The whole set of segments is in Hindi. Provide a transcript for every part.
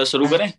तो शुरू करें।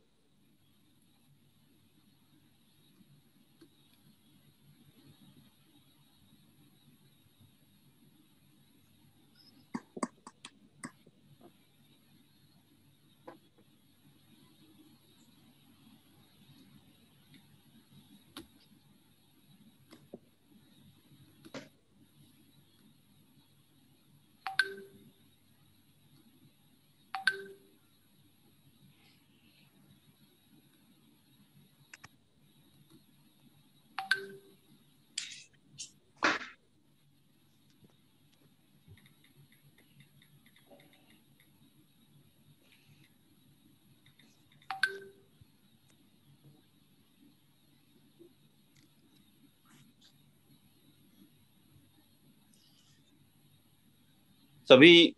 सभी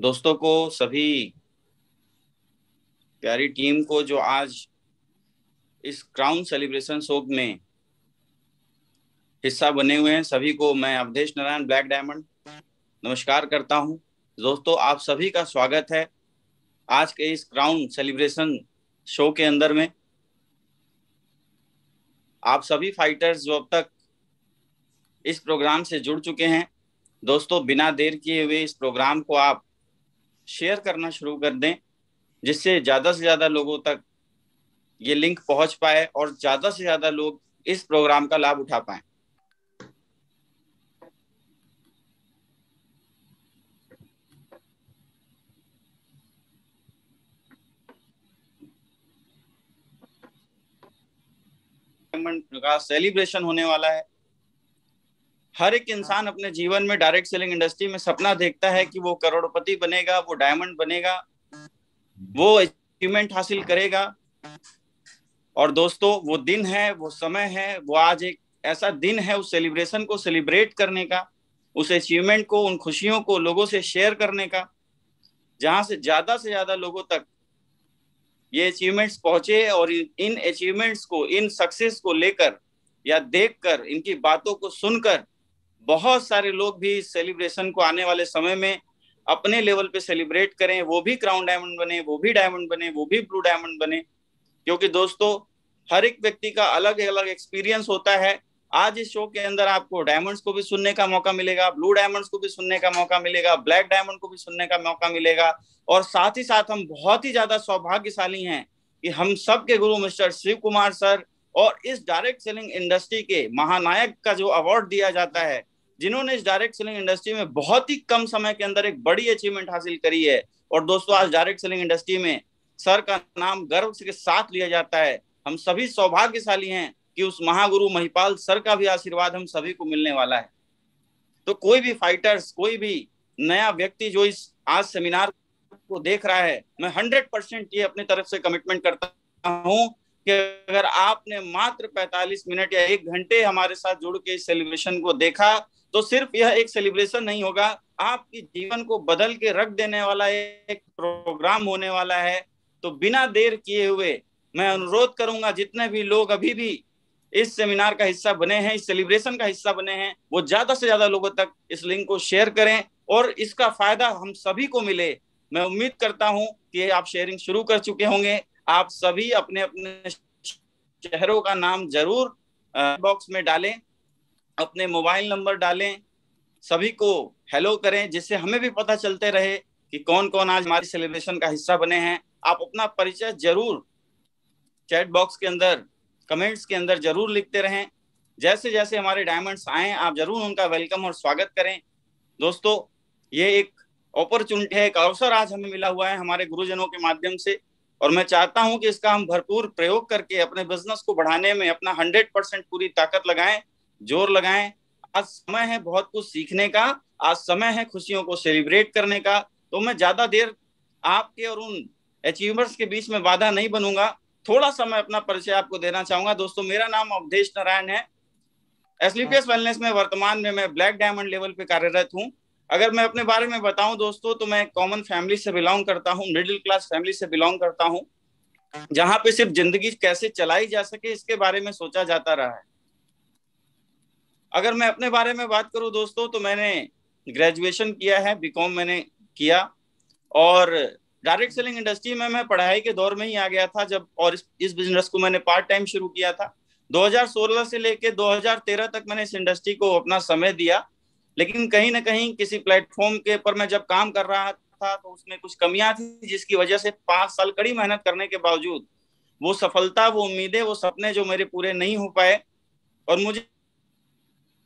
दोस्तों को, सभी प्यारी टीम को जो आज इस क्राउन सेलिब्रेशन शो में हिस्सा बने हुए हैं, सभी को मैं अवधेश नारायण ब्लैक डायमंड नमस्कार करता हूं। दोस्तों, आप सभी का स्वागत है आज के इस क्राउन सेलिब्रेशन शो के अंदर में। आप सभी फाइटर्स जो अब तक इस प्रोग्राम से जुड़ चुके हैं, दोस्तों बिना देर किए हुए इस प्रोग्राम को आप शेयर करना शुरू कर दें, जिससे ज़्यादा से ज़्यादा लोगों तक ये लिंक पहुंच पाए और ज़्यादा से ज़्यादा लोग इस प्रोग्राम का लाभ उठा पाएं। का सेलिब्रेशन होने वाला है। हर एक इंसान अपने जीवन में डायरेक्ट सेलिंग इंडस्ट्री में सपना देखता है कि वो करोड़पति बनेगा, वो डायमंड बनेगा, वो अचीवमेंट हासिल करेगा। और दोस्तों, वो दिन है, वो समय है, वो आज एक ऐसा दिन है उस सेलिब्रेशन को सेलिब्रेट करने का, उस अचीवमेंट को, उन खुशियों को लोगों से शेयर करने का, जहाँ से ज़्यादा लोगों तक ये अचीवमेंट्स पहुँचे और इन अचीवमेंट्स को, इन सक्सेस को लेकर या देखकर, इनकी बातों को सुनकर बहुत सारे लोग भी इस सेलिब्रेशन को आने वाले समय में अपने लेवल पे सेलिब्रेट करें। वो भी क्राउन डायमंड बने, वो भी डायमंड बने, वो भी ब्लू डायमंड बने, क्योंकि दोस्तों हर एक व्यक्ति का अलग अलग एक्सपीरियंस होता है। आज इस शो के अंदर आपको डायमंड्स को भी सुनने का मौका मिलेगा, ब्लू डायमंड्स को भी सुनने का मौका मिलेगा, ब्लैक डायमंड को भी सुनने का मौका मिलेगा। और साथ ही साथ हम बहुत ही ज्यादा सौभाग्यशाली हैं कि हम सब के गुरु मिस्टर शिव कुमार सर और इस डायरेक्ट सेलिंग इंडस्ट्री के महानायक का जो अवार्ड दिया जाता है, जिन्होंने इस डायरेक्ट सेलिंग इंडस्ट्री में बहुत ही कम समय के अंदर एक बड़ी अचीवमेंट हासिल करी है। और दोस्तों, आज डायरेक्ट सेलिंग इंडस्ट्री में सर का नाम गर्व के साथ लिया जाता है। हम सभी सौभाग्यशाली हैं कि उस महागुरु महिपाल सर का भी आशीर्वाद हम सभी को मिलने वाला है। तो कोई भी फाइटर्स, कोई भी नया व्यक्ति जो इस आज सेमिनार को देख रहा है, मैं 100% ये अपनी तरफ से कमिटमेंट करता हूँ कि अगर आपने मात्र 45 मिनट या 1 घंटे हमारे साथ जुड़ के इस सेलिब्रेशन को देखा, तो सिर्फ यह एक सेलिब्रेशन नहीं होगा, आपकी जीवन को बदल के रख देने वाला एक प्रोग्राम होने वाला है। तो बिना देर किए हुए मैं अनुरोध करूंगा, जितने भी लोग अभी भी इस सेमिनार का हिस्सा बने हैं, इस सेलिब्रेशन का हिस्सा बने हैं, वो ज्यादा से ज्यादा लोगों तक इस लिंक को शेयर करें और इसका फायदा हम सभी को मिले। मैं उम्मीद करता हूँ कि आप शेयरिंग शुरू कर चुके होंगे। आप सभी अपने अपने शहरों का नाम जरूर बॉक्स में डालें, अपने मोबाइल नंबर डालें, सभी को हेलो करें, जिससे हमें भी पता चलते रहे कि कौन कौन आज हमारी सेलिब्रेशन का हिस्सा बने हैं। आप अपना परिचय जरूर चैट बॉक्स के अंदर, कमेंट्स के अंदर जरूर लिखते रहें। जैसे जैसे हमारे डायमंड्स आएँ, आप जरूर उनका वेलकम और स्वागत करें। दोस्तों, ये एक अपॉर्चुनिटी है, एक अवसर आज हमें मिला हुआ है हमारे गुरुजनों के माध्यम से, और मैं चाहता हूं कि इसका हम भरपूर प्रयोग करके अपने बिजनेस को बढ़ाने में अपना 100% पूरी ताकत लगाएं, जोर लगाएं। आज समय है बहुत कुछ सीखने का, आज समय है खुशियों को सेलिब्रेट करने का। तो मैं ज़्यादा देर आपके और उन अचीवर्स के बीच में बाधा नहीं बनूंगा। थोड़ा सा मैं अपना परिचय आपको देना चाहूँगा। दोस्तों, मेरा नाम अवधेश नारायण है। एसली पीएस वेलनेस में वर्तमान में मैं ब्लैक डायमंड लेवल पे कार्यरत हूँ। अगर मैं अपने बारे में बताऊं दोस्तों, तो मैं कॉमन फैमिली से बिलोंग करता हूं, मिडिल क्लास फैमिली से बिलोंग करता हूं, जहां पे सिर्फ जिंदगी कैसे चलाई जा सके इसके बारे में सोचा जाता रहा है। अगर मैं अपने बारे में बात करूं दोस्तों, तो मैंने ग्रेजुएशन किया है, बीकॉम मैंने किया, और डायरेक्ट सेलिंग इंडस्ट्री में मैं पढ़ाई के दौर में ही आ गया था जब, और इस बिजनेस को मैंने पार्ट टाइम शुरू किया था। 2016 से लेके 2013 तक मैंने इस इंडस्ट्री को अपना समय दिया, लेकिन कहीं ना कहीं किसी प्लेटफॉर्म के पर मैं जब काम कर रहा था तो उसमें कुछ कमियां थी, जिसकी वजह से 5 साल कड़ी मेहनत करने के बावजूद वो सफलता, वो उम्मीदें, वो सपने जो मेरे पूरे नहीं हो पाए। और मुझे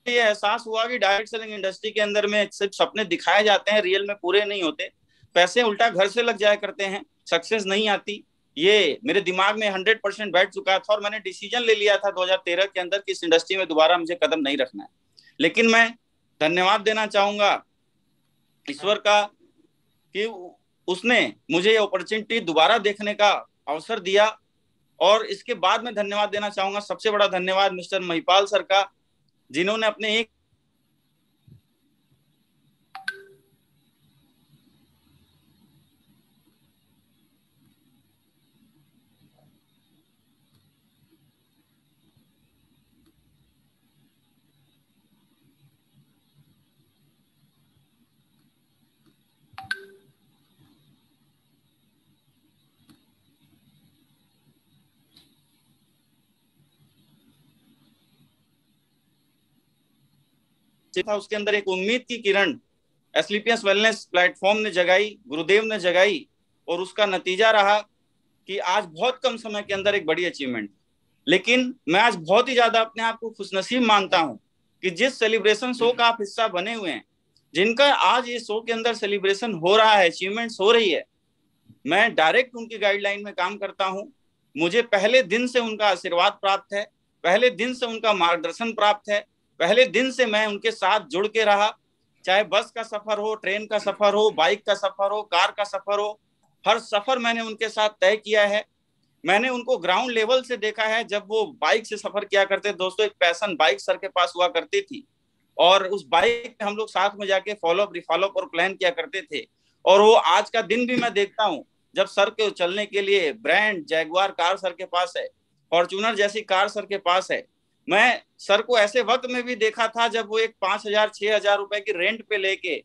ये एहसास हुआ कि डायरेक्ट सेलिंग इंडस्ट्री के अंदर में सिर्फ सपने दिखाए जाते हैं, रियल में पूरे नहीं होते, पैसे उल्टा घर से लग जाया करते हैं, सक्सेस नहीं आती। ये मेरे दिमाग में 100% बैठ चुका था और मैंने डिसीजन ले लिया था 2013 के अंदर कि इस इंडस्ट्री में दोबारा मुझे कदम नहीं रखना है। लेकिन मैं धन्यवाद देना चाहूंगा ईश्वर का कि उसने मुझे ये अपॉर्चुनिटी दोबारा देखने का अवसर दिया। और इसके बाद मैं धन्यवाद देना चाहूंगा, सबसे बड़ा धन्यवाद मिस्टर महिपाल सर का, जिन्होंने अपने एक था, उसके अंदर एक उम्मीद की किरण असली पीएस वेलनेस प्लेटफॉर्म ने जगाई, गुरुदेव ने जगाई, और उसका नतीजा रहा कि आज बहुत कम समय के अंदर एक बड़ी अचीवमेंट। लेकिन मैं आज बहुत ही ज्यादा अपने आप को खुशनसीब मानता हूं कि जिस सेलिब्रेशन शो का आप हिस्सा बने हुए हैं, जिनका आज ये शो के अंदर सेलिब्रेशन हो रहा है, अचीवमेंट्स हो रही है, मैं डायरेक्ट उनकी गाइडलाइन में काम करता हूँ। मुझे पहले दिन से उनका आशीर्वाद प्राप्त है, पहले दिन से उनका मार्गदर्शन प्राप्त है, पहले दिन से मैं उनके साथ जुड़ के रहा, चाहे बस का सफर हो, ट्रेन का सफर हो, बाइक का सफर हो, कार का सफर हो, हर सफर मैंने उनके साथ तय किया है। मैंने उनको ग्राउंड लेवल से देखा है, जब वो बाइक से सफर किया करते, दोस्तों एक पैशन बाइक सर के पास हुआ करती थी और उस बाइक पे हम लोग साथ में जाके फॉलोअप, रिफॉलोअप और प्लान किया करते थे। और वो आज का दिन भी मैं देखता हूँ जब सर के चलने के लिए ब्रांड जैगुआर कार सर के पास है, फॉर्च्यूनर जैसी कार सर के पास है। मैं सर को ऐसे वक्त में भी देखा था जब वो एक 5,000-6,000 रुपए की रेंट पे लेके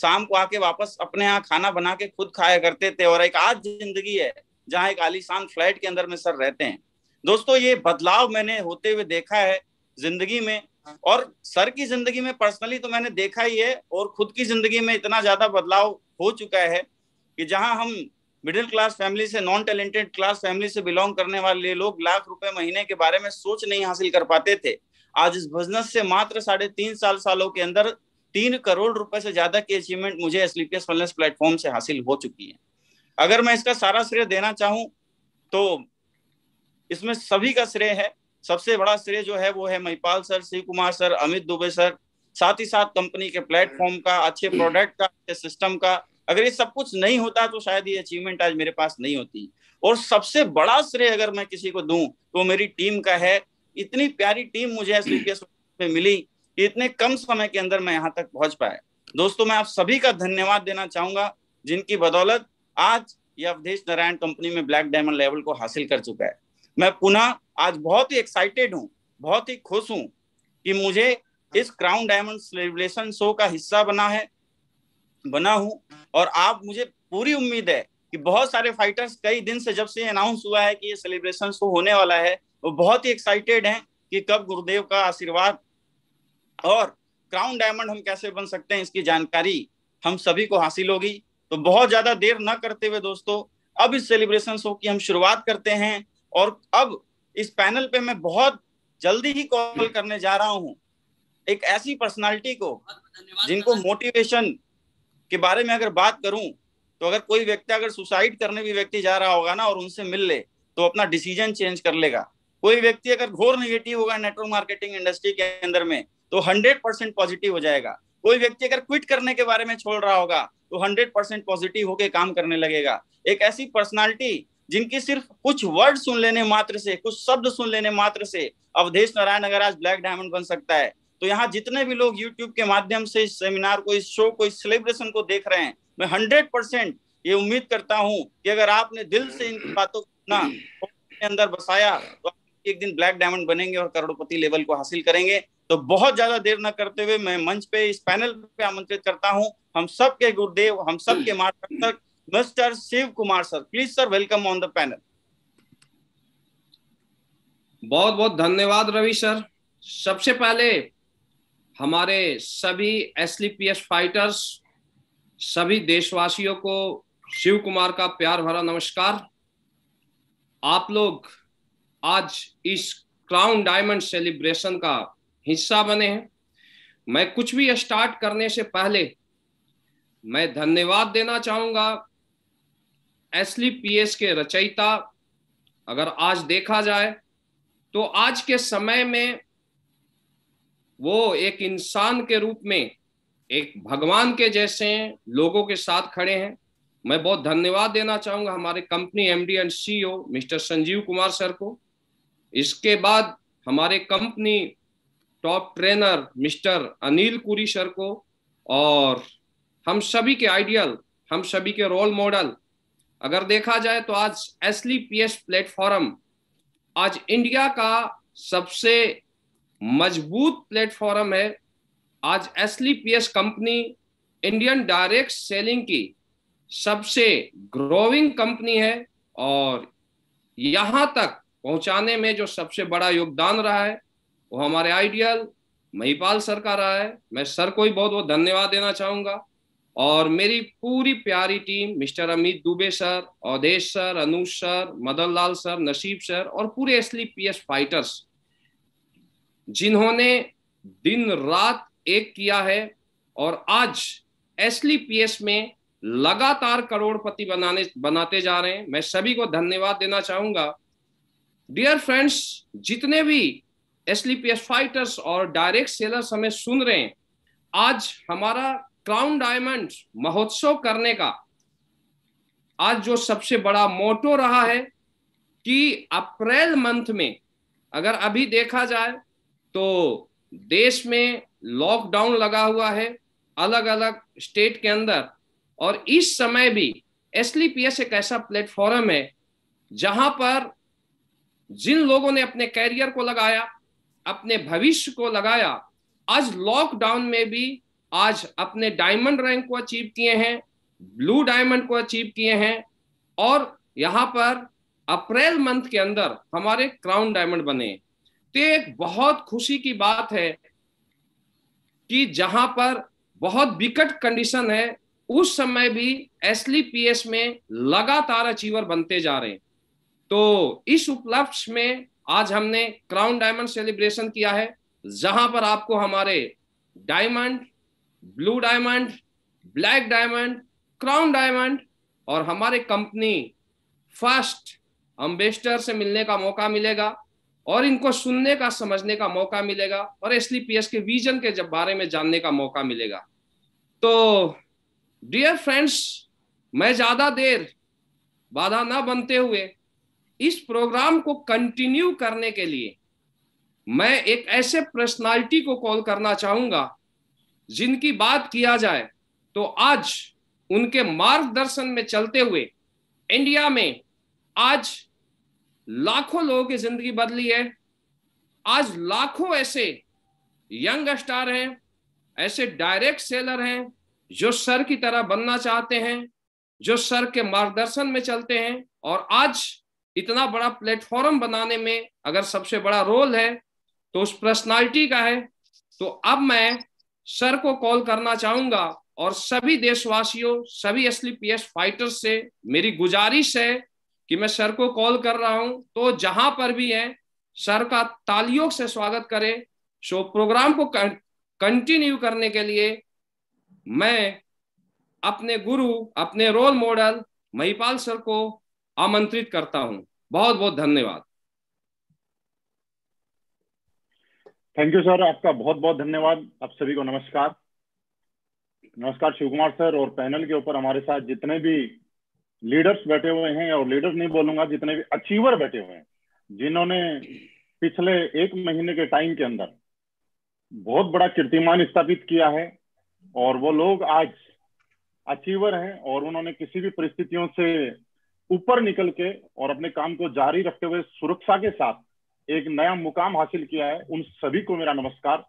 शाम को आके वापस अपने यहाँ खाना बना के खुद खाया करते थे। और एक आज जिंदगी है जहाँ एक आलीशान फ्लैट के अंदर में सर रहते हैं। दोस्तों, ये बदलाव मैंने होते हुए देखा है जिंदगी में, और सर की जिंदगी में पर्सनली तो मैंने देखा ही है, और खुद की जिंदगी में इतना ज्यादा बदलाव हो चुका है कि जहाँ हम मिडिल क्लास फैमिली से, नॉन टैलेंटेड क्लास फैमिली से बिलोंग करने वाले लोग लाख रुपए महीने के बारे में सोच नहीं हासिल कर पाते थे, आज इस बिजनेस से मात्र 3.5 सालों के अंदर 3 करोड़ रुपए से ज्यादा की अचीवमेंट मुझे असली पीएस वेलनेस प्लेटफॉर्म से हासिल हो चुकी है। अगर मैं इसका सारा श्रेय देना चाहूँ तो इसमें सभी का श्रेय है। सबसे बड़ा श्रेय जो है वो है Mahipal sir, Shiv Kumar sir, Amit Dubey sir, साथ ही साथ कंपनी के प्लेटफॉर्म का, अच्छे प्रोडक्ट का, अच्छे सिस्टम का। अगर ये सब कुछ नहीं होता तो शायद ये अचीवमेंट आज मेरे पास नहीं होती। और सबसे बड़ा श्रेय अगर मैं किसी को दूं तो मेरी टीम का है। इतनी प्यारी टीम मुझे असली पीएस में मिली कि इतने कम समय के अंदर मैं यहाँ तक पहुंच पाया। दोस्तों, मैं आप सभी का धन्यवाद देना चाहूंगा जिनकी बदौलत आज ये अवधेश नारायण कंपनी में ब्लैक डायमंड लेवल को हासिल कर चुका है। मैं पुनः आज बहुत ही एक्साइटेड हूँ, बहुत ही खुश हूँ कि मुझे इस क्राउन डायमंड सेलिब्रेशन शो का हिस्सा बना हूं। और आप, मुझे पूरी उम्मीद है कि बहुत सारे फाइटर्स कई दिन से, जब से अनाउंस हुआ है कि ये सेलिब्रेशन शो होने वाला है, वो बहुत ही एक्साइटेड हैं कि कब गुरुदेव का आशीर्वाद और क्राउन डायमंड हम कैसे बन सकते हैं, इसकी जानकारी हम सभी को हासिल होगी। तो बहुत ज्यादा देर न करते हुए दोस्तों, अब इस सेलिब्रेशन शो की हम शुरुआत करते हैं। और अब इस पैनल पे मैं बहुत जल्दी ही कॉल करने जा रहा हूँ एक ऐसी पर्सनालिटी को जिनको मोटिवेशन के बारे में अगर बात करूं तो अगर कोई व्यक्ति सुसाइड करने भी व्यक्ति जा रहा होगा ना और उनसे मिल ले तो अपना डिसीजन चेंज कर लेगा। कोई व्यक्ति अगर घोर नेगेटिव होगा नेटवर्क मार्केटिंग इंडस्ट्री के अंदर में तो 100% पॉजिटिव हो जाएगा। कोई व्यक्ति अगर क्विट करने के बारे में छोड़ रहा होगा तो 100% पॉजिटिव होकर काम करने लगेगा। एक ऐसी पर्सनालिटी जिनकी सिर्फ कुछ वर्ड सुन लेने मात्र से, कुछ शब्द सुन लेने मात्र से अवधेश नारायण अगर आज ब्लैक डायमंड बन सकता है तो यहाँ जितने भी लोग YouTube के माध्यम से इस सेमिनार को, इस शो को, इस सेलिब्रेशन को देख रहे हैं, मैं 100% ये उम्मीद करता हूँ कि अगर आपने दिल से इन बातों को अपने अंदर बसाया तो आप एक दिन ब्लैक डायमंड बनेंगे और करोड़पति लेवल को हासिल करेंगे। तो बहुत ज्यादा देर न करते हुए मैं मंच पे, इस पैनल पे आमंत्रित करता हूँ हम सबके गुरुदेव, हम सबके मार्गदर्शक, Mr. Shiv Kumar sir. Please sir, welcome on the panel. बहुत बहुत धन्यवाद रवि सर। सबसे पहले हमारे सभी एसलीपीएस फाइटर्स, सभी देशवासियों को शिव कुमार का प्यार भरा नमस्कार। आप लोग आज इस क्राउन डायमंड सेलिब्रेशन का हिस्सा बने हैं। मैं कुछ भी स्टार्ट करने से पहले मैं धन्यवाद देना चाहूँगा एसलीपीएस के रचयिता। अगर आज देखा जाए तो आज के समय में वो एक इंसान के रूप में एक भगवान के जैसे लोगों के साथ खड़े हैं। मैं बहुत धन्यवाद देना चाहूँगा हमारे company MD and CEO mister Sanjeev Kumar sir को। इसके बाद हमारे company top trainer mister Anil Kuri sir को और हम सभी के आइडियल, हम सभी के रोल मॉडल। अगर देखा जाए तो आज एसलीपीएस प्लेटफॉर्म आज इंडिया का सबसे मजबूत प्लेटफॉर्म है। आज SLPS company Indian direct selling की सबसे ग्रोइंग कंपनी है और यहाँ तक पहुँचाने में जो सबसे बड़ा योगदान रहा है वो हमारे आइडियल महिपाल सर का रहा है। मैं सर को ही बहुत बहुत धन्यवाद देना चाहूँगा और मेरी पूरी प्यारी team mister Amit Dubey sir, Awadhesh sir, Anuj sir, Madan Lal sir, Naseeb sir और पूरे एसलीपीएस फाइटर्स जिन्होंने दिन रात एक किया है और आज एसलीपीएस में लगातार करोड़पति बनाते जा रहे हैं। मैं सभी को धन्यवाद देना चाहूँगा। डियर फ्रेंड्स, जितने भी एसलीपीएस फाइटर्स और डायरेक्ट सेलर्स हमें सुन रहे हैं, आज हमारा क्राउन डायमंड महोत्सव करने का आज जो सबसे बड़ा मोटो रहा है कि अप्रैल मंथ में अगर अभी देखा जाए तो देश में लॉकडाउन लगा हुआ है अलग अलग स्टेट के अंदर और इस समय भी एसलीपीएस एक ऐसा प्लेटफॉर्म है जहां पर जिन लोगों ने अपने कैरियर को लगाया, अपने भविष्य को लगाया, आज लॉकडाउन में भी आज अपने डायमंड रैंक को अचीव किए हैं, ब्लू डायमंड को अचीव किए हैं और यहाँ पर अप्रैल मंथ के अंदर हमारे क्राउन डायमंड बने। तो एक बहुत खुशी की बात है कि जहाँ पर बहुत विकट कंडीशन है उस समय भी एसलीपीएस में लगातार अचीवर बनते जा रहे हैं। तो इस उपलक्ष्य में आज हमने क्राउन डायमंड सेलिब्रेशन किया है जहाँ पर आपको हमारे diamond, blue diamond, black diamond, crown diamond और हमारे कंपनी फर्स्ट एम्बेसडर से मिलने का मौका मिलेगा और इनको सुनने का, समझने का मौका मिलेगा और एसलीपीएस के विजन के बारे में जानने का मौका मिलेगा। तो डियर फ्रेंड्स, मैं ज़्यादा देर बाधा ना बनते हुए इस प्रोग्राम को कंटिन्यू करने के लिए मैं एक ऐसे पर्सनालिटी को कॉल करना चाहूँगा जिनकी बात किया जाए तो आज उनके मार्गदर्शन में चलते हुए इंडिया में आज लाखों लोगों की जिंदगी बदली है। आज लाखों ऐसे यंग स्टार हैं, ऐसे डायरेक्ट सेलर हैं जो सर की तरह बनना चाहते हैं, जो सर के मार्गदर्शन में चलते हैं और आज इतना बड़ा प्लेटफॉर्म बनाने में अगर सबसे बड़ा रोल है तो उस पर्सनालिटी का है। तो अब मैं सर को कॉल करना चाहूँगा और सभी देशवासियों, सभी एसलीपीएस फाइटर्स से मेरी गुजारिश है कि मैं सर को कॉल कर रहा हूँ तो जहाँ पर भी हैं सर का तालियों से स्वागत करें। सो प्रोग्राम को कंटिन्यू करने के लिए मैं अपने गुरु, अपने रोल मॉडल महिपाल सर को आमंत्रित करता हूँ। बहुत बहुत धन्यवाद। थैंक यू सर, आपका बहुत बहुत धन्यवाद। आप सभी को नमस्कार। नमस्कार शिव कुमार सर और पैनल के ऊपर हमारे साथ जितने भी लीडर्स बैठे हुए हैं, और लीडर्स नहीं बोलूंगा, जितने भी अचीवर बैठे हुए हैं जिन्होंने पिछले एक महीने के टाइम के अंदर बहुत बड़ा कीर्तिमान स्थापित किया है और वो लोग आज अचीवर हैं और उन्होंने किसी भी परिस्थितियों से ऊपर निकल के और अपने काम को जारी रखते हुए सुरक्षा के साथ एक नया मुकाम हासिल किया है। उन सभी को मेरा नमस्कार,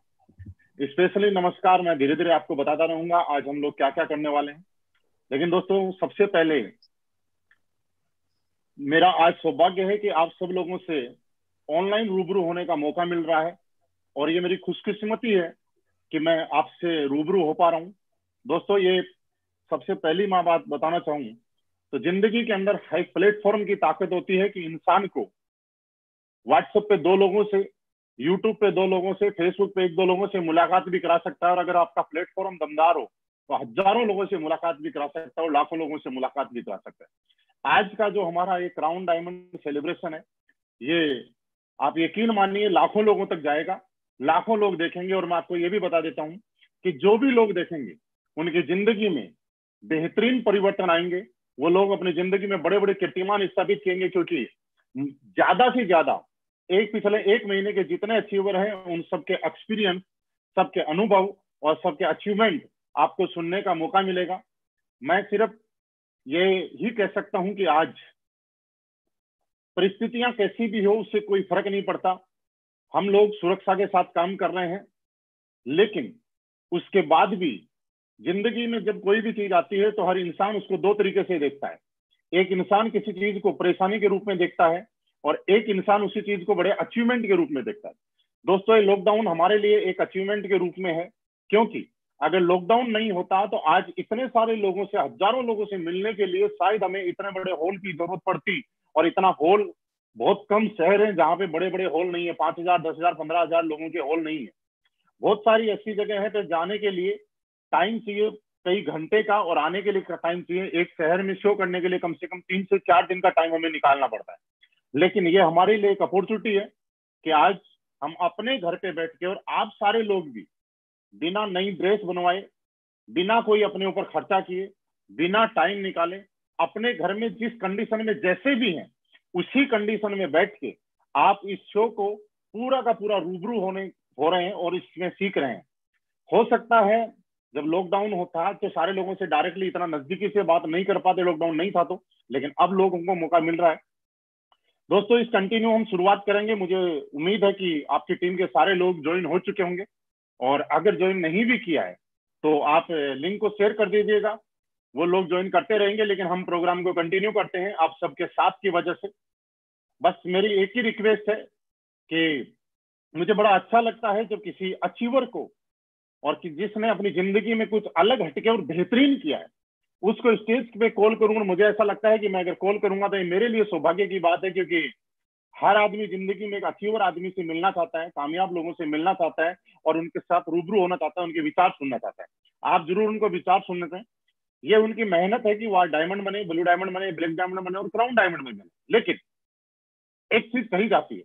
स्पेशली नमस्कार। मैं धीरे धीरे आपको बताता रहूंगा आज हम लोग क्या क्या करने वाले हैं। लेकिन दोस्तों सबसे पहले मेरा आज सौभाग्य है कि आप सब लोगों से ऑनलाइन रूबरू होने का मौका मिल रहा है और ये मेरी खुशकिस्मती है कि मैं आपसे रूबरू हो पा रहा हूँ। दोस्तों ये सबसे पहली मैं बात बताना चाहूँ तो जिंदगी के अंदर हर प्लेटफॉर्म की ताकत होती है कि इंसान को व्हाट्सएप पे दो लोगों से, यूट्यूब पे दो लोगों से, फेसबुक पे एक दो लोगों से मुलाकात भी करा सकता है और अगर आपका प्लेटफॉर्म दमदार हो तो हजारों लोगों से मुलाकात भी करा सकता है और लाखों लोगों से मुलाकात भी करा सकता है। आज का जो हमारा ये क्राउन डायमंड सेलिब्रेशन है, ये आप यकीन मानिए लाखों लोगों तक जाएगा, लाखों लोग देखेंगे और मैं आपको ये भी बता देता हूँ कि जो भी लोग देखेंगे उनकी जिंदगी में बेहतरीन परिवर्तन आएंगे। वो लोग अपनी जिंदगी में बड़े बड़े कीर्तिमान स्थापित किएंगे क्योंकि ज्यादा से ज्यादा एक पिछले एक महीने के जितने अचीवर हैं उन सबके एक्सपीरियंस, सबके अनुभव और सबके अचीवमेंट आपको सुनने का मौका मिलेगा। मैं सिर्फ ये ही कह सकता हूं कि आज परिस्थितियां कैसी भी हो उससे कोई फर्क नहीं पड़ता, हम लोग सुरक्षा के साथ काम कर रहे हैं, लेकिन उसके बाद भी जिंदगी में जब कोई भी चीज आती है तो हर इंसान उसको दो तरीके से देखता है। एक इंसान किसी चीज को परेशानी के रूप में देखता है और एक इंसान उसी चीज को बड़े अचीवमेंट के रूप में देखता है। दोस्तों ये लॉकडाउन हमारे लिए एक अचीवमेंट के रूप में है क्योंकि अगर लॉकडाउन नहीं होता तो आज इतने सारे लोगों से, हजारों लोगों से मिलने के लिए शायद हमें इतने बड़े हॉल की जरूरत पड़ती और इतना हॉल बहुत कम शहर है जहाँ पे बड़े बड़े हॉल नहीं है, 5000, 10,000, 15,000 लोगों के हॉल नहीं है। बहुत सारी ऐसी जगह है तो जाने के लिए टाइम चाहिए कई घंटे का और आने के लिए टाइम चाहिए, एक शहर में शो करने के लिए कम से कम 3 से 4 दिन का टाइम हमें निकालना पड़ता है। लेकिन ये हमारे लिए एक अपॉर्चुनिटी है कि आज हम अपने घर पे बैठ के और आप सारे लोग भी बिना नई ड्रेस बनवाए, बिना कोई अपने ऊपर खर्चा किए, बिना टाइम निकाले, अपने घर में जिस कंडीशन में जैसे भी हैं उसी कंडीशन में बैठ के आप इस शो को पूरा का पूरा रूबरू हो रहे हैं और इसमें सीख रहे हैं। हो सकता है जब लॉकडाउन होता तो सारे लोगों से डायरेक्टली इतना नजदीकी से बात नहीं कर पाते, लॉकडाउन नहीं था तो, लेकिन अब लोगों को मौका मिल रहा है। दोस्तों इस कंटिन्यू हम शुरुआत करेंगे, मुझे उम्मीद है कि आपकी टीम के सारे लोग ज्वाइन हो चुके होंगे और अगर ज्वाइन नहीं भी किया है तो आप लिंक को शेयर कर दीजिएगा, वो लोग ज्वाइन करते रहेंगे लेकिन हम प्रोग्राम को कंटिन्यू करते हैं आप सबके साथ की वजह से। बस मेरी एक ही रिक्वेस्ट है कि मुझे बड़ा अच्छा लगता है जब किसी अचीवर को और जिसने अपनी जिंदगी में कुछ अलग हटके और बेहतरीन किया है उसको स्टेज पे कॉल करूंगा। मुझे ऐसा लगता है कि मैं अगर कॉल करूंगा तो ये मेरे लिए सौभाग्य की बात है क्योंकि हर आदमी जिंदगी में एक अचीवर आदमी से मिलना चाहता है, कामयाब लोगों से मिलना चाहता है और उनके साथ रूबरू होना चाहता है, उनके विचार सुनना चाहता है। आप जरूर उनको विचार सुनने दें, ये उनकी मेहनत है कि वह डायमंड बने, ब्लू डायमंड बने, ब्लैक डायमंड बने और क्राउन डायमंड बने। लेकिन एक चीज कही जाती है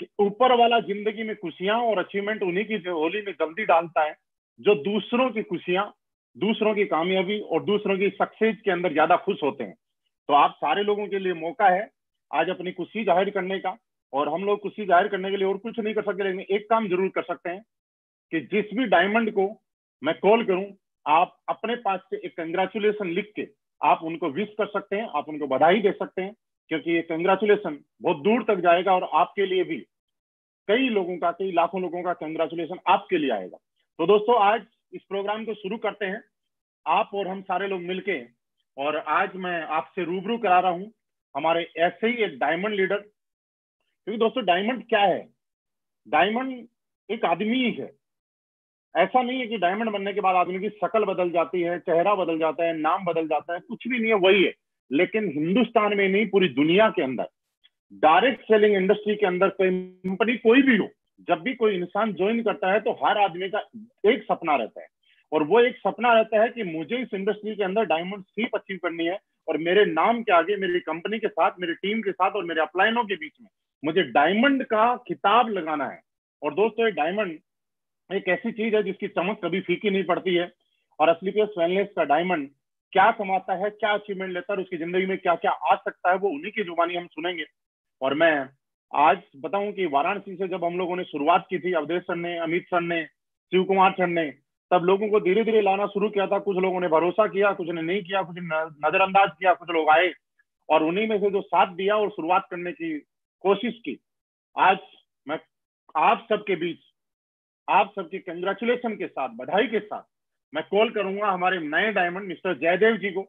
कि ऊपर वाला जिंदगी में खुशियां और अचीवमेंट उन्हीं की होली में जल्दी डालता है जो दूसरों की खुशियां, दूसरों की कामयाबी और दूसरों की सक्सेस के अंदर ज्यादा खुश होते हैं। तो आप सारे लोगों के लिए मौका है आज अपनी खुशी जाहिर करने का और हम लोग खुशी जाहिर करने के लिए और कुछ नहीं कर सकते, लेकिन एक काम जरूर कर सकते हैं कि जिस भी डायमंड को मैं कॉल करूं आप अपने पास से एक कंग्रेचुलेसन लिख के आप उनको विश कर सकते हैं, आप उनको बधाई दे सकते हैं क्योंकि ये कंग्रेचुलेसन बहुत दूर तक जाएगा और आपके लिए भी कई लोगों का, कई लाखों लोगों का कंग्रेचुलेसन आपके लिए आएगा। तो दोस्तों आज इस प्रोग्राम को शुरू करते हैं आप और हम सारे लोग मिलके और आज मैं आपसे रूबरू करा रहा हूं हमारे ऐसे ही एक डायमंड लीडर। क्योंकि दोस्तों डायमंड क्या है? डायमंड एक आदमी ही है, ऐसा नहीं है कि डायमंड बनने के बाद आदमी की शक्ल बदल जाती है, चेहरा बदल जाता है, नाम बदल जाता है, कुछ भी नहीं है, वही है। लेकिन हिंदुस्तान में नहीं पूरी दुनिया के अंदर डायरेक्ट सेलिंग इंडस्ट्री के अंदर कंपनी कोई भी हो, जब भी कोई इंसान ज्वाइन करता है तो हर आदमी का एक सपना रहता है और वो एक सपना रहता है कि मुझे इस इंडस्ट्री के अंदर डायमंड सीप अचीव करनी है और मेरे नाम के आगे, मेरी कंपनी के साथ, मेरी टीम के साथ और मेरे अपलाइनों के बीच में मुझे डायमंड का खिताब लगाना है। और दोस्तों ये डायमंड एक ऐसी चीज है जिसकी चमक कभी फीकी नहीं पड़ती है और असली पीएस वेलनेस का डायमंड क्या कमाता है, क्या अचीवमेंट लेता है, उसकी जिंदगी में क्या क्या आ सकता है, वो उन्हीं की जुबानी हम सुनेंगे। और मैं आज बताऊं कि वाराणसी से जब हम लोगों ने शुरुआत की थी, अवधेश सर ने, अमित सर ने, शिव कुमार सर ने, तब लोगों को धीरे धीरे लाना शुरू किया था। कुछ लोगों ने भरोसा किया, कुछ ने नहीं किया, कुछ ने नजरअंदाज किया, कुछ लोग आए और उन्हीं में से जो साथ दिया और शुरुआत करने की कोशिश की। आज मैं आप सबके बीच, आप सबके कंग्रेचुलेशन के साथ, बधाई के साथ मैं कॉल करूंगा हमारे नए डायमंड मिस्टर जयदेव जी को।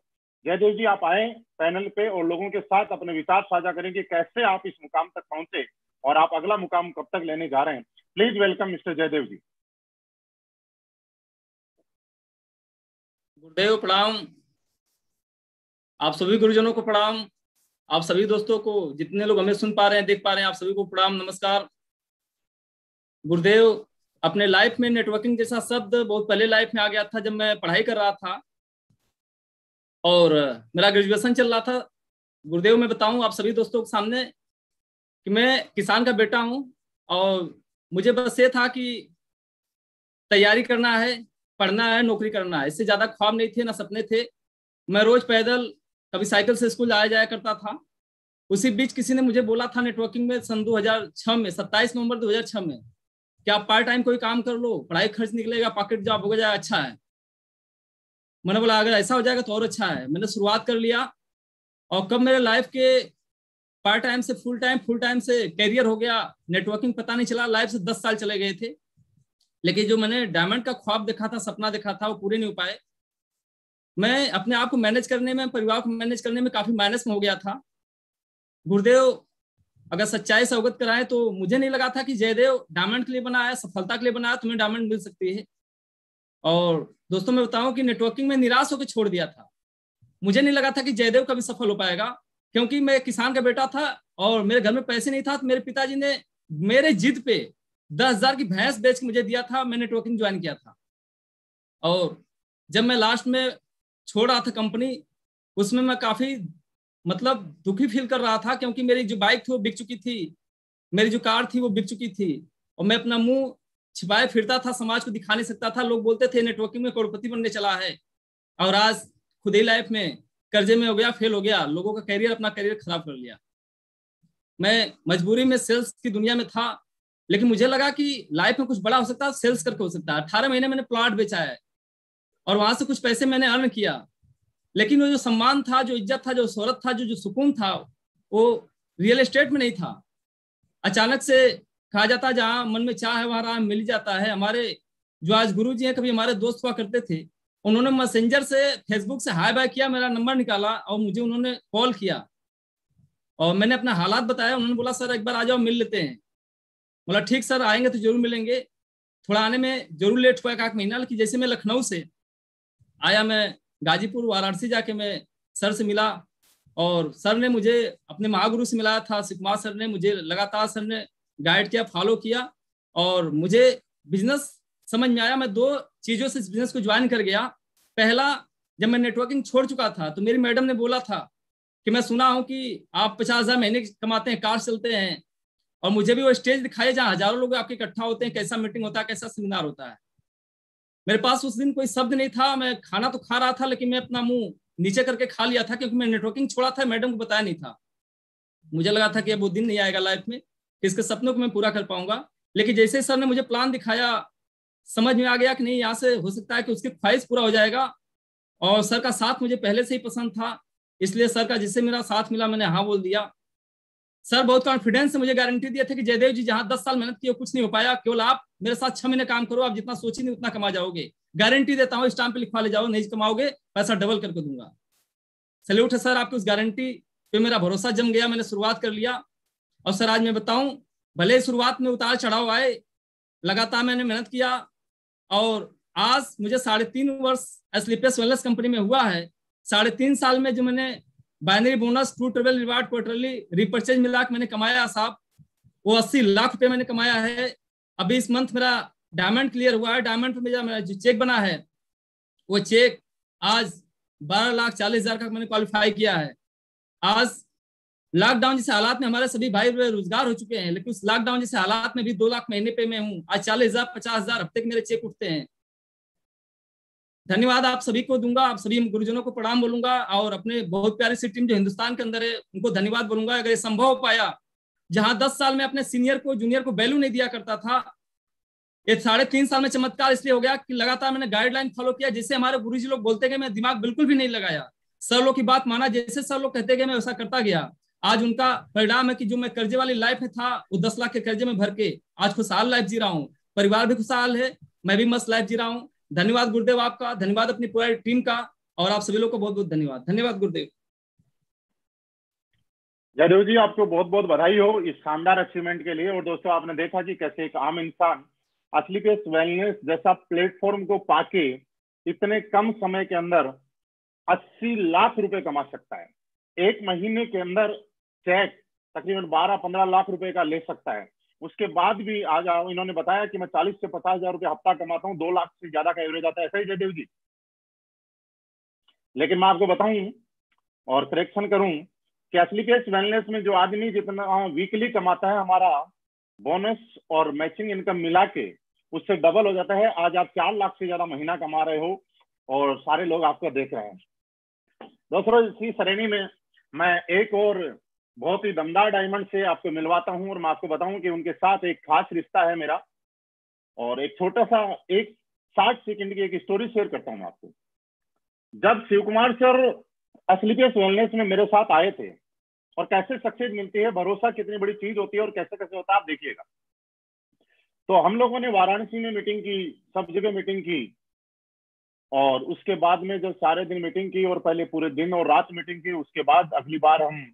जयदेव जी, आप आए पैनल पे और लोगों के साथ अपने विचार साझा करें कि कैसे आप इस मुकाम तक पहुंचे और आप अगला मुकाम कब तक लेने जा रहे हैं। Please welcome mister Jaydev ji. गुरुदेव प्रणाम, आप सभी गुरुजनों को प्रणाम, आप सभी दोस्तों को, जितने लोग हमें सुन पा रहे हैं, देख पा रहे हैं, आप सभी को प्रणाम, नमस्कार। गुरुदेव, अपने लाइफ में नेटवर्किंग जैसा शब्द बहुत पहले लाइफ में आ गया था, जब मैं पढ़ाई कर रहा था और मेरा ग्रेजुएशन चल रहा था। गुरुदेव, मैं बताऊं आप सभी दोस्तों के सामने कि मैं किसान का बेटा हूं और मुझे बस ये था कि तैयारी करना है, पढ़ना है, नौकरी करना है। इससे ज़्यादा ख्वाब नहीं थे, ना सपने थे। मैं रोज़ पैदल, कभी साइकिल से स्कूल आया जाया करता था। उसी बीच किसी ने मुझे बोला था नेटवर्किंग में सन 2006 में, 27 नवंबर 2006 में, कि आप पार्ट टाइम कोई काम कर लो, पढ़ाई खर्च निकलेगा, पॉकेट जॉब हो जाएगा, अच्छा है। मैंने बोला अगर ऐसा हो जाएगा तो और अच्छा है। मैंने शुरुआत कर लिया और कब मेरे लाइफ के पार्ट टाइम से फुल टाइम, फुल टाइम से कैरियर हो गया, नेटवर्किंग पता नहीं चला, लाइफ से 10 साल चले गए थे। लेकिन जो मैंने डायमंड का ख्वाब देखा था, सपना देखा था, वो पूरे नहीं हो पाए। मैं अपने आप को मैनेज करने में, परिवार को मैनेज करने में काफ़ी माइनस में हो गया था। गुरुदेव, अगर सच्चाई से अवगत कराएं तो मुझे नहीं लगा था कि जयदेव डायमंड के लिए बनाया, सफलता के लिए बनाया, तुम्हें डायमंड मिल सकती है। और दोस्तों मैं बताऊं कि नेटवर्किंग में निराश होकर छोड़ दिया था। मुझे नहीं लगा था कि जयदेव कभी सफल हो पाएगा, क्योंकि मैं किसान का बेटा था और मेरे घर में पैसे नहीं था। तो मेरे पिताजी ने मेरे जिद पे 10,000 की भैंस बेच के मुझे दिया था, मैंने नेटवर्किंग ज्वाइन किया था। और जब मैं लास्ट में छोड़ रहा था कंपनी, उसमें मैं काफ़ी दुखी फील कर रहा था, क्योंकि मेरी जो बाइक थी वो बिक चुकी थी, मेरी जो कार थी वो बिक चुकी थी, और मैं अपना मुँह छिपाए फिरता था, समाज को दिखा नहीं सकता था। लोग बोलते थे नेटवर्किंग में करोड़पति बनने चला है, और आज खुद ही लाइफ में कर्जे में हो गया, फेल हो गया, लोगों का करियर, अपना करियर खराब कर लिया। मैं मजबूरी में सेल्स की दुनिया में था, लेकिन मुझे लगा कि लाइफ में कुछ बड़ा हो सकता है, सेल्स करके हो सकता है। 18 महीने मैंने प्लाट बेचा है और वहां से कुछ पैसे मैंने अर्न किया, लेकिन वो जो सम्मान था, जो इज्जत था, जो शोहरत था, जो सुकून था, वो रियल एस्टेट में नहीं था। अचानक से कहा जाता है जहाँ मन में चाह है वहाँ राह मिल जाता है। हमारे जो आज गुरु जी हैं, कभी हमारे दोस्त हुआ करते थे, उन्होंने मैसेंजर से, फेसबुक से हाई बाय किया, मेरा नंबर निकाला और मुझे उन्होंने कॉल किया और मैंने अपना हालात बताया। उन्होंने बोला सर एक बार आ जाओ, मिल लेते हैं। बोला ठीक सर, आएंगे तो जरूर मिलेंगे। थोड़ा आने में जरूर लेट हुआ, 1 महीना, लेकिन जैसे मैं लखनऊ से आया, मैं गाजीपुर, वाराणसी जाके मैं सर से मिला और सर ने मुझे अपने महागुरु से मिलाया था, शिव कुमार सर ने। मुझे लगातार सर ने गाइड किया, फॉलो किया और मुझे बिजनेस समझ में आया। मैं 2 चीज़ों से इस बिजनेस को ज्वाइन कर गया। पहला, जब मैं नेटवर्किंग छोड़ चुका था तो मेरी मैडम ने बोला था कि मैं सुना हूं कि आप 50,000 महीने कमाते हैं, कार चलते हैं, और मुझे भी वो स्टेज दिखाए जहां हजारों लोग आपके इकट्ठा होते हैं, कैसा मीटिंग होता है, कैसा सेमिनार होता है। मेरे पास उस दिन कोई शब्द नहीं था। मैं खाना तो खा रहा था, लेकिन मैं अपना मुँह नीचे करके खा लिया था, क्योंकि मैं नेटवर्किंग छोड़ा था, मैडम को बताया नहीं था। मुझे लगा था कि अब वो दिन नहीं आएगा लाइफ में, इसके सपनों को मैं पूरा कर पाऊंगा। लेकिन जैसे सर ने मुझे प्लान दिखाया, समझ में आ गया कि नहीं, यहाँ से हो सकता है कि उसकी ख्वाहिश पूरा हो जाएगा। और सर का साथ मुझे पहले से ही पसंद था, इसलिए सर का जिससे मेरा साथ मिला, मैंने हाँ बोल दिया। सर बहुत कॉन्फिडेंस से मुझे गारंटी दिए थे कि जयदेव जी, जहाँ 10 साल मेहनत की, कुछ नहीं हो पाया, केवल आप मेरे साथ 6 महीने काम करो, आप जितना सोचेंगे उतना कमा जाओगे, गारंटी देता हूँ, स्टाम्प पे लिखवा ले जाओ, नहीं कमाओगे पैसा डबल करके दूंगा। सैल्यूट है सर आपकी उस गारंटी पे, मेरा भरोसा जम गया, मैंने शुरुआत कर लिया। और सर आज मैं बताऊं, भले शुरुआत में उतार चढ़ाव आए, लगातार मैंने मेहनत किया और आज मुझे 3.5 वर्ष असली पियस वेलनेस कंपनी में हुआ है। 3.5 साल में जो मैंने binary bonus, to travel reward, quarterly repurchase मिला के मैंने कमाया साहब, वो 80 लाख रुपये मैंने कमाया है। अभी इस मंथ मेरा डायमंड क्लियर हुआ है। डायमंड पर मेरा जो चेक बना है, वो चेक आज 12,40,000 का मैंने क्वालिफाई किया है। आज लॉकडाउन जैसे हालात में हमारे सभी भाई बेरोजगार हो चुके हैं, लेकिन उस लॉकडाउन जैसे हालात में भी 2 लाख महीने पे मैं हूँ। आज 40,000, 50,000 हफ्ते के मेरे चेक उठते हैं। धन्यवाद आप सभी को दूंगा, आप सभी गुरुजनों को प्रणाम बोलूंगा और अपने बहुत प्यारी सी टीम जो हिंदुस्तान के अंदर है, उनको धन्यवाद बोलूंगा। अगर ये संभव हो पाया, जहाँ 10 साल में अपने सीनियर को, जूनियर को वैल्यू नहीं दिया करता था, ये 3.5 साल में चमत्कार इसलिए हो गया कि लगातार मैंने गाइडलाइन फॉलो किया, जिससे हमारे गुरु जी लोग बोलते गए, मैं दिमाग बिल्कुल भी नहीं लगाया, सर लोग की बात माना, जैसे सर लोग कहते गए मैं वैसा करता गया। आज उनका परिणाम है कि जो मैं कर्जे वाली लाइफ में था, वो 10 लाख के कर्जे में भर के आज खुशहाल लाइफ जी रहा हूँ, परिवार भी खुशहाल है, मैं भी मस्त लाइफ जी रहा हूँ। धन्यवाद गुरुदेव आपका, धन्यवाद अपनी पूरी टीम का और आप सभी लोग को बहुत बहुत धन्यवाद। धन्यवाद गुरुदेव। जयदेव जी आपको बहुत बहुत बधाई हो इस शानदार अचीवमेंट के लिए। और दोस्तों आपने देखा कि कैसे एक आम इंसान असली पीएस वेलनेस जैसा प्लेटफॉर्म को पाके इतने कम समय के अंदर 80 लाख रुपए कमा सकता है, एक महीने के अंदर चेक तकरीबन 12-15 लाख रुपए का ले सकता है। उसके बाद भी आज इन्होंने बताया कि मैं 40 से 50 हजार रुपये हफ्ता कमाता हूँ, 2 लाख से ज्यादा का एवरेज आता है। ऐसा ही जयदेव जी, लेकिन मैं आपको बताऊं और करेक्शन करूं कि असली पीएस वेलनेस में जो आदमी जितना वीकली कमाता है, हमारा बोनस और मैचिंग इनकम मिला के उससे डबल हो जाता है। आज आप 4 लाख से ज्यादा महीना कमा रहे हो और सारे लोग आपको देख रहे हैं। दोस्तों इसी श्रेणी में मैं एक और बहुत ही दमदार डायमंड से आपको मिलवाता हूं और मैं आपको बताऊं कि उनके साथ एक खास रिश्ता है मेरा। और एक छोटा सा 60 सेकंड की एक स्टोरी शेयर करता हूं आपको। जब Shiv Kumar sir Asli PS wellness में मेरे साथ आए थे और कैसे सक्सेस मिलती है, भरोसा कितनी बड़ी चीज होती है और कैसे कैसे होता है आप देखिएगा। तो हम लोगों ने वाराणसी में मीटिंग की, सब जगह मीटिंग की और उसके बाद में जब सारे दिन मीटिंग की और पहले पूरे दिन और रात मीटिंग की, उसके बाद अगली बार हम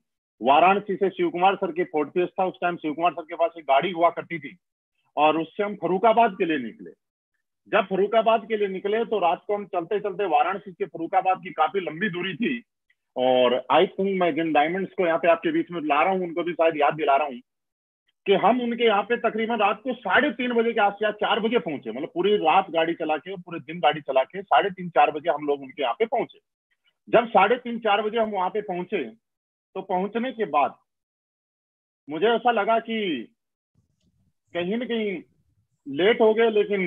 वाराणसी से शिव कुमार सर के फोर्ट पेस था, उस टाइम शिव कुमार सर के पास एक गाड़ी हुआ करती थी और उससे हम फरुखाबाद के लिए निकले। जब फरुखाबाद के लिए निकले तो रात को हम चलते चलते वाराणसी से फरुखाबाद की काफी लंबी दूरी थी और आई थिंक मैं जिन डायमंड्स को यहाँ पे आपके बीच में ला रहा हूँ उनको भी शायद याद दिला रहा हूँ कि हम उनके यहाँ पे तकरीबन रात को 3:30 बजे के आसपास 4 बजे पहुंचे। मतलब पूरी रात गाड़ी चला के पूरे दिन गाड़ी चला के 3:30-4 बजे हम लोग उनके यहाँ पे पहुंचे। जब 3:30-4 बजे हम वहाँ पे पहुंचे तो पहुंचने के बाद मुझे ऐसा लगा कि कहीं ना कहीं लेट हो गए, लेकिन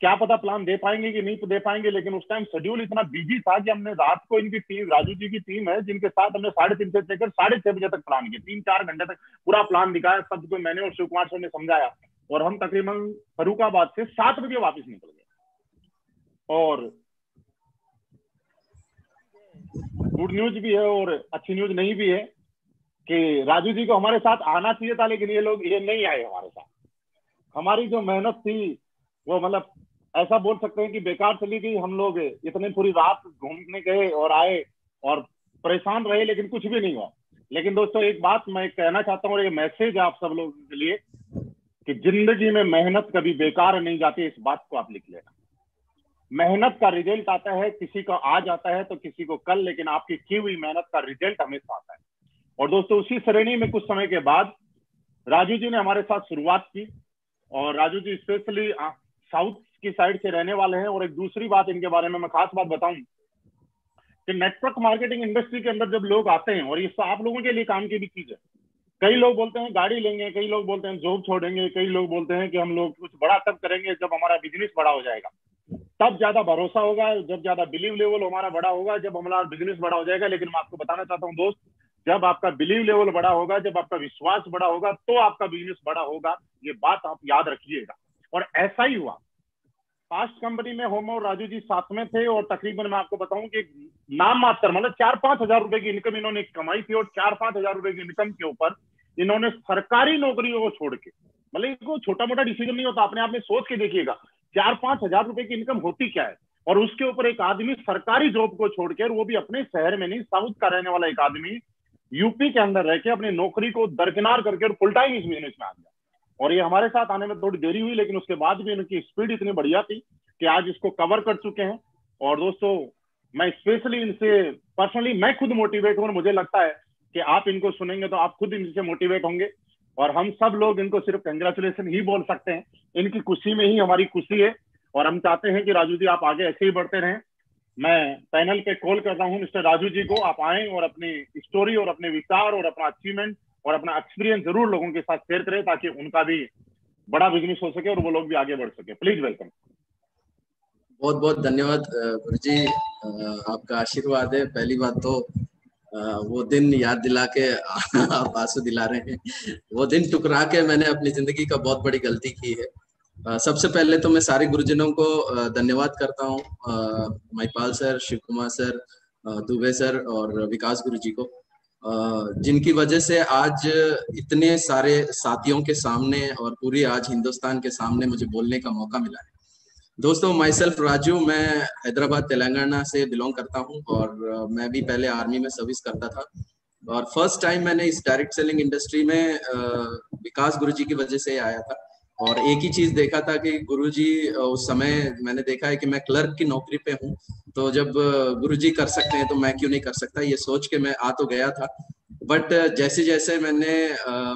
क्या पता प्लान दे पाएंगे कि नहीं दे पाएंगे। लेकिन उस टाइम शेड्यूल इतना बिजी था कि हमने रात को इनकी टीम, राजू जी की टीम है जिनके साथ हमने 3:30 से लेकर 6:30 बजे तक प्लान किया, 3-4 घंटे तक पूरा प्लान दिखाया सबको, मैंने और शिव कुमार सर ने समझाया और हम तकरीबन फरुखाबाद से 7 बजे वापस निकल गए। और गुड न्यूज भी है और अच्छी न्यूज नहीं भी है कि राजू जी को हमारे साथ आना चाहिए था, लेकिन ये लोग ये नहीं आए हमारे साथ। हमारी जो मेहनत थी वो मतलब ऐसा बोल सकते हैं कि बेकार चली गई। हम लोग इतने पूरी रात घूमने गए और आए और परेशान रहे, लेकिन कुछ भी नहीं हुआ। लेकिन दोस्तों एक बात मैं कहना चाहता हूँ और ये मैसेज है आप सब लोगों के लिए कि जिंदगी में मेहनत कभी बेकार नहीं जाती, इस बात को आप लिख लेना। मेहनत का रिजल्ट आता है, किसी को आज आता है तो किसी को कल, लेकिन आपकी की हुई मेहनत का रिजल्ट हमेशा आता है। और दोस्तों उसी श्रेणी में कुछ समय के बाद राजू जी ने हमारे साथ शुरुआत की और राजू जी स्पेशली साउथ की साइड से रहने वाले हैं। और एक दूसरी बात इनके बारे में मैं खास बात बताऊं कि नेटवर्क मार्केटिंग इंडस्ट्री के अंदर जब लोग आते हैं, और ये आप लोगों के लिए काम की भी चीज है, कई लोग बोलते हैं गाड़ी लेंगे, कई लोग बोलते हैं जॉब छोड़ेंगे, कई लोग बोलते हैं कि हम लोग कुछ बड़ा तब करेंगे जब हमारा बिजनेस बड़ा हो जाएगा, तब ज्यादा भरोसा होगा, जब ज्यादा बिलीव लेवल हमारा बड़ा होगा, जब हमारा बिजनेस बड़ा हो जाएगा। लेकिन मैं आपको बताना चाहता हूँ दोस्त, जब आपका बिलीव लेवल बड़ा होगा, जब आपका विश्वास बड़ा होगा, तो आपका बिजनेस बड़ा होगा, ये बात आप याद रखिएगा। और ऐसा ही हुआ। पास्ट कंपनी में होम और राजू जी साथ में थे और तकरीबन मैं आपको बताऊं कि नाम मात्र मतलब 4-5 हजार रुपए की इनकम इन्होंने कमाई थी और 4-5 हजार रुपए की इनकम के ऊपर इन्होंने सरकारी नौकरियों को छोड़ के, मतलब इनको छोटा मोटा डिसीजन नहीं होता, अपने आप में सोच के देखिएगा 4-5 हजार रुपए की इनकम होती क्या है। और उसके ऊपर एक आदमी सरकारी जॉब को छोड़कर, वो भी अपने शहर में नहीं, साउथ का रहने वाला एक आदमी यूपी के अंदर रहकर अपनी नौकरी को दरकिनार करके और फुल टाइम इस बिजनेस में आ गया। और ये हमारे साथ आने में थोड़ी देरी हुई, लेकिन उसके बाद भी इनकी स्पीड इतनी बढ़िया थी कि आज इसको कवर कर चुके हैं। और दोस्तों मैं स्पेशली इनसे पर्सनली मैं खुद मोटिवेट हूँ और मुझे लगता है कि आप इनको सुनेंगे तो आप खुद इनसे मोटिवेट होंगे और हम सब लोग इनको सिर्फ कंग्रेचुलेसन ही बोल सकते हैं। इनकी खुशी में ही हमारी खुशी है और हम चाहते हैं कि राजू जी आप आगे ऐसे ही बढ़ते रहें। मैं पैनल पे कॉल कर रहा हूँ मिस्टर राजू जी को, आप आएँ और अपनी स्टोरी और अपने विचार और अपना अचीवमेंट और अपना एक्सपीरियंस जरूर लोगों के साथ शेयर करें ताकि उनका भी बड़ा बिजनेस हो सके और वो लोग भी आगे बढ़ सके। Please welcome. बहुत बहुत धन्यवाद गुरुजी, आपका आशीर्वाद है। पहली बात तो वो दिन याद दिला के आप आंसू दिला रहे हैं। वो दिन टुकरा के मैंने अपनी जिंदगी का बहुत बड़ी गलती की है। सबसे पहले तो मैं सारे गुरुजनों को धन्यवाद करता हूँ, Mahipal sir, Shiv Kumar sir, Dubey sir और विकास गुरु जी को, जिनकी वजह से आज इतने सारे साथियों के सामने और पूरी आज हिंदुस्तान के सामने मुझे बोलने का मौका मिला है। दोस्तों, माई सेल्फ राजू, मैं हैदराबाद तेलंगाना से बिलोंग करता हूं और मैं भी पहले आर्मी में सर्विस करता था और फर्स्ट टाइम मैंने इस डायरेक्ट सेलिंग इंडस्ट्री में विकास गुरुजी की वजह से आया था और एक ही चीज देखा था कि गुरुजी, उस समय मैंने देखा है कि मैं क्लर्क की नौकरी पे हूँ, तो जब गुरुजी कर सकते हैं तो मैं क्यों नहीं कर सकता, ये सोच के मैं आ तो गया था। बट जैसे जैसे मैंने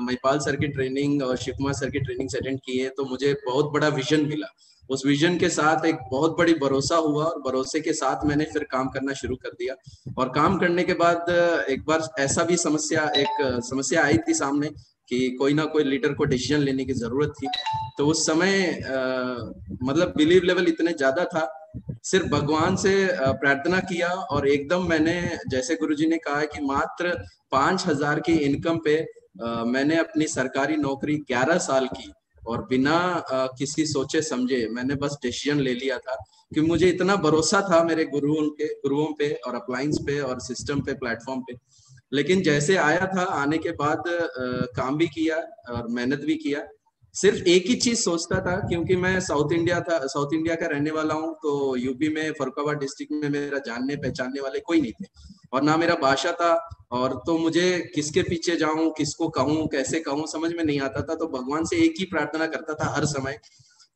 महिपाल सर की ट्रेनिंग और शिव कुमार सर की ट्रेनिंग अटेंड की है तो मुझे बहुत बड़ा विजन मिला। उस विजन के साथ एक बहुत बड़ी भरोसा हुआ और भरोसे के साथ मैंने फिर काम करना शुरू कर दिया। और काम करने के बाद एक बार ऐसा भी समस्या आई थी सामने कि कोई ना कोई लीडर को डिसीजन लेने की जरूरत थी। तो उस समय मतलब बिलीव लेवल इतने ज्यादा था, सिर्फ भगवान से प्रार्थना किया और एकदम मैंने, जैसे गुरुजी ने कहा कि मात्र 5,000 की इनकम पे मैंने अपनी सरकारी नौकरी 11 साल की और बिना किसी सोचे समझे मैंने बस डिसीजन ले लिया था कि मुझे इतना भरोसा था मेरे गुरुओं पे और अप्लायंस पे और सिस्टम पे, प्लेटफॉर्म पे। लेकिन जैसे आया था, आने के बाद काम भी किया और मेहनत भी किया। सिर्फ एक ही चीज सोचता था, क्योंकि मैं साउथ इंडिया का रहने वाला हूँ, तो यूपी में फरुखाबाद डिस्ट्रिक्ट में मेरा जानने पहचानने वाले कोई नहीं थे और ना मेरा भाषा था, और तो मुझे किसके पीछे जाऊं, किसको कहूं, कैसे कहूं, समझ में नहीं आता था। तो भगवान से एक ही प्रार्थना करता था हर समय,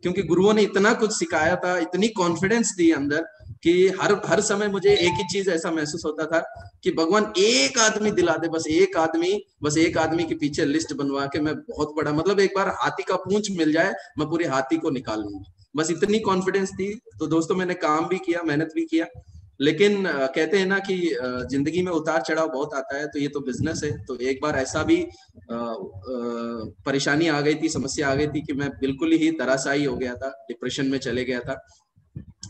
क्योंकि गुरुओं ने इतना कुछ सिखाया था, इतनी कॉन्फिडेंस दी अंदर कि हर समय मुझे एक ही चीज ऐसा महसूस होता था कि भगवान एक आदमी दिला दे, बस एक आदमी के पीछे लिस्ट बनवा के मैं बहुत बड़ा, मतलब एक बार हाथी का पूंछ मिल जाए मैं पूरे हाथी को निकाल लूंगा, बस इतनी कॉन्फिडेंस थी। तो दोस्तों, मैंने काम भी किया, मेहनत भी किया, लेकिन कहते हैं ना कि जिंदगी में उतार चढ़ाव बहुत आता है, तो ये तो बिजनेस है। तो एक बार ऐसा भी परेशानी आ गई थी, समस्या आ गई थी कि मैं बिल्कुल ही धराशायी हो गया था, डिप्रेशन में चले गया था,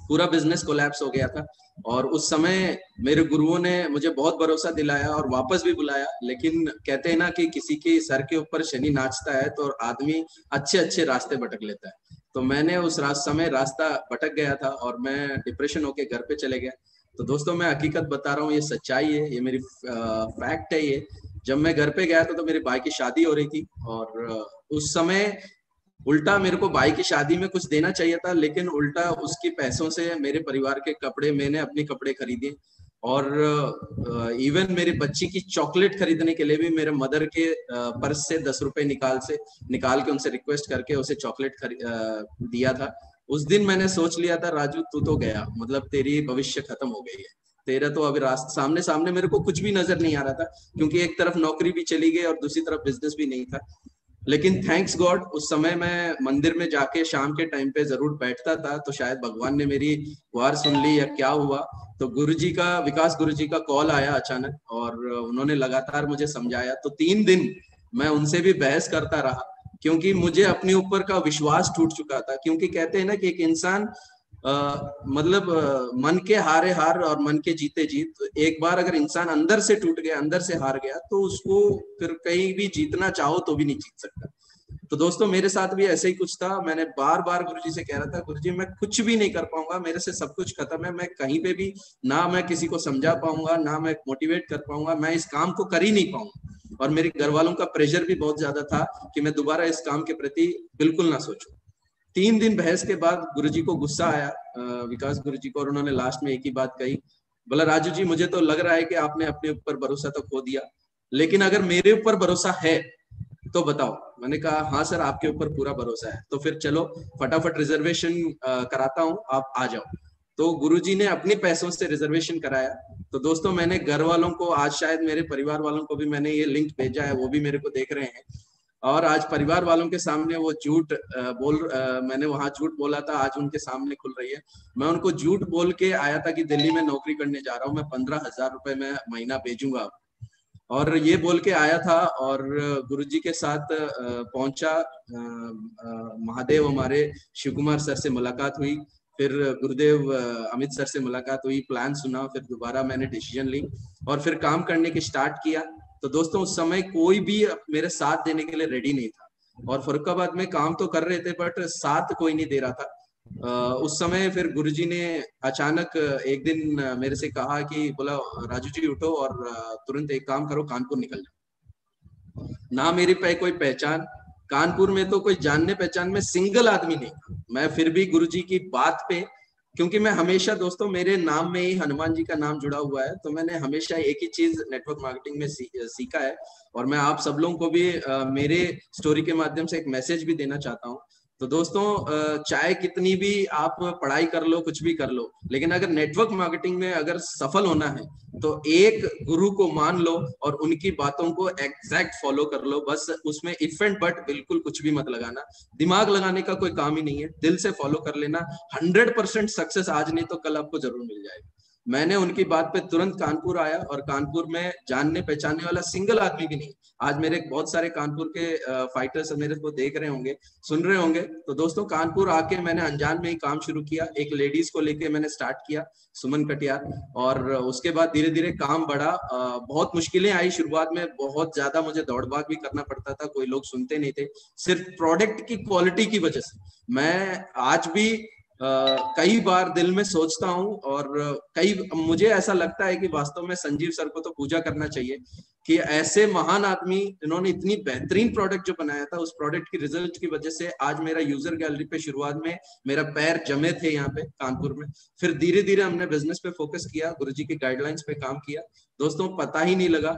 पूरा बिजनेस कोलैप्स हो गया था। और उस समय मेरे गुरुओं ने मुझे बहुत भरोसा दिलाया और वापस भी बुलाया, लेकिन कहते हैं ना कि किसी के सर के ऊपर शनि नाचता है तो आदमी अच्छे अच्छे रास्ते भटक लेता है। तो मैंने उस समय रास्ता भटक गया था और मैं डिप्रेशन होके घर पे चले गया। तो दोस्तों, मैं हकीकत बता रहा हूँ, ये सच्चाई है, ये मेरी फैक्ट है। ये जब मैं घर पे गया था तो मेरे भाई की शादी हो रही थी और उस समय उल्टा मेरे को भाई की शादी में कुछ देना चाहिए था, लेकिन उल्टा उसके पैसों से मेरे परिवार के कपड़े, मैंने अपने कपड़े खरीदे और इवन मेरी बच्ची की चॉकलेट खरीदने के लिए भी मेरे मदर के पर्स से 10 रुपए निकाल के उनसे रिक्वेस्ट करके उसे चॉकलेट दिया था। उस दिन मैंने सोच लिया था, राजू तू तो गया, मतलब तेरी भविष्य खत्म हो गई है, तेरा तो अभी रास्ता सामने मेरे को कुछ भी नजर नहीं आ रहा था, क्योंकि एक तरफ नौकरी भी चली गई और दूसरी तरफ बिजनेस भी नहीं था। लेकिन थैंक्स गॉड, उस समय मैं मंदिर में जाके शाम के टाइम पे जरूर बैठता था, तो शायद भगवान ने मेरी गुहार सुन ली या क्या हुआ, तो विकास गुरुजी का कॉल आया अचानक और उन्होंने लगातार मुझे समझाया। तो 3 दिन मैं उनसे भी बहस करता रहा, क्योंकि मुझे अपने ऊपर का विश्वास टूट चुका था, क्योंकि कहते हैं ना कि एक इंसान मन के हारे हार और मन के जीते जीत, एक बार अगर इंसान अंदर से टूट गया, अंदर से हार गया, तो उसको फिर कहीं भी जीतना चाहो तो भी नहीं जीत सकता। तो दोस्तों, मेरे साथ भी ऐसे ही कुछ था। मैंने बार बार गुरुजी से कह रहा था, गुरुजी मैं कुछ भी नहीं कर पाऊंगा, मेरे से सब कुछ खत्म है, मैं कहीं पे भी ना मैं किसी को समझा पाऊंगा, ना मैं मोटिवेट कर पाऊंगा, मैं इस काम को कर ही नहीं पाऊंगा। और मेरे घर वालों का प्रेशर भी बहुत ज्यादा था कि मैं दोबारा इस काम के प्रति बिल्कुल ना सोचूं। 3 दिन बहस के बाद गुरुजी को गुस्सा आया, विकास गुरुजी को, और उन्होंने लास्ट में एक ही बात कही, बोला राजू जी मुझे तो लग रहा है कि आपने अपने ऊपर भरोसा तो खो दिया, लेकिन अगर मेरे ऊपर भरोसा है तो बताओ। मैंने कहा हाँ सर, आपके ऊपर पूरा भरोसा है, तो फिर चलो फटाफट रिजर्वेशन कराता हूँ, आप आ जाओ। तो गुरुजी ने अपने पैसों से रिजर्वेशन कराया। तो दोस्तों, मैंने घर वालों को, आज शायद मेरे परिवार वालों को भी मैंने ये लिंक भेजा है, वो भी मेरे को देख रहे हैं, और आज परिवार वालों के सामने वो मैंने वहां झूठ बोला था, आज उनके सामने खुल रही है। मैं उनको झूठ बोल के आया था कि दिल्ली में नौकरी करने जा रहा हूँ, मैं 15,000 रुपए में महीना भेजूंगा, और ये बोल के आया था। और गुरुजी के साथ पहुंचा, महादेव हमारे शिव कुमार सर से मुलाकात हुई, फिर गुरुदेव अमित सर से मुलाकात हुई, प्लान सुना, फिर दोबारा मैंने डिसीजन ली और फिर काम करने की स्टार्ट किया। तो दोस्तों, उस समय कोई भी मेरे साथ देने के लिए रेडी नहीं था और फरुखाबाद में काम तो कर रहे थे बट साथ कोई नहीं दे रहा था। उस समय फिर गुरुजी ने अचानक एक दिन मेरे से कहा कि, बोला राजू जी उठो और तुरंत एक काम करो, कानपुर निकल जाओ। ना मेरी कोई पहचान, कानपुर में तो कोई जानने पहचान में सिंगल आदमी नहीं, मैं फिर भी गुरुजी की बात पे, क्योंकि मैं हमेशा दोस्तों मेरे नाम में ही हनुमान जी का नाम जुड़ा हुआ है, तो मैंने हमेशा एक ही चीज नेटवर्क मार्केटिंग में सीखा है। और मैं आप सब लोगों को भी मेरे स्टोरी के माध्यम से एक मैसेज भी देना चाहता हूँ। तो दोस्तों चाहे कितनी भी आप पढ़ाई कर लो, कुछ भी कर लो, लेकिन अगर नेटवर्क मार्केटिंग में अगर सफल होना है तो एक गुरु को मान लो और उनकी बातों को एग्जैक्ट फॉलो कर लो। बस उसमें इफ एंड बट बिल्कुल कुछ भी मत लगाना, दिमाग लगाने का कोई काम ही नहीं है, दिल से फॉलो कर लेना। 100% सक्सेस आज नहीं तो कल आपको जरूर मिल जाएगी। मैंने उनकी बात पे तुरंत कानपुर आया और कानपुर में जानने पहचानने वाला सिंगल आदमी भी नहीं। आज मेरे बहुत सारे कानपुर के फाइटर्स मेरे को देख रहे होंगे, सुन रहे होंगे। तो दोस्तों कानपुर आके मैंने अनजान में ही काम शुरू किया। एक लेडीज को लेके मैंने स्टार्ट किया, सुमन कटियार, और उसके बाद धीरे धीरे काम बढ़ा। बहुत मुश्किलें आई शुरुआत में, बहुत ज्यादा मुझे दौड़ भाग भी करना पड़ता था, कोई लोग सुनते नहीं थे, सिर्फ प्रोडक्ट की क्वालिटी की वजह से। मैं आज भी कई बार दिल में सोचता हूँ और कई मुझे ऐसा लगता है कि वास्तव में संजीव सर को तो पूजा करना चाहिए कि ऐसे महान आदमी, इन्होंने इतनी बेहतरीन प्रोडक्ट जो बनाया था, उस प्रोडक्ट की रिजल्ट की वजह से आज मेरा यूजर गैलरी पे शुरुआत में मेरा पैर जमे थे यहाँ पे कानपुर में। फिर धीरे धीरे हमने बिजनेस पे फोकस किया, गुरुजी की गाइडलाइंस पे काम किया। दोस्तों पता ही नहीं लगा,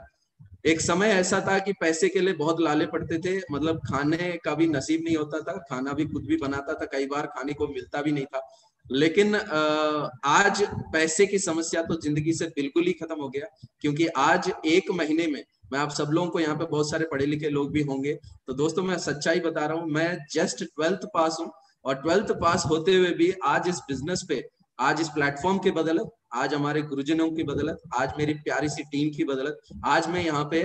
एक समय ऐसा था कि पैसे के लिए बहुत लाले पड़ते थे, मतलब खाने का भी नसीब नहीं होता था, खाना भी खुद भी बनाता था, कई बार खाने को मिलता भी नहीं था। लेकिन आज पैसे की समस्या तो जिंदगी से बिल्कुल ही खत्म हो गया, क्योंकि आज एक महीने में मैं आप सब लोगों को, यहाँ पे बहुत सारे पढ़े लिखे लोग भी होंगे, तो दोस्तों मैं सच्चाई बता रहा हूँ, मैं जस्ट 12th पास हूँ और 12th पास होते हुए भी आज इस बिजनेस पे, आज इस प्लेटफॉर्म के बदौलत, आज हमारे गुरुजनों की बदौलत, आज मेरी प्यारी सी टीम की बदौलत, आज मैं यहाँ पे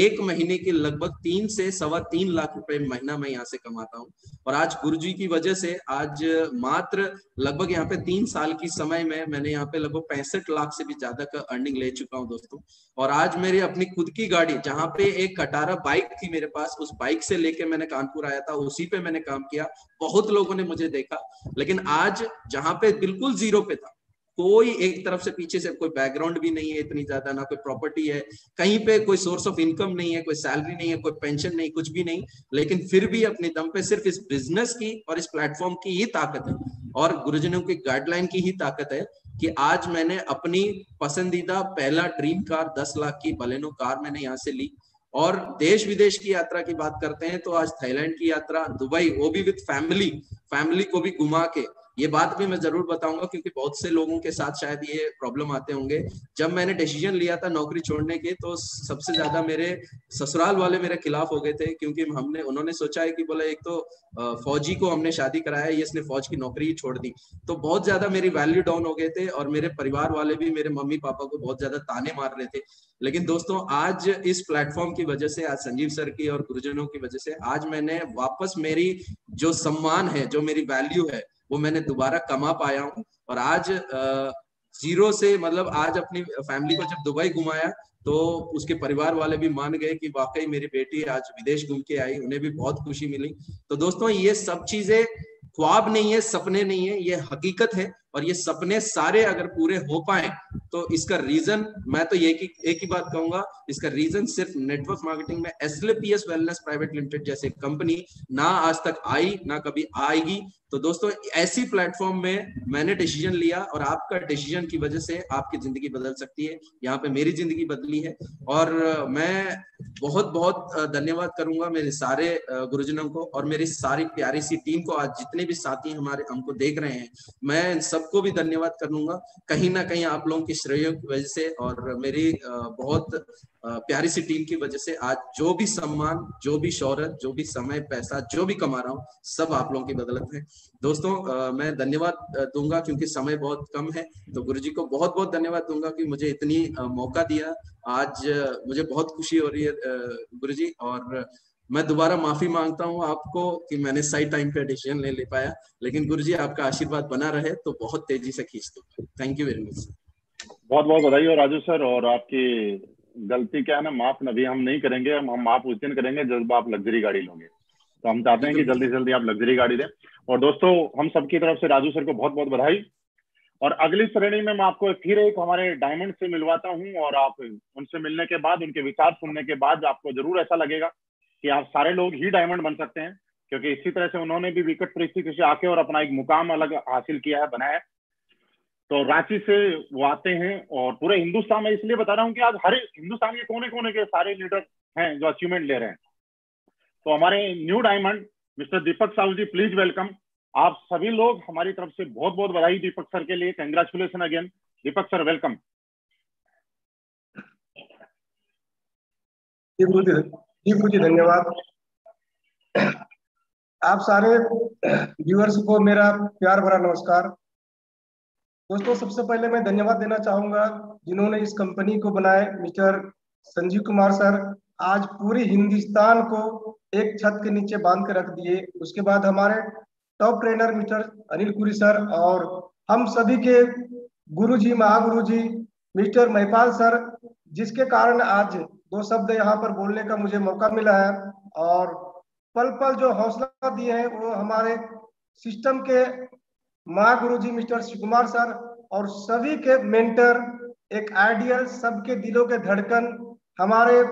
एक महीने के लगभग 3 से 3.25 लाख रुपए महीना मैं यहाँ से कमाता हूँ। और आज गुरुजी की वजह से आज मात्र लगभग यहाँ पे 3 साल की समय में मैंने यहाँ पे लगभग 65 लाख से भी ज्यादा का अर्निंग ले चुका हूँ दोस्तों। और आज मेरी अपनी खुद की गाड़ी, जहाँ पे एक कटारा बाइक थी मेरे पास, उस बाइक से लेके मैंने कानपुर आया था, उसी पे मैंने काम किया, बहुत लोगों ने मुझे देखा। लेकिन आज जहाँ पे बिल्कुल जीरो पे था, कोई एक तरफ से पीछे से, कोई बैकग्राउंड भी नहीं है इतनी ज्यादा, ना कोई प्रॉपर्टी है, कहीं पे कोई सोर्स ऑफ इनकम नहीं है, कोई सैलरी नहीं है, कोई पेंशन नहीं, कुछ भी नहीं, लेकिन फिर भी अपने दम पे सिर्फ इस बिजनेस की और इस प्लेटफॉर्म की ही ताकत है और गुरुजनों की गाइडलाइन की ही ताकत है कि आज मैंने अपनी पसंदीदा पहला ड्रीम कार 10 लाख की बलेनो कार मैंने यहाँ से ली। और देश विदेश की यात्रा की बात करते हैं तो आज थाईलैंड की यात्रा, दुबई, वो भी विद फैमिली, फैमिली को भी घुमा के। ये बात भी मैं जरूर बताऊंगा क्योंकि बहुत से लोगों के साथ शायद ये प्रॉब्लम आते होंगे। जब मैंने डिसीजन लिया था नौकरी छोड़ने के, तो सबसे ज्यादा मेरे ससुराल वाले मेरे खिलाफ हो गए थे, क्योंकि हमने, उन्होंने सोचा है कि बोला एक तो फौजी को हमने शादी कराया, ये इसने फौज की नौकरी छोड़ दी। तो बहुत ज्यादा मेरी वैल्यू डाउन हो गए थे और मेरे परिवार वाले भी मेरे मम्मी पापा को बहुत ज्यादा ताने मार रहे थे। लेकिन दोस्तों आज इस प्लेटफॉर्म की वजह से, आज संजीव सर की और गुरुजनों की वजह से, आज मैंने वापस मेरी जो सम्मान है, जो मेरी वैल्यू है, वो मैंने दोबारा कमा पाया हूँ। और आज जीरो से, मतलब आज अपनी फैमिली को जब दुबई घुमाया तो उसके परिवार वाले भी मान गए कि वाकई मेरी बेटी आज विदेश घूम के आई, उन्हें भी बहुत खुशी मिली। तो दोस्तों ये सब चीजें ख्वाब नहीं है, सपने नहीं है, ये हकीकत है। और ये सपने सारे अगर पूरे हो पाए तो इसका रीजन, मैं तो ये एक ही बात कहूंगा, इसका रीजन सिर्फ नेटवर्क मार्केटिंग में Asli PS wellness private limited जैसे कंपनी ना आज तक आई, ना कभी आएगी। तो दोस्तों ऐसी प्लेटफॉर्म में मैंने डिसीजन लिया और आपका डिसीजन की वजह से आपकी जिंदगी बदल सकती है। यहाँ पे मेरी जिंदगी बदली है और मैं बहुत बहुत धन्यवाद करूंगा मेरे सारे गुरुजनों को और मेरी सारी प्यारी सी टीम को। आज जितने भी साथी हमारे हमको देख रहे हैं, मैं सबको भी धन्यवाद करूंगा। कहीं ना कहीं आप लोगों की श्रेय की वजह से और मेरी बहुत प्यारी सी टीम की वजह से आज जो भी सम्मान, जो भी शोहरत, जो भी समय, पैसा, जो भी कमा रहा हूँ, सब आप लोगों की बदौलत है। दोस्तों मैं धन्यवाद दूंगा क्योंकि समय बहुत कम है, तो गुरुजी को बहुत बहुत धन्यवाद दूंगा कि मुझे इतनी मौका दिया। आज मुझे बहुत खुशी हो रही है गुरुजी, और मैं दोबारा माफी मांगता हूं आपको कि मैंने सही टाइम पे डिसीजन नहीं ले पाया। लेकिन गुरुजी आपका आशीर्वाद बना रहे तो बहुत तेजी से खींच दूंगा। Thank you very much. बहुत बहुत बधाई हो राजू सर। और आपकी गलती क्या है ना, माफ नभी हम नहीं करेंगे, हम माफ उस दिन करेंगे जब आप लग्जरी गाड़ी लोगे। तो हम चाहते हैं कि जल्दी से जल्दी आप लग्जरी गाड़ी दें। और दोस्तों हम सबकी तरफ से राजू सर को बहुत बहुत बधाई। और अगली श्रेणी में मैं आपको फिर एक हमारे डायमंड से मिलवाता हूँ और आप उनसे मिलने के बाद, उनके विचार सुनने के बाद आपको जरूर ऐसा लगेगा कि आप सारे लोग ही डायमंड बन सकते हैं। क्योंकि इसी तरह से उन्होंने भी विकेट परिस्थिति से आके और अपना एक मुकाम अलग हासिल किया है, बनाया। तो रांची से वो आते हैं और पूरे हिंदुस्तान में, इसलिए बता रहा हूँ कि आज हर हिंदुस्तान के कोने कोने के सारे लीडर हैं जो अचीवमेंट ले रहे हैं। तो हमारे new diamond mister Deepak Sahu ji, please welcome. आप सभी लोग हमारी तरफ से बहुत बहुत बधाई दीपक सर के लिए। Congratulation again Deepak sir, welcome. जी धन्यवाद। आप सारे व्यूअर्स को मेरा प्यार भरा नमस्कार। दोस्तों, सबसे पहले मैं धन्यवाद देना चाहूंगा जिन्होंने इस कंपनी को बनाए, मिस्टर संजीव कुमार सर। आज पूरे हिंदुस्तान को एक छत के नीचे बांध के रख दिए। उसके बाद हमारे top trainer mister Anil Kuri sir और हम सभी के गुरुजी, महागुरुजी मिस्टर महिपाल सर, जिसके कारण आज दो शब्द यहाँ पर बोलने का मुझे मौका मिला है और पल पल जो हौसला दिए हैं वो हमारे सिस्टम के महागुरुजी मिस्टर शिव कुमार सर और सभी के मेंटर, एक आइडियल, सबके दिलों के धड़कन हमारे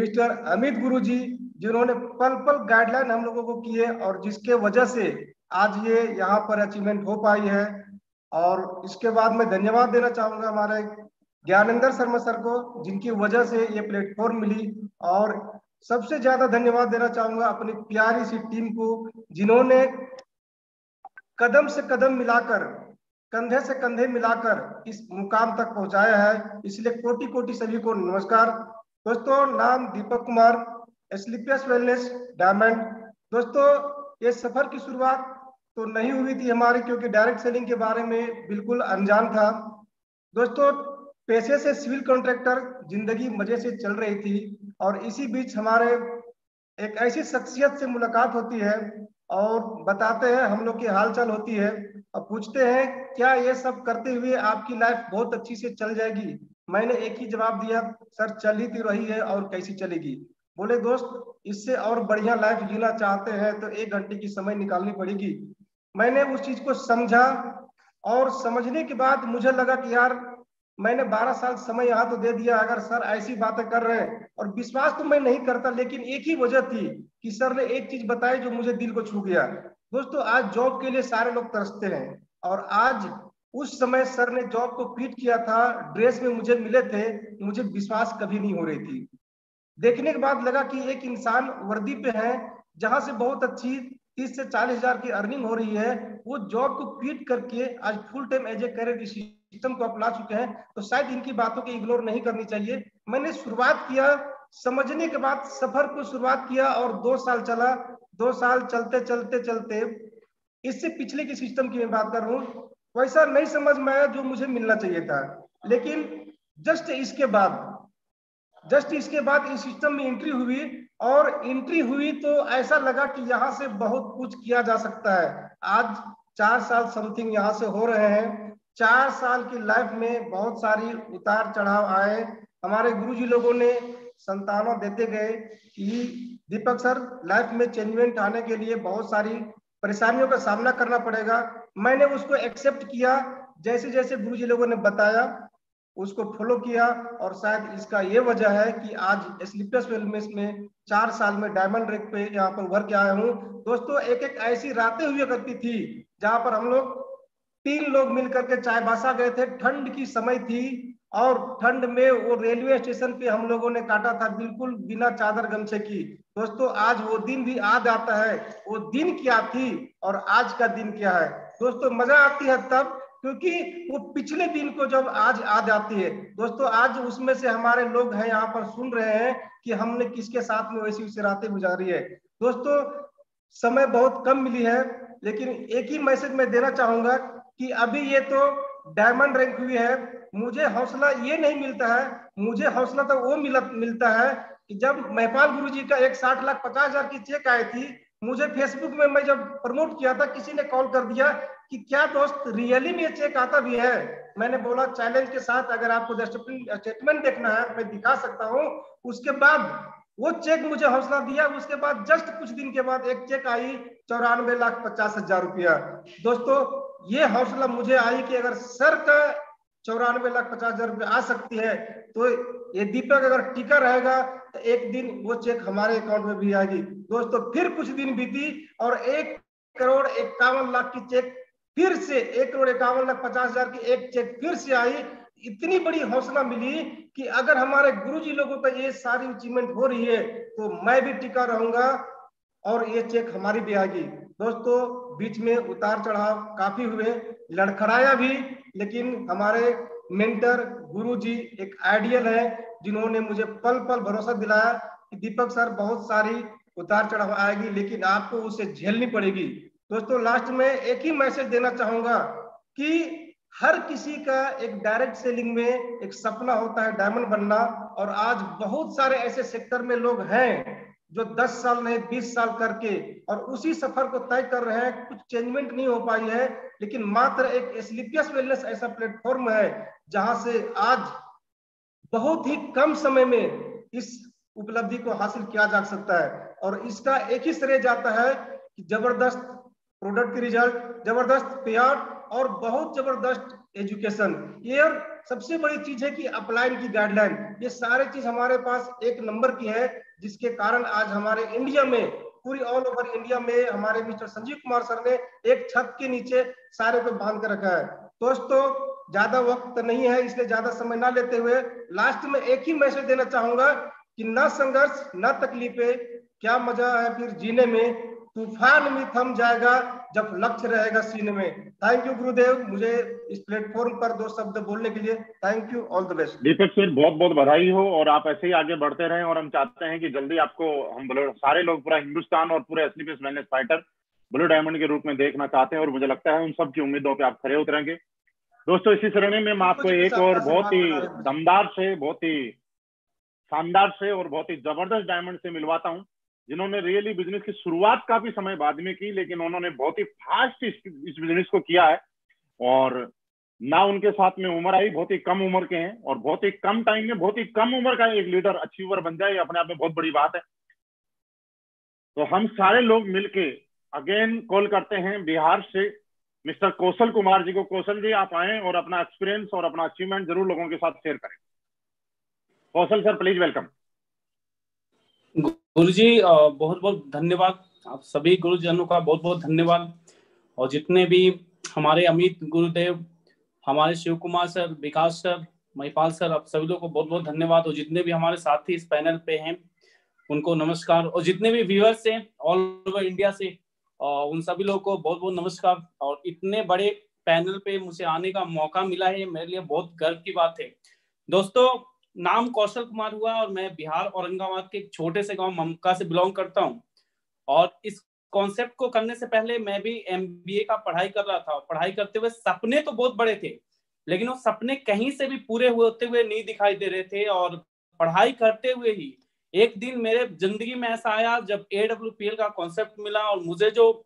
मिस्टर अमित गुरुजी, जिन्होंने पल पल गाइडलाइन हम लोगों को किए और जिसके वजह से आज ये यहाँ पर अचीवमेंट हो पाई है। और इसके बाद मैं धन्यवाद देना चाहूँगा हमारे ज्ञानेंद्र शर्मा सर को, जिनकी वजह से ये प्लेटफॉर्म मिली। और सबसे ज्यादा धन्यवाद देना चाहूँगा अपनी प्यारी सी टीम को, जिन्होंने कदम से कदम मिलाकर, कंधे से कंधे मिलाकर इस मुकाम तक पहुंचाया है। इसलिए कोटि कोटि सभी को नमस्कार। दोस्तों, नाम दीपक कुमार, असली पियस वेलनेस डायमंड। दोस्तों, ये सफर की शुरुआत तो नहीं हुई थी हमारी, क्योंकि डायरेक्ट सेलिंग के बारे में बिल्कुल अनजान था। दोस्तों, पैसे से सिविल कॉन्ट्रैक्टर, जिंदगी मजे से चल रही थी और इसी बीच हमारे एक ऐसी शख्सियत से मुलाकात होती है और बताते हैं हम लोग की हालचाल होती है और पूछते हैं क्या ये सब करते हुए आपकी लाइफ बहुत अच्छी से चल जाएगी। मैंने एक ही जवाब दिया, सर चली तो रही है और कैसी चलेगी। बोले दोस्त, इससे और बढ़िया लाइफ जीना चाहते हैं तो 1 घंटे की समय निकालनी पड़ेगी। मैंने उस चीज को समझा और समझने के बाद मुझे लगा कि यार मैंने 12 साल समय यहाँ तो दे दिया, अगर सर ऐसी बातें कर रहे हैं और विश्वास तो मैं नहीं करता, लेकिन एक ही वजह थी कि सर ने एक चीज बताई जो मुझे दिल को छू गया। दोस्तों, आज जॉब के लिए सारे लोग तरसते हैं और आज उस समय सर ने जॉब को फिट किया था, ड्रेस में मुझे मिले थे, मुझे विश्वास कभी नहीं हो रही थी। देखने के बाद लगा कि एक इंसान वर्दी पे है, जहाँ से बहुत अच्छी 30 से 40 हजार की अर्निंग हो रही है, वो जॉब को क्विट करके आज full time as a career system को अपना चुके हैं। तो शायद इनकी बातों की इग्नोर नहीं करनी चाहिए। मैंने शुरुआत किया, समझने के बाद सफर को शुरुआत किया और 2 साल चला। 2 साल चलते चलते चलते, इससे पिछले की सिस्टम की मैं बात कर रहा हूँ, वैसा नहीं समझ में आया जो मुझे मिलना चाहिए था। लेकिन जस्ट इसके बाद इस सिस्टम में एंट्री हुई और एंट्री हुई तो ऐसा लगा कि यहाँ से बहुत कुछ किया जा सकता है। आज 4 साल समथिंग यहाँ से हो रहे हैं। 4 साल की लाइफ में बहुत सारी उतार चढ़ाव आए। हमारे गुरुजी लोगों ने संतानों देते गए कि दीपक सर, लाइफ में चेंजमेंट आने के लिए बहुत सारी परेशानियों का सामना करना पड़ेगा। मैंने उसको एक्सेप्ट किया, जैसे जैसे गुरुजी लोगों ने बताया उसको फॉलो किया और शायद इसका ये वजह है कि आज असली पियस वेलनेस में 4 साल में डायमंड रैंक पे यहाँ पर उभर के आया हूँ। दोस्तों, एक एक ऐसी रातें हुई करती थी जहाँ पर हम लोग 3 लोग मिलकर के चाय बासा गए थे। ठंड की समय थी और ठंड में वो रेलवे स्टेशन पे हम लोगों ने काटा था, बिल्कुल बिना चादर गमछे की। दोस्तों, आज वो दिन भी याद आता है, वो दिन क्या थी और आज का दिन क्या है। दोस्तों, मजा आती है तब, क्योंकि वो पिछले दिन को जब आज याद आती है। दोस्तों, आज उसमें से हमारे लोग हैं यहाँ पर सुन रहे हैं कि हमने किसके साथ में वैसी वैसी रातें गुजारी है। दोस्तों, समय बहुत कम मिली है, लेकिन एक ही मैसेज मैं देना चाहूंगा कि अभी ये तो डायमंड रैंक हुई है। मुझे हौसला ये नहीं मिलता है, मुझे हौसला तो वो मिलता है कि जब महिपाल गुरु जी का एक 60,50,000 की चेक आई थी, मुझे फेसबुक में मैं जब प्रमोट किया था, किसी ने कॉल कर दिया कि क्या दोस्त रियली में चेक आता भी है। मैंने बोला चैलेंज के साथ, अगर आपको स्टेटमेंट देखना है मैं दिखा सकता हूँ। उसके बाद वो चेक मुझे हौसला दिया। उसके बाद जस्ट कुछ दिन के बाद एक चेक आई 94,50,000 रुपया। दोस्तों, ये हौसला मुझे आई कि अगर सर का 94,50,000 रुपए आ सकती है। तो ये दीपक अगर टिका रहेगा तो एक दिन वो चेक हमारे अकाउंट में भी आएगी। दोस्तों फिर कुछ दिन बीती और 1,51,00,000 की चेक फिर से 1,51,50,000 की एक चेक फिर से आई। इतनी बड़ी हौसला मिली कि अगर हमारे गुरुजी लोगों का ये सारी अचीवमेंट हो रही है तो मैं भी टिका रहूंगा और ये चेक हमारी भी आएगी। दोस्तों बीच में उतार चढ़ाव काफी हुए, लड़खड़ाया भी, लेकिन हमारे मेंटर गुरुजी एक आइडियल है जिन्होंने मुझे पल पल भरोसा दिलाया कि दीपक सर बहुत सारी उतार चढ़ाव आएगी लेकिन आपको उसे झेलनी पड़ेगी। दोस्तों लास्ट में एक ही मैसेज देना चाहूंगा कि हर किसी का एक डायरेक्ट सेलिंग में एक सपना होता है डायमंड बनना, और आज बहुत सारे ऐसे सेक्टर में लोग हैं जो 10 साल नहीं 20 साल करके और उसी सफर को तय कर रहे हैं। कुछ चेंजमेंट नहीं हो पाई है, लेकिन मात्र एक असली पीएस वेलनेस ऐसा प्लेटफॉर्म है जहां से आज बहुत ही कम समय में इस उपलब्धि को हासिल किया जा सकता है। और इसका एक ही श्रेय जाता है कि जबरदस्त प्रोडक्ट के रिजल्ट, जबरदस्त पे आउट और बहुत जबरदस्त एजुकेशन। ये सबसे बड़ी चीज है कि अपलाइन की गाइडलाइन, ये सारे चीज हमारे पास एक नंबर की है, जिसके कारण आज हमारे इंडिया में पूरी ऑल ओवर इंडिया में हमारे मिस्टर संजीव कुमार सर ने एक छत के नीचे सारे को बांध कर रखा है। दोस्तों ज्यादा वक्त नहीं है इसलिए ज्यादा समय ना लेते हुए लास्ट में एक ही मैसेज देना चाहूंगा कि ना संघर्ष ना तकलीफें, क्या मजा है फिर जीने में, तूफान में थम जाएगा जब लक्ष्य रहेगा सीने में। थैंक यू गुरुदेव, मुझे इस प्लेटफॉर्म पर दो शब्द बोलने के लिए। Thank you, all the best. Deepak sir बहुत बहुत बधाई हो और आप ऐसे ही आगे बढ़ते रहें, और हम चाहते हैं कि जल्दी आपको हम सारे लोग पूरा हिंदुस्तान और पूरे Asli PS wellness fighter blue diamond के रूप में देखना चाहते हैं, और मुझे लगता है उन सब की उम्मीदों पर आप खड़े उतरेंगे। दोस्तों इसी श्रेणी में मैं आपको एक और बहुत ही दमदार से, बहुत ही शानदार से और बहुत ही जबरदस्त डायमंड से मिलवाता हूँ, जिन्होंने रियली बिजनेस की शुरुआत काफी समय बाद में की, लेकिन उन्होंने बहुत ही फास्ट इस बिजनेस को किया है, और ना उनके साथ में उम्र आई, बहुत ही कम उम्र के हैं, और बहुत ही कम टाइम में बहुत ही कम उम्र का एक लीडर अचीवर बन जाए अपने आप में बहुत बड़ी बात है। तो हम सारे लोग मिलके अगेन कॉल करते हैं बिहार से मिस्टर कौशल कुमार जी को। कौशल जी आप आए और अपना एक्सपीरियंस और अपना अचीवमेंट जरूर लोगों के साथ शेयर करें। Kaushal sir please welcome. गुरुजी बहुत बहुत धन्यवाद, आप सभी गुरुजनों का बहुत बहुत धन्यवाद, और जितने भी हमारे अमित गुरुदेव, हमारे Shiv Kumar sir, Vikas sir, Mahipal sir, आप सभी लोगों को बहुत बहुत धन्यवाद, और जितने भी हमारे साथी इस पैनल पे हैं उनको नमस्कार, और जितने भी व्यूअर्स हैं ऑल ओवर इंडिया से उन सभी लोगों को बहुत बहुत नमस्कार। और इतने बड़े पैनल पे मुझे आने का मौका मिला है, मेरे लिए बहुत गर्व की बात है। दोस्तों नाम कौशल कुमार हुआ और मैं बिहार औरंगाबाद के एक छोटे से गांव ममका से बिलोंग करता हूं, और इस कॉन्सेप्ट को करने से पहले मैं भी एमबीए का पढ़ाई कर रहा था। पढ़ाई करते हुए सपने तो बहुत बड़े थे, लेकिन वो सपने कहीं से भी पूरे होते हुए नहीं दिखाई दे रहे थे, और पढ़ाई करते हुए ही एक दिन मेरे जिंदगी में ऐसा आया जब AWPL का कॉन्सेप्ट मिला, और मुझे जो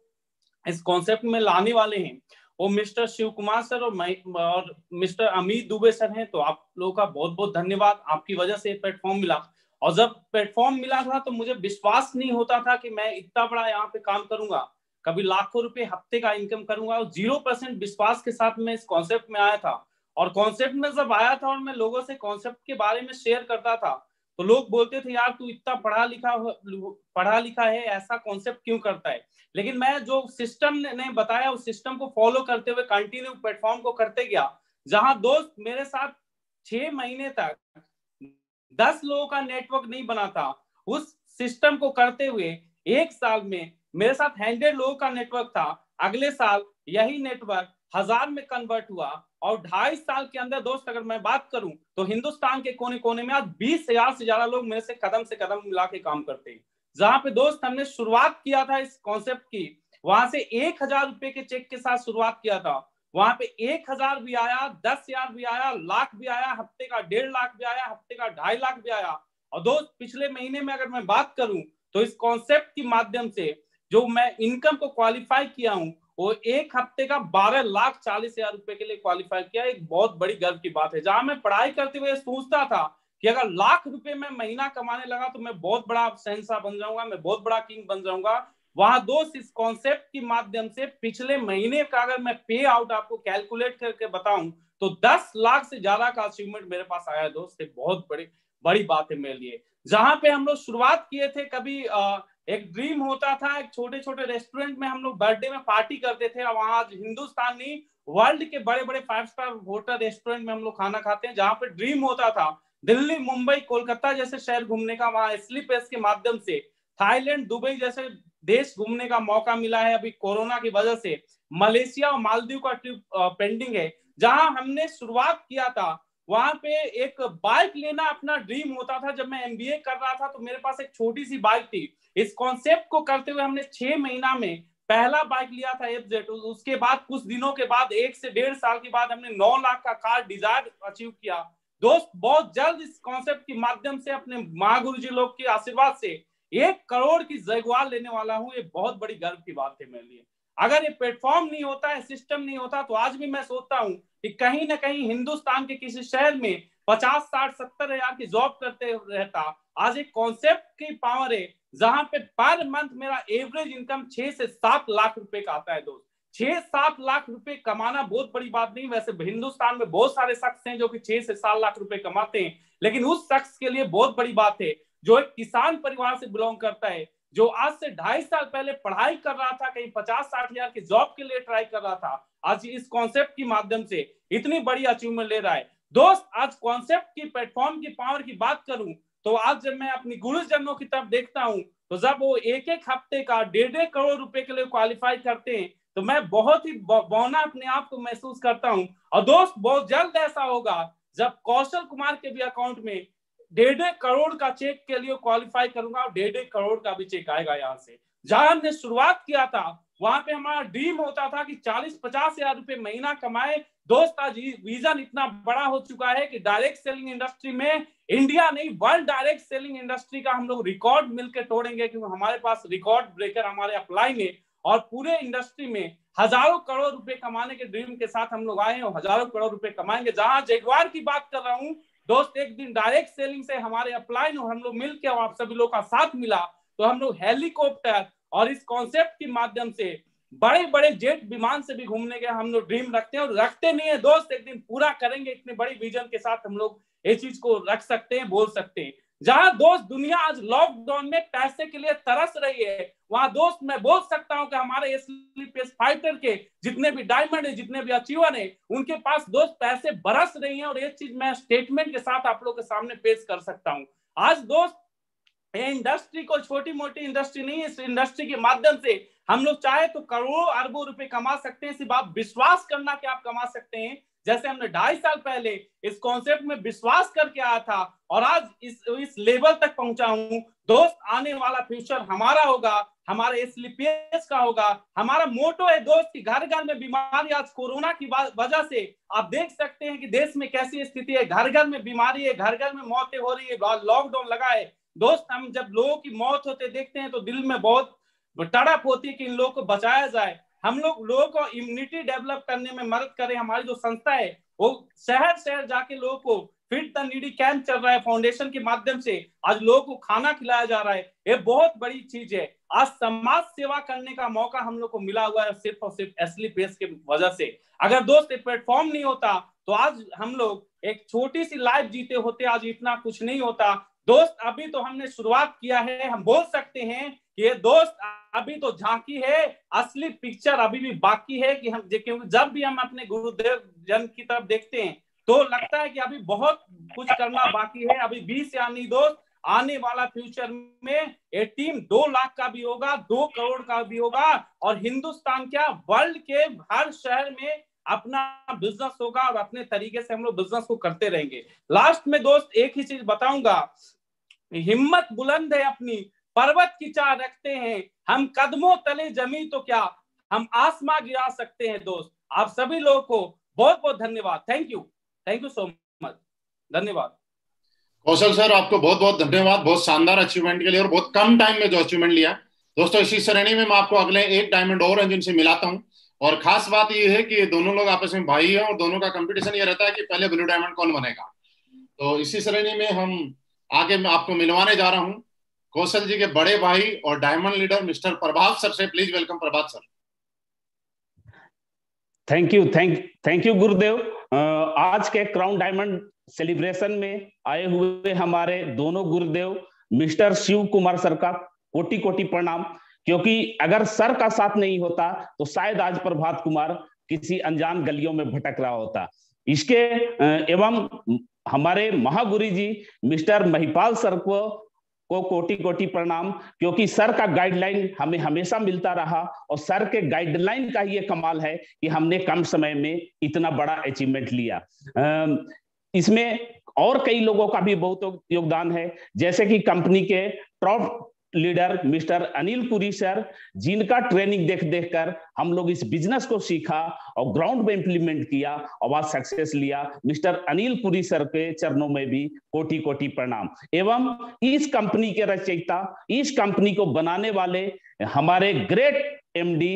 इस कॉन्सेप्ट में लाने वाले हैं वो मिस्टर शिव कुमार सर और मिस्टर अमित दुबे सर हैं। तो आप लोगों का बहुत बहुत धन्यवाद, आपकी वजह से प्लेटफॉर्म मिला, और जब प्लेटफॉर्म मिला था तो मुझे विश्वास नहीं होता था कि मैं इतना बड़ा यहाँ पे काम करूंगा, कभी लाखों रुपए हफ्ते का इनकम करूंगा, और 0% विश्वास के साथ मैं इस कॉन्सेप्ट में आया था। और कॉन्सेप्ट में जब आया था और मैं लोगों से कॉन्सेप्ट के बारे में शेयर करता था तो लोग बोलते थे यार तू इतना पढ़ा लिखा है, ऐसा कॉन्सेप्ट क्यों करता है। लेकिन मैं जो सिस्टम ने बताया उस सिस्टम को फॉलो करते हुए कंटिन्यू प्लेटफॉर्म को करते गया, जहां दोस्त मेरे साथ 6 महीने तक 10 लोगों का नेटवर्क नहीं बना था, उस सिस्टम को करते हुए 1 साल में मेरे साथ 100 लोगों का नेटवर्क था। अगले साल यही नेटवर्क 1000 में कन्वर्ट हुआ, और 2.5 साल के अंदर दोस्त अगर मैं बात करूं तो हिंदुस्तान के कोने कोने में आज 20,000 से ज्यादा लोग मेरे से कदम मिला के काम करते हैं। जहां पे दोस्त हमने शुरुआत किया था इस कॉन्सेप्ट की, वहां से 1,000 रुपए के चेक के साथ शुरुआत किया था, वहां पे 1,000 भी आया, 10,000 भी आया, लाख भी आया, हफ्ते का 1.5 लाख भी आया, हफ्ते का 2.5 लाख भी आया। और दोस्त पिछले महीने में अगर मैं बात करूं तो इस कॉन्सेप्ट के माध्यम से जो मैं इनकम को क्वालिफाई किया हूं वो एक हफ्ते का 12,40,000 रुपए के लिए क्वालिफाई किया, एक बहुत बड़ी गर्व की बात है। जहां मैं पढ़ाई करते हुए सोचता था कि अगर लाख रुपए में महीना कमाने लगा तो मैं बहुत बड़ा शहंशाह बन जाऊंगा, मैं बहुत बड़ा किंग बन जाऊंगा, वहां दोस्त इस कॉन्सेप्ट के माध्यम से पिछले महीने का अगर मैं पे आउट आपको कैलकुलेट करके बताऊं तो 10 लाख से ज्यादा का अचीवमेंट मेरे पास आया दोस्त, ये बहुत बड़ी बात है मेरे लिए। जहां पे हम लोग शुरुआत किए थे, कभी एक ड्रीम होता था, एक छोटे छोटे रेस्टोरेंट में हम लोग बर्थडे में पार्टी करते थे, और वहां हिंदुस्तानी वर्ल्ड के बड़े बड़े 5 स्टार होटल रेस्टोरेंट में हम लोग खाना खाते हैं। जहाँ पे ड्रीम होता था दिल्ली, मुंबई, कोलकाता जैसे शहर घूमने का, वहां असली पेस के माध्यम से थाईलैंड, दुबई जैसे देश घूमने का मौका मिला है। अभी कोरोना की वजह से मलेशिया और मालदीव का ट्रिप पेंडिंग है। जहां हमने शुरुआत किया था वहां पे एक बाइक लेना अपना ड्रीम होता था। जब मैं एमबीए कर रहा था तो मेरे पास एक छोटी सी बाइक थी। इस कॉन्सेप्ट को करते हुए हमने 6 महीना में पहला बाइक लिया था FZ। उसके बाद कुछ दिनों के बाद, 1 से 1.5 साल के बाद, हमने 9 लाख का कार डिजायर अचीव किया दोस्त। बहुत जल्द इस कॉन्सेप्ट के माध्यम से अपने महागुरु जी लोग के आशीर्वाद से 1 करोड़ की जगुआर लेने वाला हूँ। ये बहुत बड़ी गर्व की बात है मेरे लिए। अगर ये प्लेटफॉर्म नहीं होता है, सिस्टम नहीं होता, तो आज भी मैं सोचता हूँ कि कहीं ना कहीं हिंदुस्तान के किसी शहर में 50, 60, 70 हजार की जॉब करते रहता। आज एक कॉन्सेप्ट की पावर है जहां पे पर मंथ मेरा एवरेज इनकम 6 से 7 लाख रुपए का आता है दोस्त। 6-7 लाख रुपए कमाना बहुत बड़ी बात नहीं। वैसे हिंदुस्तान में बहुत सारे शख्स हैं जो कि 6 से 7 लाख रुपए कमाते हैं, लेकिन उस शख्स के लिए बहुत बड़ी बात है जो एक किसान परिवार से बिलोंग करता है, जो आज से 2.5 साल पहले पढ़ाई कर रहा था, कहीं 50-60 हजार की जॉब के लिए ट्राई कर रहा था, आज इस कॉन्सेप्ट के माध्यम से इतनी बड़ी अचीवमेंट ले रहा है दोस्त। आज कॉन्सेप्ट की, प्लेटफॉर्म की पावर की बात करूं तो आज जब मैं अपनी गुरुजनों की तरफ देखता हूं, तो जब वो 1-1 हफ्ते का 1.5 करोड़ रुपए के लिए क्वालिफाई करते हैं, तो मैं बहुत ही बौना अपने आप को महसूस करता हूं। और दोस्त बहुत जल्द ऐसा होगा जब कौशल कुमार के भी अकाउंट में 1.5 करोड़ का चेक के लिए क्वालिफाई करूंगा और 1.5 करोड़ का भी चेक आएगा। यहाँ से जहां हमने शुरुआत किया था वहां पे हमारा ड्रीम होता था कि 40-50 हजार रुपए महीना कमाए दोस्त। आज विजन इतना बड़ा हो चुका है कि डायरेक्ट सेलिंग इंडस्ट्री में इंडिया नहीं, वर्ल्ड डायरेक्ट सेलिंग इंडस्ट्री का हम लोग रिकॉर्ड मिलकर तोड़ेंगे, क्योंकि हमारे पास रिकॉर्ड ब्रेकर हमारे अप्लाई ने और पूरे इंडस्ट्री में हजारों करोड़ रुपए कमाने के ड्रीम के साथ हम लोग आए हैं और हजारों करोड़ रुपए कमाएंगे। जहां जगवार की बात कर रहा हूँ दोस्त, एक दिन डायरेक्ट सेलिंग से हमारे अपलाइन और हम लोग मिलकर, आप सभी लोग का साथ मिला, तो हम लोग हेलीकॉप्टर और इस कॉन्सेप्ट के माध्यम से बड़े बड़े जेट विमान से भी घूमने के हम लोग ड्रीम रखते हैं और रखते नहीं है दोस्त। एक दिन पूरा करेंगे। इतने बड़ी विजन के साथ हम लोग ये चीज को रख सकते हैं, बोल सकते हैं। जहां दोस्त दुनिया आज लॉकडाउन में पैसे के लिए तरस रही है, वहां दोस्त मैं बोल सकता हूं कि हमारे असली पेस फाइटर के जितने भी डायमंड है, जितने भी अचीवर है, उनके पास दोस्त पैसे बरस रही हैं। और ये चीज मैं स्टेटमेंट के साथ आप लोग के सामने पेश कर सकता हूं। आज दोस्त ये इंडस्ट्री को छोटी मोटी इंडस्ट्री नहीं है। इस इंडस्ट्री के माध्यम से हम लोग चाहे तो करोड़ों अरबों रुपए कमा सकते हैं। सिर्फ आप विश्वास करना कि आप कमा सकते हैं। जैसे हमने 2.5 साल पहले इस कॉन्सेप्ट में विश्वास करके आया था और आज इस लेवल तक पहुंचा हूं दोस्त। आने वाला फ्यूचर हमारा होगा, हमारे असली पेस का होगा। हमारा मोटो है दोस्त कि घर घर में बीमारी। आज कोरोना की वजह से आप देख सकते हैं कि देश में कैसी स्थिति है। घर घर में बीमारी है, घर घर में मौतें हो रही है, लॉकडाउन लगा है दोस्त। हम जब लोगों की मौत होते देखते हैं तो दिल में बहुत तड़प होती है कि इन लोगों को बचाया जाए। हम लोग लोगों को इम्यूनिटी डेवलप करने में मदद करें। हमारी जो संस्था है वो शहर शहर जाके लोगों को फिट द नीडी कैंप चल रहा है, फाउंडेशन के माध्यम से आज लोगों को खाना खिलाया जा रहा है। ये बहुत बड़ी चीज है। आज समाज सेवा करने का मौका हम लोग को मिला हुआ है सिर्फ और सिर्फ असली पेस के वजह से। अगर दोस्त एक प्लेटफॉर्म नहीं होता तो आज हम लोग एक छोटी सी लाइफ जीते होते, आज इतना कुछ नहीं होता दोस्त। अभी तो हमने शुरुआत किया है। हम बोल सकते हैं कि ये दोस्त अभी तो झांकी है, असली पिक्चर अभी भी बाकी है। कि हम क्योंकि जब भी हम अपने गुरुदेव जन की तरफ देखते हैं तो लगता है कि अभी बहुत कुछ करना बाकी है। अभी 20 यानी दोस्त आने वाला फ्यूचर में ये टीम 2 लाख का भी होगा, 2 करोड़ का भी होगा और हिंदुस्तान क्या वर्ल्ड के हर शहर में अपना बिजनेस होगा और अपने तरीके से हम लोग बिजनेस को करते रहेंगे। लास्ट में दोस्त एक ही चीज बताऊंगा, हिम्मत बुलंद है, अपनी पर्वत की चाह रखते हैं। हम कदमों तले जमी तो क्या, हम आसमां गिरा सकते हैं दोस्त। आप सभी लोगों को बहुत बहुत धन्यवाद। Thank you so much. धन्यवाद कौशल सर, आपको बहुत बहुत धन्यवाद। बहुत शानदार अचीवमेंट के लिए और बहुत कम टाइम में जो अचीवमेंट लिया दोस्तों। इसी श्रेणी में मैं आपको अगले 1 डायमंड और हैं जिनसे मिलाता हूँ। और खास बात यह है कि दोनों लोग आपस में भाई हैं और दोनों का कंपटीशन ये रहता है कि पहले ब्लू डायमंड कौन बनेगा। तो इसी श्रेणी में हम आगे मैं आपको मिलवाने जा रहा हूं कौशल जी के बड़े भाई और diamond leader mister Prabhat sir से। Please welcome Prabhat sir. Thank you गुरुदेव। आज के क्राउन डायमंड सेलिब्रेशन में आए हुए हमारे दोनों गुरुदेव मिस्टर शिव कुमार सर का कोटि कोटि प्रणाम, क्योंकि अगर सर का साथ नहीं होता तो शायद आज प्रभात कुमार किसी अनजान गलियों में भटक रहा होता। इसके एवं हमारे महागुरु जी मिस्टर महिपाल सर को कोटि कोटि प्रणाम, क्योंकि सर का गाइडलाइन हमें हमेशा मिलता रहा और सर के गाइडलाइन का ये कमाल है कि हमने कम समय में इतना बड़ा अचीवमेंट लिया। इसमें और कई लोगों का भी बहुत योगदान है, जैसे कि कंपनी के top leader mister Anil Kuri sir, जिनका ट्रेनिंग देखकर हम लोग इस बिजनेस को सीखा और ग्राउंड पे इंप्लीमेंट किया और आज सक्सेस लिया। मिस्टर अनिल कुरी सर के चरणों में भी कोटि कोटि प्रणाम। एवं इस कंपनी के रचयिता, इस कंपनी को बनाने वाले हमारे great MD,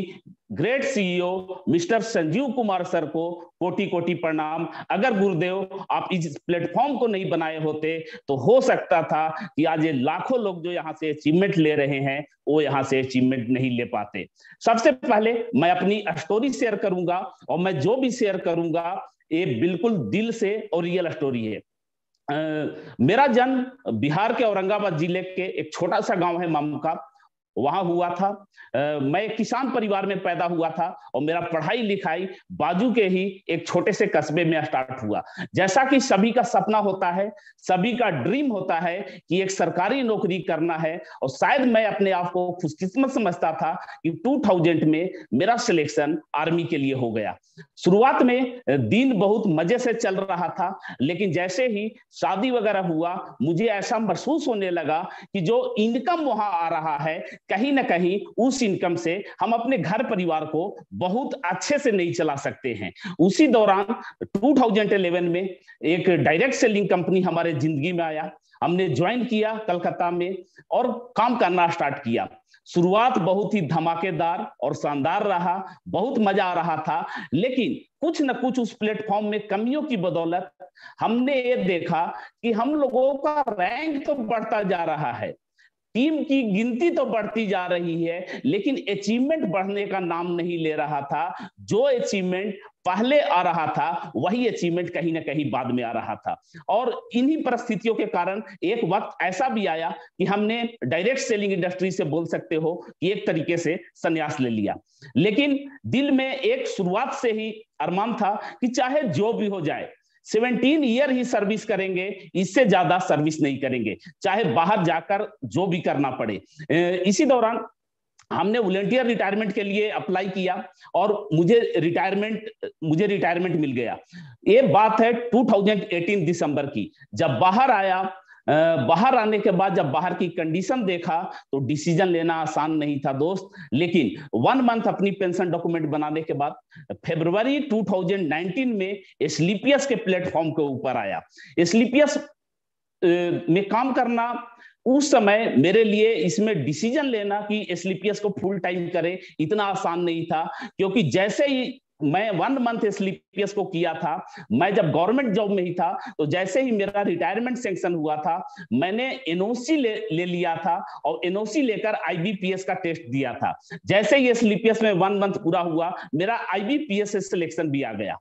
great CEO mister Sanjeev Kumar sir को कोटि कोटि प्रणाम। अगर गुरुदेव आप इस प्लेटफॉर्म को नहीं बनाए होते तो हो सकता था कि आज ये लाखों लोग जो यहाँ से अचीवमेंट ले रहे हैं वो यहाँ से अचीवमेंट नहीं ले पाते। सबसे पहले मैं अपनी स्टोरी शेयर करूंगा और मैं जो भी शेयर करूंगा ये बिल्कुल दिल से और रियल स्टोरी है। मेरा जन्म बिहार के औरंगाबाद जिले के एक छोटा सा गाँव है मामका, वहां हुआ था। मैं किसान परिवार में पैदा हुआ था और मेरा पढ़ाई लिखाई बाजू के ही एक छोटे से कस्बे में स्टार्ट हुआ। जैसा कि सभी का सपना होता है, सभी का ड्रीम होता है कि एक सरकारी नौकरी करना है, और शायद मैं अपने आप को खुशकिस्मत समझता था कि 2000 में मेरा सिलेक्शन आर्मी के लिए हो गया। शुरुआत में दिन बहुत मजे से चल रहा था, लेकिन जैसे ही शादी वगैरह हुआ मुझे ऐसा महसूस होने लगा कि जो इनकम वहां आ रहा है कहीं ना कहीं उस इनकम से हम अपने घर परिवार को बहुत अच्छे से नहीं चला सकते हैं। उसी दौरान 2011 में एक डायरेक्ट सेलिंग कंपनी हमारे जिंदगी में आया, हमने ज्वाइन किया कलकत्ता में और काम करना स्टार्ट किया। शुरुआत बहुत ही धमाकेदार और शानदार रहा, बहुत मजा आ रहा था, लेकिन कुछ न कुछ उस प्लेटफॉर्म में कमियों की बदौलत हमने ये देखा कि हम लोगों का रैंक तो बढ़ता जा रहा है, टीम की गिनती तो बढ़ती जा रही है, लेकिन अचीवमेंट बढ़ने का नाम नहीं ले रहा था। जो अचीवमेंट पहले आ रहा था वही अचीवमेंट कहीं ना कहीं बाद में आ रहा था। और इन्हीं परिस्थितियों के कारण एक वक्त ऐसा भी आया कि हमने डायरेक्ट सेलिंग इंडस्ट्री से बोल सकते हो कि एक तरीके से संन्यास ले लिया। लेकिन दिल में एक शुरुआत से ही अरमान था कि चाहे जो भी हो जाए 17 ईयर ही सर्विस करेंगे, इससे ज्यादा सर्विस नहीं करेंगे, चाहे बाहर जाकर जो भी करना पड़े। इसी दौरान हमने वॉलंटियर रिटायरमेंट के लिए अप्लाई किया और मुझे रिटायरमेंट मिल गया। ये बात है 2018 दिसंबर की। जब बाहर आया, बाहर आने के बाद जब बाहर की कंडीशन देखा तो डिसीजन लेना आसान नहीं था दोस्त, लेकिन 1 मंथ अपनी पेंशन डॉक्यूमेंट बनाने के बाद फरवरी 2019 में एसली पीएस के प्लेटफॉर्म के ऊपर आया। एसली पीएस में काम करना उस समय मेरे लिए, इसमें डिसीजन लेना कि एसली पीएस को फुल टाइम करें, इतना आसान नहीं था, क्योंकि जैसे ही मैं 1 मंथ एसलीपीएस को किया था, मैं जब गवर्नमेंट जॉब में ही था, तो जैसे ही मेरा रिटायरमेंट सेंक्शन हुआ था मैंने एनओसी ले लिया था और एनओसी लेकर आईबीपीएस का टेस्ट दिया था। जैसे ही एसलीपीएस में 1 मंथ पूरा हुआ मेरा आईबीपीएस से सिलेक्शन भी आ गया।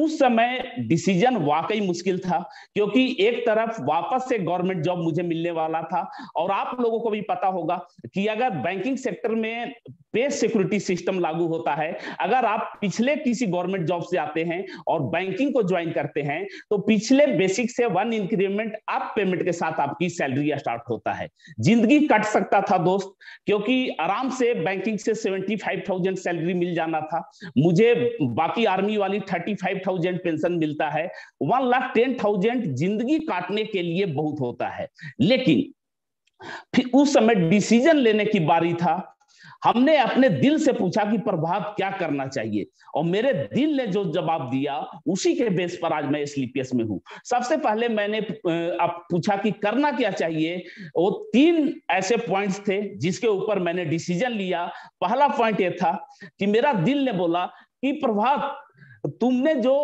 उस समय डिसीजन वाकई मुश्किल था, क्योंकि एक तरफ वापस से गवर्नमेंट जॉब मुझे मिलने वाला था, और आप लोगों को भी पता होगा कि अगर बैंकिंग सेक्टर में पे सिक्योरिटी सिस्टम लागू होता है, अगर आप पिछले किसी गवर्नमेंट जॉब से आते हैं और बैंकिंग को ज्वाइन करते हैं तो पिछले बेसिक से 1 इंक्रीमेंट आप पेमेंट के साथ आपकी सैलरी स्टार्ट होता है। जिंदगी कट सकता था दोस्त, क्योंकि आराम से बैंकिंग से 75,000 सैलरी मिल जाना था मुझे, बाकी आर्मी वाली 35,000 पेंशन मिलता है, 1,10,000 जिंदगी काटने के लिए बहुत होता है। लेकिन फिर उस समय डिसीजन लेने की बारी था। हमने अपने दिल से पूछा कि प्रभात क्या करना चाहिए, और मेरे दिल ने जो जवाब दिया उसी के बेस पर आज मैं एसलीपीएस में हूं। सबसे पहले मैंने पूछा कि करना क्या चाहिए, वो 3 ऐसे पॉइंट्स थे जिसके ऊपर मैंने डिसीजन लिया। पहला पॉइंट ये था कि मेरा दिल ने बोला कि प्रभात तुमने जो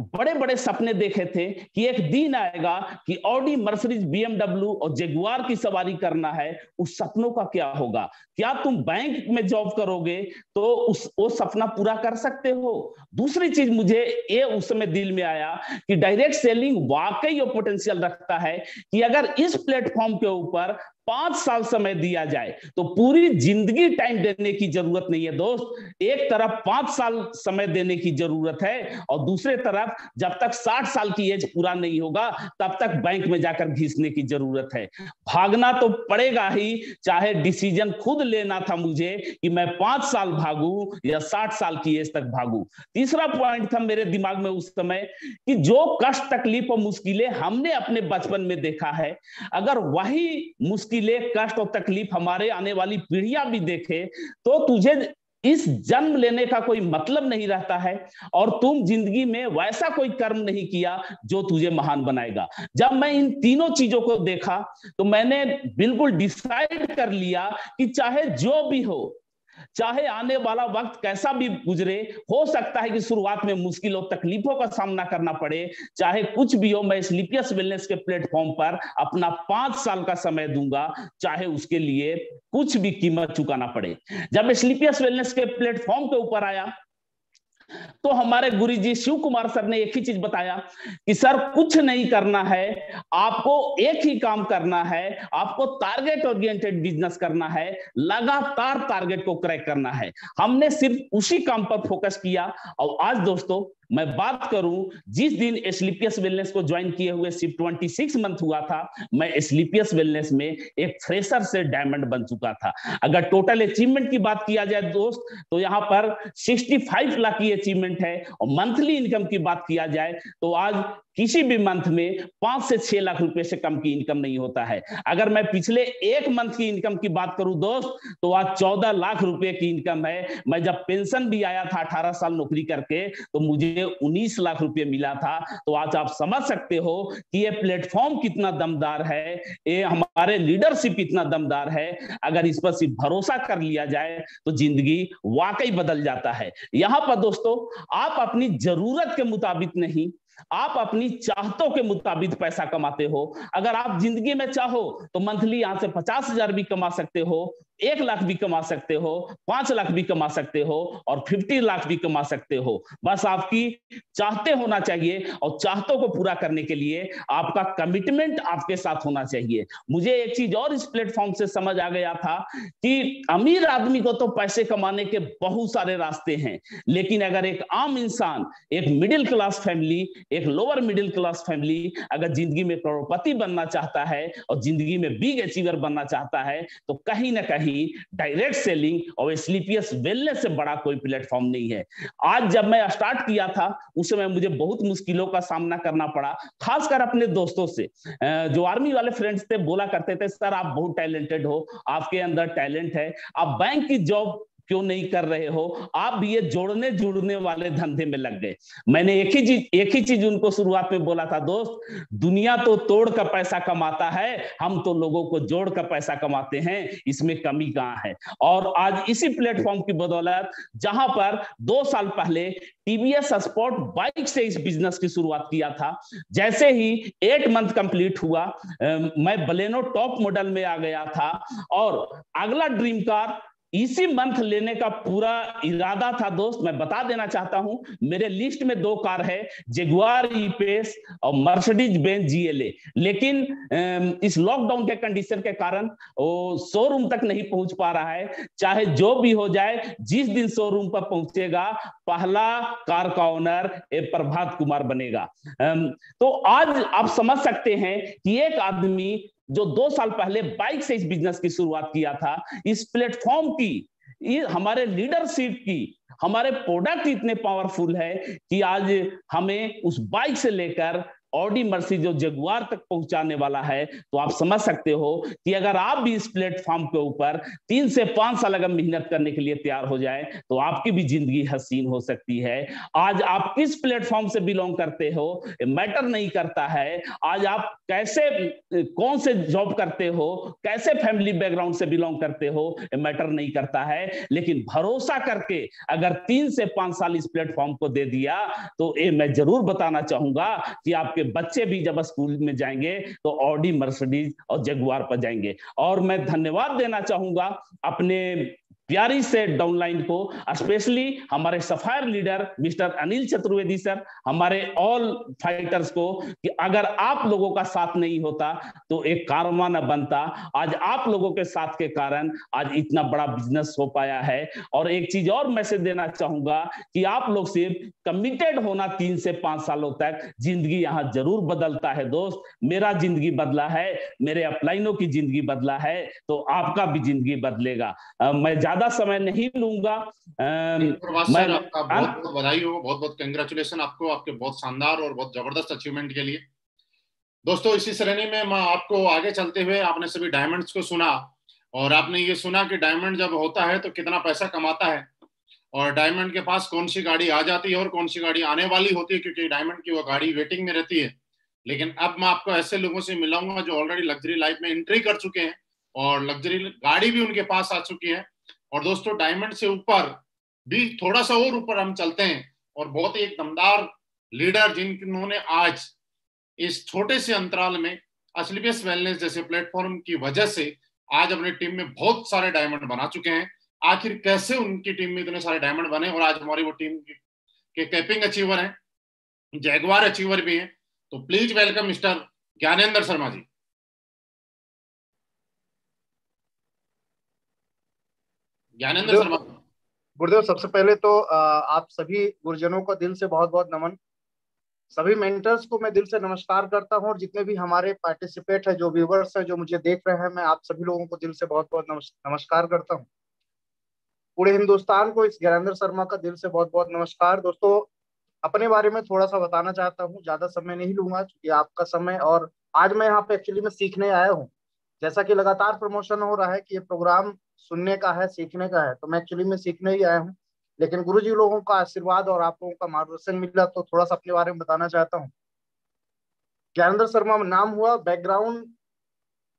बड़े बड़े सपने देखे थे कि एक दिन आएगा कि ऑडी, मर्सिडीज, बीएमडब्ल्यू और जगुआर की सवारी करना है, उस सपनों का क्या होगा? क्या तुम बैंक में जॉब करोगे तो उस वो सपना पूरा कर सकते हो? दूसरी चीज मुझे ये उस समय दिल में आया कि डायरेक्ट सेलिंग वाकई ये पोटेंशियल रखता है कि अगर इस प्लेटफॉर्म के ऊपर 5 साल समय दिया जाए तो पूरी जिंदगी टाइम देने की जरूरत नहीं है दोस्त। एक तरफ 5 साल समय देने की जरूरत है और दूसरे तरफ जब तक 60 साल की एज पूरा नहीं होगा तब तक बैंक में जाकर घिसने की जरूरत है। भागना तो पड़ेगा ही, चाहे डिसीजन खुद लेना था मुझे कि मैं 5 साल भागू या 60 साल की एज तक भागू। तीसरा पॉइंट था मेरे दिमाग में उस समय कि जो कष्ट, तकलीफ और मुश्किलें हमने अपने बचपन में देखा है, अगर वही मुश्किल कष्ट और तकलीफ हमारे आने वाली पीढ़ियां भी देखे तो तुझे इस जन्म लेने का कोई मतलब नहीं रहता है और तुम जिंदगी में वैसा कोई कर्म नहीं किया जो तुझे महान बनाएगा। जब मैं इन तीनों चीजों को देखा तो मैंने बिल्कुल डिसाइड कर लिया कि चाहे जो भी हो, चाहे आने वाला वक्त कैसा भी गुजरे, हो सकता है कि शुरुआत में मुश्किल और तकलीफों का सामना करना पड़े, चाहे कुछ भी हो, मैं असली पियस वेलनेस के प्लेटफॉर्म पर अपना 5 साल का समय दूंगा, चाहे उसके लिए कुछ भी कीमत चुकाना पड़े। जब असली पियस वेलनेस के प्लेटफॉर्म के ऊपर आया तो हमारे गुरुजी शिव कुमार सर ने एक ही चीज बताया कि सर कुछ नहीं करना है, आपको एक ही काम करना है, आपको टारगेट ओरिएंटेड बिजनेस करना है, लगातार टारगेट को क्रैक करना है। हमने सिर्फ उसी काम पर फोकस किया और आज दोस्तों मैं बात करूं, जिस दिन असली पियस वेलनेस को ज्वाइन किए हुए सिर्फ 26 मंथ हुआ था, मैं असली पियस वेलनेस में एक फ्रेशर से डायमंड बन चुका था। अगर टोटल अचीवमेंट की बात किया जाए दोस्त तो यहाँ पर 65 लाख की अचीवमेंट है और मंथली इनकम की बात किया जाए तो आज किसी भी मंथ में 5 से 6 लाख रुपए से कम की इनकम नहीं होता है। अगर मैं पिछले एक मंथ की इनकम की बात करूं दोस्त तो आज 14 लाख रुपए की इनकम है। मैं जब पेंशन भी आया था 18 साल नौकरी करके तो मुझे 19 लाख रुपए मिला था। तो आज आप समझ सकते हो कि ये प्लेटफॉर्म कितना दमदार है, ये हमारे लीडरशिप इतना दमदार है। अगर इस पर सिर्फ भरोसा कर लिया जाए तो जिंदगी वाकई बदल जाता है। यहाँ पर दोस्तों आप अपनी जरूरत के मुताबिक नहीं, आप अपनी चाहतों के मुताबिक पैसा कमाते हो। अगर आप जिंदगी में चाहो तो मंथली यहां से 50,000 भी कमा सकते हो, 1 लाख भी कमा सकते हो, 5 लाख भी कमा सकते हो और 50 लाख भी कमा सकते हो। बस आपकी चाहते होना चाहिए और चाहतों को पूरा करने के लिए आपका कमिटमेंट आपके साथ होना चाहिए। मुझे एक चीज और इस प्लेटफॉर्म से समझ आ गया था कि अमीर आदमी को तो पैसे कमाने के बहुत सारे रास्ते हैं, लेकिन अगर एक आम इंसान, एक मिडिल क्लास फैमिली, एक लोअर मिडिल क्लास फैमिली अगर जिंदगी में करोड़पति बनना चाहता है और जिंदगी में बिग अचीवर बनना चाहता है तो कहीं ना कहीं डायरेक्ट सेलिंग और असली पियस वेलनेस से बड़ा कोई प्लेटफॉर्म नहीं है। आज जब मैं स्टार्ट किया था उस समय मुझे बहुत मुश्किलों का सामना करना पड़ा, खासकर अपने दोस्तों से जो आर्मी वाले फ्रेंड्स थे, बोला करते थे सर आप बहुत टैलेंटेड हो, आपके अंदर टैलेंट है, आप बैंक की जॉब क्यों नहीं कर रहे हो, आप भी ये जोड़ने जुड़ने वाले धंधे में लग गए। मैंने एक ही चीज उनको शुरुआत में बोला था दोस्त, दुनिया तो तोड़ कर पैसा कमाता है, हम तो लोगों को जोड़ कर पैसा कमाते हैं, इसमें कमी कहाँ है। और आज इसी प्लेटफॉर्म की बदौलत, जहां पर 2 साल पहले टीवीएस स्पोर्ट बाइक से इस बिजनेस की शुरुआत किया था, जैसे ही 8 मंथ कंप्लीट हुआ मैं बलेनो टॉप मॉडल में आ गया था और अगला ड्रीम कार इसी मंथ लेने का पूरा इरादा था दोस्त। मैं बता देना चाहता हूं मेरे लिस्ट में 2 कार है, जगुआर ई-पेस और मर्सिडीज बेंज GLA, लेकिन इस लॉकडाउन के कंडीशन के कारण वो शोरूम तक नहीं पहुंच पा रहा है। चाहे जो भी हो जाए, जिस दिन शोरूम पर पहुंचेगा पहला कार का ओनर प्रभात कुमार बनेगा। तो आज आप समझ सकते हैं कि एक आदमी जो 2 साल पहले बाइक से इस बिजनेस की शुरुआत किया था, इस प्लेटफॉर्म की, हमारे लीडरशिप की, हमारे प्रोडक्ट इतने पावरफुल है कि आज हमें उस बाइक से लेकर ऑडी मर्सी जो जगुआर तक पहुंचाने वाला है। तो आप समझ सकते हो कि अगर आप भी इस प्लेटफॉर्म के ऊपर 3 से 5 साल अगर मेहनत करने के लिए तैयार हो जाए तो आपकी भी जिंदगी हसीन हो सकती है। आज आप किस प्लेटफॉर्म से बिलोंग करते हो मैटर नहीं करता है, आज आप कैसे कौन से जॉब करते हो, कैसे फैमिली बैकग्राउंड से बिलोंग करते हो मैटर नहीं करता है, लेकिन भरोसा करके अगर 3 से 5 साल इस प्लेटफॉर्म को दे दिया तो ये मैं जरूर बताना चाहूंगा कि आपके बच्चे भी जब स्कूल में जाएंगे तो ऑडी मर्सिडीज और जगुआर पर जाएंगे। और मैं धन्यवाद देना चाहूंगा अपने प्यारी से डाउनलाइन को, स्पेशली हमारे sapphire leader mister Anil Chaturvedi sir, हमारे ऑल फाइटर्स को कि अगर आप लोगों का साथ नहीं होता तो एक कारवां न बनता। आज आप लोगों के साथ के कारण आज इतना बड़ा बिजनेस हो पाया है। और एक चीज और मैसेज देना चाहूंगा कि आप लोग सिर्फ कमिटेड होना 3 से 5 सालों तक, जिंदगी यहाँ जरूर बदलता है दोस्त। मेरा जिंदगी बदला है, मेरे अपलाइनों की जिंदगी बदला है, तो आपका भी जिंदगी बदलेगा। मैं ज्यादा समय नहीं लूंगा। मैं आपका बहुत-बहुत बधाई हो, बहुत-बहुत कांग्रेचुलेशन आपको आपके बहुत शानदार और बहुत जबरदस्त अचीवमेंट के लिए। दोस्तों इसी श्रेणी में मैं आपको आगे चलते हुए, आपने सभी डायमंड्स को सुना और आपने ये सुना कि डायमंड जब होता है तो कितना पैसा कमाता है और डायमंड के पास कौन सी गाड़ी आ जाती है और कौन सी गाड़ी आने वाली होती है, क्योंकि डायमंड की वो गाड़ी वेटिंग में रहती है। लेकिन अब मैं आपको ऐसे लोगों से मिलाऊंगा जो ऑलरेडी लग्जरी लाइफ में एंट्री कर चुके हैं और लग्जरी गाड़ी भी उनके पास आ चुकी है। और दोस्तों डायमंड से ऊपर भी थोड़ा सा और ऊपर हम चलते हैं और बहुत ही एक दमदार लीडर जिन्होंने आज इस छोटे से अंतराल में असली पीएस वेलनेस जैसे प्लेटफॉर्म की वजह से आज अपनी टीम में बहुत सारे डायमंड बना चुके हैं। आखिर कैसे उनकी टीम में इतने सारे डायमंड बने और आज हमारी वो टीम के कैपिंग अचीवर हैं, जैगवार अचीवर भी हैं। तो please welcome mister Gyanendra Sharma ji. गुरुदेव सबसे पहले तो आप सभी गुरुजनों को दिल से बहुत बहुत नमन, सभी मेंटर्स को मैं दिल से नमस्कार करता हूं और जितने भी हमारे पार्टिसिपेट हैं, जो व्यूवर्स हैं, जो मुझे देख रहे हैं, मैं आप सभी लोगों को दिल से बहुत बहुत नमस्कार करता हूं। पूरे हिंदुस्तान को इस ज्ञानेंद्र शर्मा का दिल से बहुत बहुत नमस्कार। दोस्तों अपने बारे में थोड़ा सा बताना चाहता हूँ, ज्यादा समय नहीं लूंगा क्योंकि आपका समय, और आज मैं यहाँ पे एक्चुअली मैं सीखने आया हूँ। जैसा कि लगातार प्रमोशन हो रहा है कि ये प्रोग्राम सुनने का है, सीखने का है, तो मैं एक्चुअली में सीखने ही आया हूँ। लेकिन गुरुजी लोगों का आशीर्वाद और आप लोगों का मार्गदर्शन मिला, तो थोड़ा सा अपने बारे में बताना चाहता हूँ। ज्ञानेंद्र शर्मा नाम हुआ, बैकग्राउंड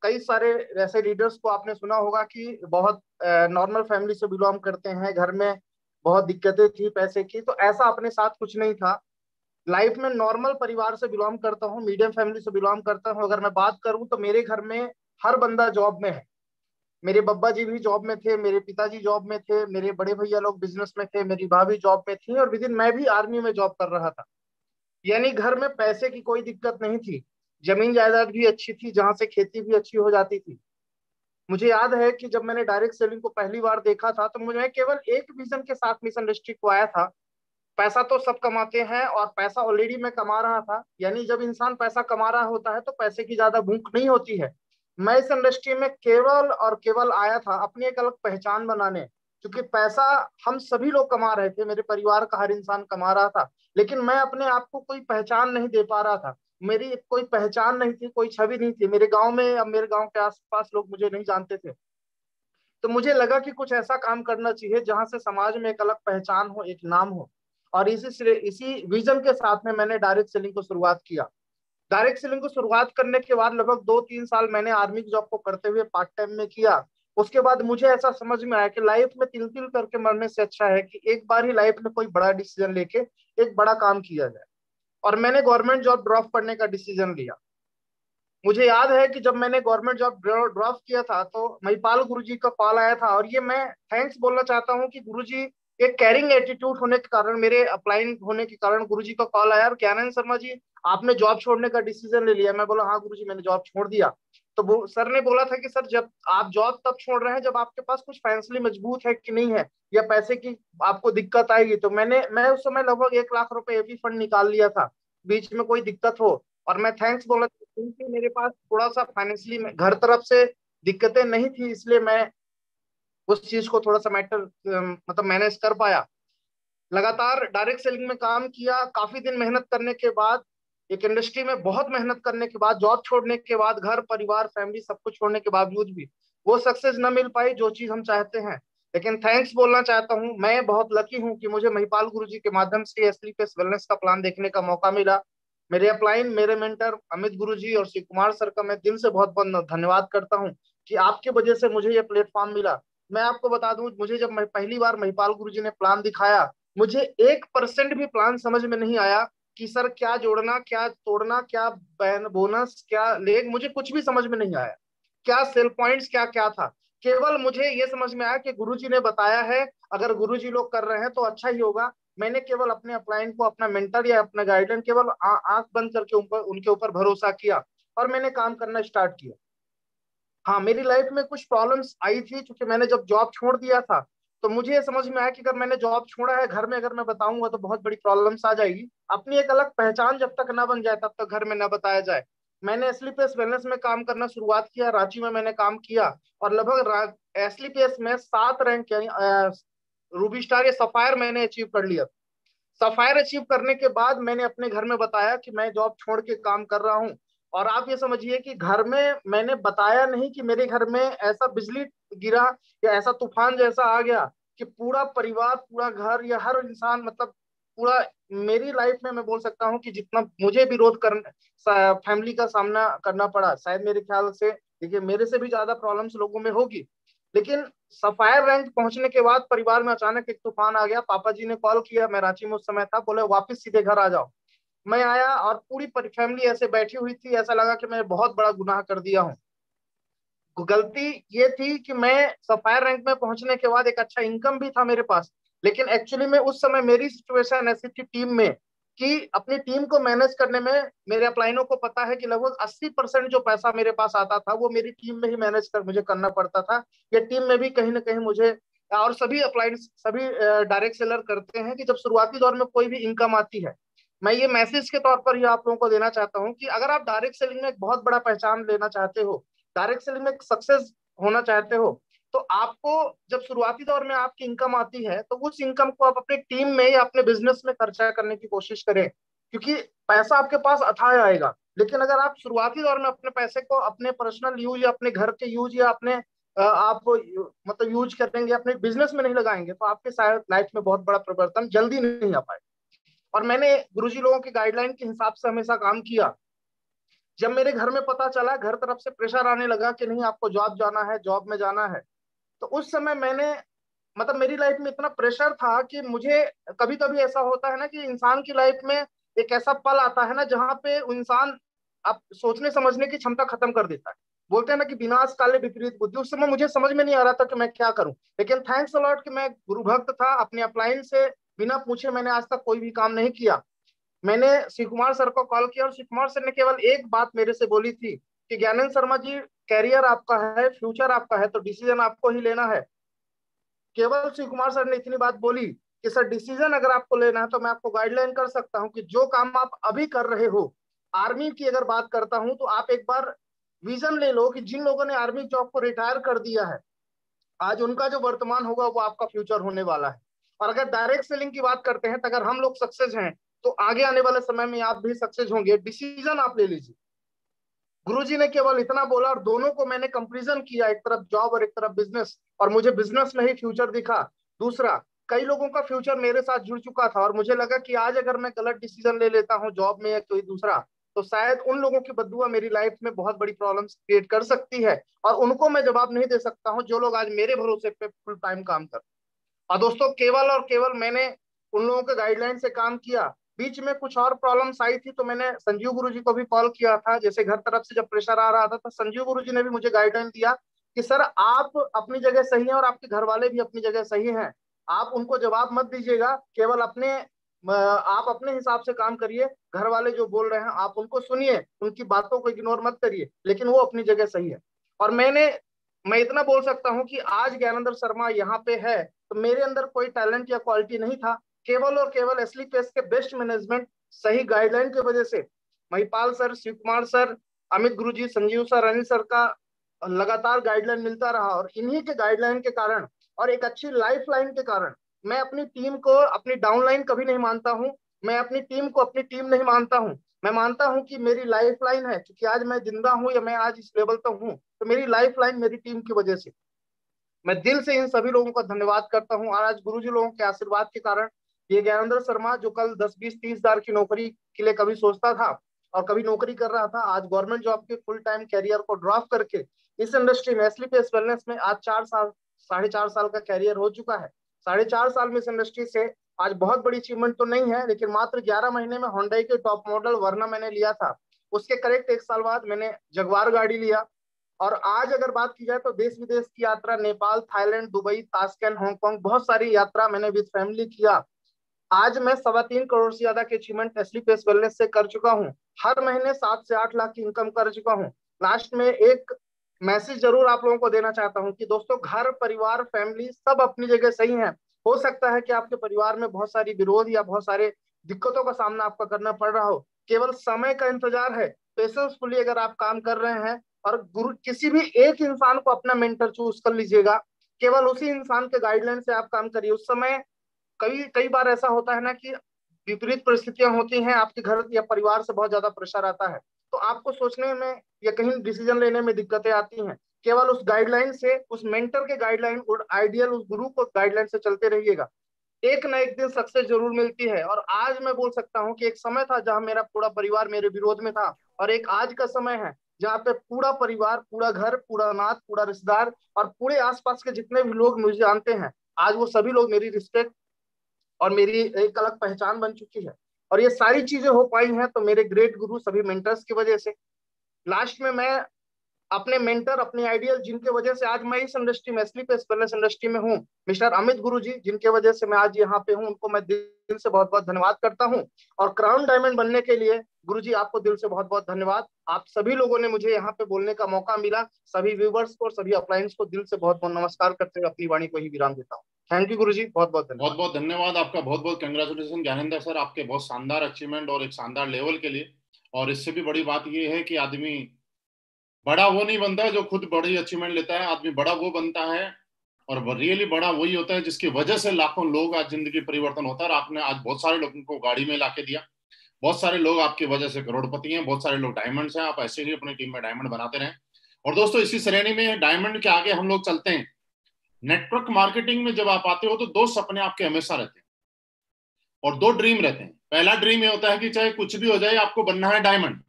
कई सारे ऐसे लीडर्स को आपने सुना होगा कि बहुत नॉर्मल फैमिली से बिलोंग करते हैं, घर में बहुत दिक्कतें थी पैसे की, तो ऐसा अपने साथ कुछ नहीं था। लाइफ में नॉर्मल परिवार से बिलोंग करता हूँ, मीडियम फैमिली से बिलोंग करता हूँ। अगर मैं बात करूँ तो मेरे घर में हर बंदा जॉब में है, मेरे बब्बा जी भी जॉब में थे, मेरे पिताजी जॉब में थे, मेरे बड़े भैया लोग बिजनेस में थे, मेरी भाभी जॉब में थी और विदिन मैं भी आर्मी में जॉब कर रहा था। यानी घर में पैसे की कोई दिक्कत नहीं थी, जमीन जायदाद भी अच्छी थी जहाँ से खेती भी अच्छी हो जाती थी। मुझे याद है कि जब मैंने डायरेक्ट सेलिंग को पहली बार देखा था तो मुझे केवल एक विजन के साथ मिशन इंडस्ट्री को आया था। पैसा तो सब कमाते हैं और पैसा ऑलरेडी मैं कमा रहा था, यानी जब इंसान पैसा कमा रहा होता है तो पैसे की ज्यादा भूख नहीं होती है। मैं इस इंडस्ट्री में केवल और केवल आया था अपनी एक अलग पहचान बनाने, क्योंकि पैसा हम सभी लोग कमा रहे थे, मेरे परिवार का हर इंसान कमा रहा था, लेकिन मैं अपने आप को कोई पहचान नहीं दे पा रहा था। मेरी कोई पहचान नहीं थी, कोई छवि नहीं थी मेरे गांव में, अब मेरे गांव के आसपास लोग मुझे नहीं जानते थे। तो मुझे लगा कि कुछ ऐसा काम करना चाहिए जहाँ से समाज में एक अलग पहचान हो, एक नाम हो, और इसी विजन के साथ में मैंने डायरेक्ट सेलिंग को शुरुआत किया। डायरेक्ट सेलिंग को शुरुआत करने के बाद लगभग 2-3 साल मैंने आर्मी की जॉब को करते हुए पार्ट टाइम में किया। उसके बाद मुझे ऐसा समझ में आया कि लाइफ में तिल-तिल करके मरने से अच्छा है कि एक बार ही लाइफ में कोई बड़ा डिसीजन लेके एक बड़ा काम किया जाए, और मैंने गवर्नमेंट जॉब ड्रॉप करने का डिसीजन लिया। मुझे याद है कि जब मैंने गवर्नमेंट जॉब ड्रॉप किया था तो महिपाल गुरु जी का कॉल आया था, और ये मैं थैंक्स बोलना चाहता हूँ कि गुरु जी एक कैरिंग एटीट्यूड होने के कारण, मेरे अपलाइन होने के कारण गुरुजी का कॉल आया और ज्ञानेंद्र शर्मा जी आपने जॉब छोड़ने का डिसीजन ले लिया। मैं बोला हाँ गुरुजी मैंने जॉब छोड़ दिया। तो वो सर ने बोला था कि सर जब आप जॉब तब छोड़ रहे हैं जब आपके पास कुछ फाइनेंशियली मजबूत है कि नहीं है, या पैसे की आपको दिक्कत आएगी। तो मैं उस समय लगभग 1 लाख रुपए एपी फंड निकाल लिया था, बीच में कोई दिक्कत हो, और मैं थैंक्स बोला क्योंकि मेरे पास थोड़ा सा फाइनेंशियली घर तरफ से दिक्कतें नहीं थी, इसलिए मैं उस चीज को थोड़ा सा मैनेज कर पाया। लगातार डायरेक्ट सेलिंग में काम किया, काफी दिन मेहनत करने के बाद एक इंडस्ट्री में बहुत मेहनत करने के बाद, जॉब छोड़ने के बाद, घर परिवार फैमिली सब कुछ छोड़ने के बावजूद भी वो सक्सेस न मिल पाई जो चीज हम चाहते हैं। लेकिन थैंक्स बोलना चाहता हूँ, मैं बहुत लकी हूँ कि मुझे महिपाल गुरुजी के माध्यम से असली पीएस वेलनेस का प्लान देखने का मौका मिला। मेरे अपलाइन, मेरे मेंटर अमित गुरुजी और शिव कुमार सर का मैं दिल से बहुत बहुत धन्यवाद करता हूँ कि आपके वजह से मुझे ये प्लेटफॉर्म मिला। मैं आपको बता दूं, मुझे जब पहली बार महिपाल गुरुजी ने प्लान दिखाया, मुझे 1% भी प्लान समझ में नहीं आया कि सर क्या जोड़ना, क्या तोड़ना, क्या बोनस, क्या लेग, मुझे कुछ भी समझ में नहीं आया, क्या सेल पॉइंट्स, क्या क्या था। केवल मुझे ये समझ में आया कि गुरुजी ने बताया है, अगर गुरुजी लोग कर रहे हैं तो अच्छा ही होगा। मैंने केवल अपने अपलाइन को, अपना मेंटर या अपना गाइडलाइन, केवल आंख बंद करके उनके ऊपर भरोसा किया और मैंने काम करना स्टार्ट किया। हाँ, मेरी लाइफ में कुछ प्रॉब्लम्स आई थी क्योंकि मैंने जब जॉब छोड़ दिया था तो मुझे ये समझ में आया कि अगर मैंने जॉब छोड़ा है, घर में अगर मैं बताऊंगा तो बहुत बड़ी प्रॉब्लम्स आ जाएगी। अपनी एक अलग पहचान जब तक ना बन जाए तब तक घर में ना बताया जाए। मैंने असली पीएस वेलनेस में काम करना शुरुआत किया, रांची में मैंने काम किया और लगभग असली पीएस में 7 रैंक रूबी स्टार या सफायर मैंने अचीव कर लिया। सफायर अचीव करने के बाद मैंने अपने घर में बताया कि मैं जॉब छोड़ के काम कर रहा हूँ। और आप ये समझिए कि घर में मैंने बताया नहीं कि मेरे घर में ऐसा बिजली गिरा या ऐसा तूफान जैसा आ गया कि पूरा परिवार, पूरा घर या हर इंसान, मतलब पूरा मेरी लाइफ में मैं बोल सकता हूँ कि जितना मुझे विरोध करना, फैमिली का सामना करना पड़ा, शायद मेरे ख्याल से, देखिए मेरे से भी ज्यादा प्रॉब्लम्स लोगों में होगी। लेकिन सफायर रैंक पहुंचने के बाद परिवार में अचानक एक तूफान आ गया। पापा जी ने कॉल किया, मैं रांची में उस समय था, बोले वापस सीधे घर आ जाओ। मैं आया और पूरी फैमिली ऐसे बैठी हुई थी, ऐसा लगा कि मैं बहुत बड़ा गुनाह कर दिया हूँ। गलती ये थी कि मैं सफायर रैंक में पहुंचने के बाद एक अच्छा इनकम भी था मेरे पास, लेकिन एक्चुअली में उस समय मेरी सिचुएशन ऐसी थी टीम में कि अपनी टीम को मैनेज करने में, मेरे अपलाइनों को पता है कि लगभग 80% जो पैसा मेरे पास आता था वो मेरी टीम में ही मैनेज कर मुझे करना पड़ता था। ये टीम में भी कहीं ना कहीं मुझे और सभी अपलाइंस, सभी डायरेक्ट सेलर करते हैं कि जब शुरुआती दौर में कोई भी इनकम आती है, मैं ये मैसेज के तौर पर ही आप लोगों को देना चाहता हूँ कि अगर आप डायरेक्ट सेलिंग में एक बहुत बड़ा पहचान लेना चाहते हो, डायरेक्ट सेलिंग में सक्सेस होना चाहते हो, तो आपको जब शुरुआती दौर में आपकी इनकम आती है तो उस इनकम को आप अपनी टीम में या अपने बिजनेस में खर्चा करने की कोशिश करें, क्योंकि पैसा आपके पास अथाह आएगा। लेकिन अगर आप शुरुआती दौर में अपने पैसे को अपने पर्सनल यूज या अपने घर के यूज या अपने आप मतलब यूज करेंगे, अपने बिजनेस में नहीं लगाएंगे, तो आपके शायद लाइफ में बहुत बड़ा परिवर्तन जल्दी नहीं आ पाएगा। और मैंने गुरुजी लोगों के गाइडलाइन के हिसाब से हमेशा काम किया। जब मेरे घर में पता चला, घर तरफ से प्रेशर आने लगा कि नहीं आपको जॉब जाना है, जॉब में जाना है, तो उस समय मैंने, मतलब मेरी लाइफ में इतना प्रेशर था कि मुझे कभी कभी ऐसा होता है ना कि इंसान की लाइफ में एक ऐसा पल आता है ना जहाँ पे इंसान आप सोचने समझने की क्षमता खत्म कर देता है। बोलते हैं ना कि विनाश काले विपरीत बुद्धि। उस समय मुझे समझ में नहीं आ रहा था कि मैं क्या करूं, लेकिन थैंक्स अ लॉट कि मैं गुरु भक्त था। अपने अपलाइन से बिना पूछे मैंने आज तक कोई भी काम नहीं किया। मैंने शिव कुमार सर को कॉल किया और शिव कुमार सर ने केवल एक बात मेरे से बोली थी कि ज्ञानेंद्र शर्मा जी, कैरियर आपका है, फ्यूचर आपका है, तो डिसीजन आपको ही लेना है। केवल शिव कुमार सर ने इतनी बात बोली कि सर डिसीजन अगर आपको लेना है तो मैं आपको गाइडलाइन कर सकता हूं कि जो काम आप अभी कर रहे हो, आर्मी की अगर बात करता हूं तो आप एक बार विजन ले लो कि जिन लोगों ने आर्मी जॉब को रिटायर कर दिया है, आज उनका जो वर्तमान होगा वो आपका फ्यूचर होने वाला है। और अगर डायरेक्ट सेलिंग की बात करते हैं तो अगर हम लोग सक्सेस हैं तो आगे आने वाले समय में आप भी सक्सेस होंगे, डिसीजन आप ले लीजिए। गुरुजी ने केवल इतना बोला और दोनों को मैंने कंपैरिजन किया, एक तरफ जॉब और एक तरफ बिजनेस, और मुझे बिजनेस में ही फ्यूचर दिखा। दूसरा, कई लोगों का फ्यूचर मेरे साथ जुड़ चुका था और मुझे लगा कि आज अगर मैं गलत डिसीजन ले लेता हूँ जॉब में या कोई दूसरा, तो शायद उन लोगों की बददुआ मेरी लाइफ में बहुत बड़ी प्रॉब्लम्स क्रिएट कर सकती है और उनको मैं जवाब नहीं दे सकता हूँ जो लोग आज मेरे भरोसे पे फुल टाइम काम कर। और दोस्तों, केवल और केवल मैंने उन लोगों के गाइडलाइन से काम किया। बीच में कुछ और प्रॉब्लम्स आई थी तो मैंने संजीव गुरुजी को भी कॉल किया था। जैसे घर तरफ से जब प्रेशर आ रहा था तो संजीव गुरुजी ने भी मुझे गाइडलाइन दिया कि सर आप अपनी जगह सही हैं और आपके घर वाले भी अपनी जगह सही हैं, आप उनको जवाब मत दीजिएगा, केवल अपने आप अपने हिसाब से काम करिए, घर वाले जो बोल रहे हैं आप उनको सुनिए, उनकी बातों को इग्नोर मत करिए, लेकिन वो अपनी जगह सही है। और मैं इतना बोल सकता हूँ कि आज ज्ञानेंद्र शर्मा यहाँ पे है तो मेरे अंदर कोई टैलेंट या क्वालिटी नहीं था, केवल और केवल असली पीएस के बेस्ट मैनेजमेंट, सही गाइडलाइन की वजह से महिपाल सर, शिव कुमार सर, अमित गुरुजी, संजीव सर, अनिल सर का लगातार गाइडलाइन मिलता रहा और इन्हीं के गाइडलाइन के कारण और एक अच्छी लाइफलाइन के कारण मैं अपनी टीम को अपनी डाउनलाइन कभी नहीं मानता हूं, मैं अपनी टीम को अपनी टीम नहीं मानता हूं। मैं मानता हूं कि मेरी लाइफ लाइन है, क्योंकि आज मैं जिंदा हूं या मैं आज इस लेवल तक हूं तो मेरी लाइफ लाइन मेरी टीम की वजह से। मैं दिल से इन सभी लोगों का धन्यवाद करता हूं। और आज गुरुजी लोगों के आशीर्वाद के कारण ये ज्ञानेंद्र शर्मा जो कल 10-20-30 हज़ार की नौकरी के लिए कभी सोचता था और कभी नौकरी कर रहा था, आज गवर्नमेंट जॉब के फुल टाइम कैरियर को ड्रॉप करके इस इंडस्ट्री में असली पीएस वेलनेस में आज 4 साल, 4.5 साल का कैरियर हो चुका है। 4.5 साल में इस इंडस्ट्री से आज बहुत बड़ी अचीवमेंट तो नहीं है, लेकिन मात्र 11 महीने में होंडई के टॉप मॉडल वरना मैंने लिया था, उसके करेक्ट 1 साल बाद मैंने जगवार गाड़ी लिया। और आज अगर बात की जाए तो देश विदेश की यात्रा, Nepal, Thailand, Dubai, Tashkent, Hong Kong, बहुत सारी यात्रा मैंने विद फैमिली किया। आज मैं 3.25 करोड़ से ज्यादा के अचीवमेंट असली पीएस वेलनेस से कर चुका हूँ। हर महीने 7 से 8 लाख की इनकम कर चुका हूँ। लास्ट में एक मैसेज जरूर आप लोगों को देना चाहता हूँ कि दोस्तों, घर, परिवार, फैमिली सब अपनी जगह सही है। हो सकता है कि आपके परिवार में बहुत सारी विरोध या बहुत सारे दिक्कतों का सामना आपका करना पड़ रहा हो, केवल समय का इंतजार है। पेशेंसफुली अगर आप काम कर रहे हैं और गुरु किसी भी एक इंसान को अपना मेंटर चूज कर लीजिएगा, केवल उसी इंसान के गाइडलाइन से आप काम करिए। उस समय कई बार ऐसा होता है ना कि विपरीत परिस्थितियां होती हैं, आपके घर या परिवार से बहुत ज्यादा प्रेशर आता है तो आपको सोचने में या कहीं डिसीजन लेने में दिक्कतें आती हैं। केवल उस गाइडलाइन से, उस मेंटर के गाइडलाइन, उस आइडियल, उस गुरु को गाइडलाइन से चलते रहिएगा, एक ना एक दिन सक्सेस जरूर मिलती है। और आज मैं बोल सकता हूं कि एक समय था जहां मेरा पूरा परिवार मेरे विरोध में था, और एक आज का समय है जहाँ पे पूरा परिवार, पूरा घर, पूरा नाथ, पूरा रिश्तेदार और पूरे आसपास के जितने भी लोग मुझे जानते हैं, आज वो सभी लोग मेरी रिस्पेक्ट और मेरी एक अलग पहचान बन चुकी है। और ये सारी चीजें हो पाई हैं तो मेरे ग्रेट गुरु, सभी मेंटर्स की वजह से। लास्ट में मैं अपने मेंटर, अपने आइडियल, जिनके वजह से आज मैं इस इंडस्ट्री में, असली पीएस वेलनेस इंडस्ट्री में हूँ, मिस्टर अमित गुरु जी, जिनके वजह से मैं आज यहाँ पे हूँ, उनको मैं दिल से बहुत बहुत धन्यवाद करता हूँ। और क्राउन डायमंड बनने के लिए गुरु जी आपको दिल से बहुत बहुत धन्यवाद। आप सभी लोगों ने मुझे यहाँ पे बोलने का मौका मिला। सभी व्यूवर्स को और सभी अपलाइंस को दिल से बहुत बहुत नमस्कार करते हुए अपनी वाणी को ही विराम देता हूँ। थैंक यू गुरु जी, बहुत बहुत धन्यवाद। बहुत बहुत धन्यवाद आपका, बहुत बहुत कंग्रेचुलेशन ज्ञानेंद्र सर, आपके बहुत शानदार अचीवमेंट और एक शानदार लेवल के लिए। और इससे भी बड़ी बात यह है कि आदमी बड़ा वो नहीं बनता है जो खुद बड़ी अचीवमेंट लेता है, आदमी बड़ा वो बनता है और रियली बड़ा वही होता है जिसकी वजह से लाखों लोग आज जिंदगी परिवर्तन होता है। और आपने आज बहुत सारे लोगों को गाड़ी में लाके दिया, बहुत सारे लोग आपकी वजह से करोड़पति हैं, बहुत सारे लोग डायमंड्स हैं। आप ऐसे ही अपनी टीम में डायमंड बनाते रहें। और दोस्तों, इसी श्रेणी में डायमंड के आगे हम लोग चलते हैं। नेटवर्क मार्केटिंग में जब आप आते हो तो दो सपने आपके हमेशा रहते हैं और दो ड्रीम रहते हैं। पहला ड्रीम ये होता है कि चाहे कुछ भी हो जाए आपको बनना है डायमंड,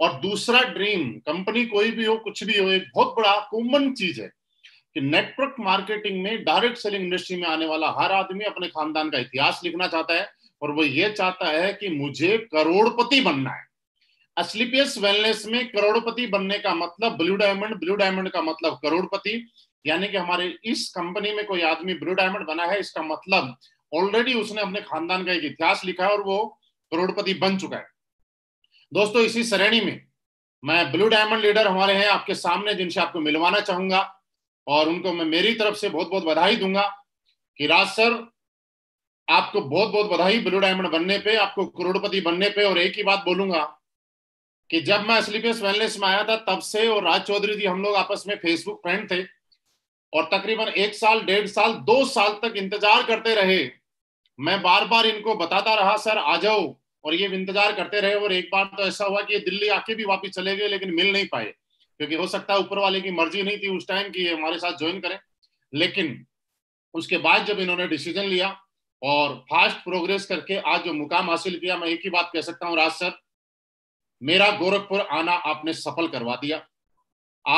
और दूसरा ड्रीम, कंपनी कोई भी हो, कुछ भी हो, एक बहुत बड़ा कॉमन चीज है कि नेटवर्क मार्केटिंग में, डायरेक्ट सेलिंग इंडस्ट्री में आने वाला हर आदमी अपने खानदान का इतिहास लिखना चाहता है और वो ये चाहता है कि मुझे करोड़पति बनना है। असली पीएस वेलनेस में करोड़पति बनने का मतलब ब्लू डायमंड का मतलब करोड़पति, यानी कि हमारे इस कंपनी में कोई आदमी ब्लू डायमंड बना है, इसका मतलब ऑलरेडी उसने अपने खानदान का एक इतिहास लिखा है और वो करोड़पति बन चुका है। दोस्तों, इसी श्रेणी में मैं ब्लू डायमंड लीडर हमारे हैं आपके सामने, जिनसे आपको मिलवाना चाहूंगा और उनको मैं मेरी तरफ से बहुत बहुत बधाई दूंगा कि राज सर आपको बहुत बहुत बधाई ब्लू डायमंड बनने पे, आपको करोड़पति बनने पे। और एक ही बात बोलूंगा कि जब मैं असली पीएस वेलनेस में आया था तब से और राज चौधरी जी, हम लोग आपस में फेसबुक फ्रेंड थे और तकरीबन 1 साल, 1.5 साल, 2 साल तक इंतजार करते रहे। मैं बार बार इनको बताता रहा सर आ जाओ, और ये इंतजार करते रहे। और एक बार तो ऐसा हुआ कि ये दिल्ली आके भी वापस चले गए, लेकिन मिल नहीं पाए, क्योंकि हो सकता है ऊपर वाले की मर्जी नहीं थी उस टाइम की ये हमारे साथ ज्वाइन करें। लेकिन उसके बाद जब इन्होंने डिसीजन लिया और फास्ट प्रोग्रेस करके आज जो मुकाम हासिल किया, मैं एक ही बात कह सकता हूँ, राज सर मेरा गोरखपुर आना आपने सफल करवा दिया।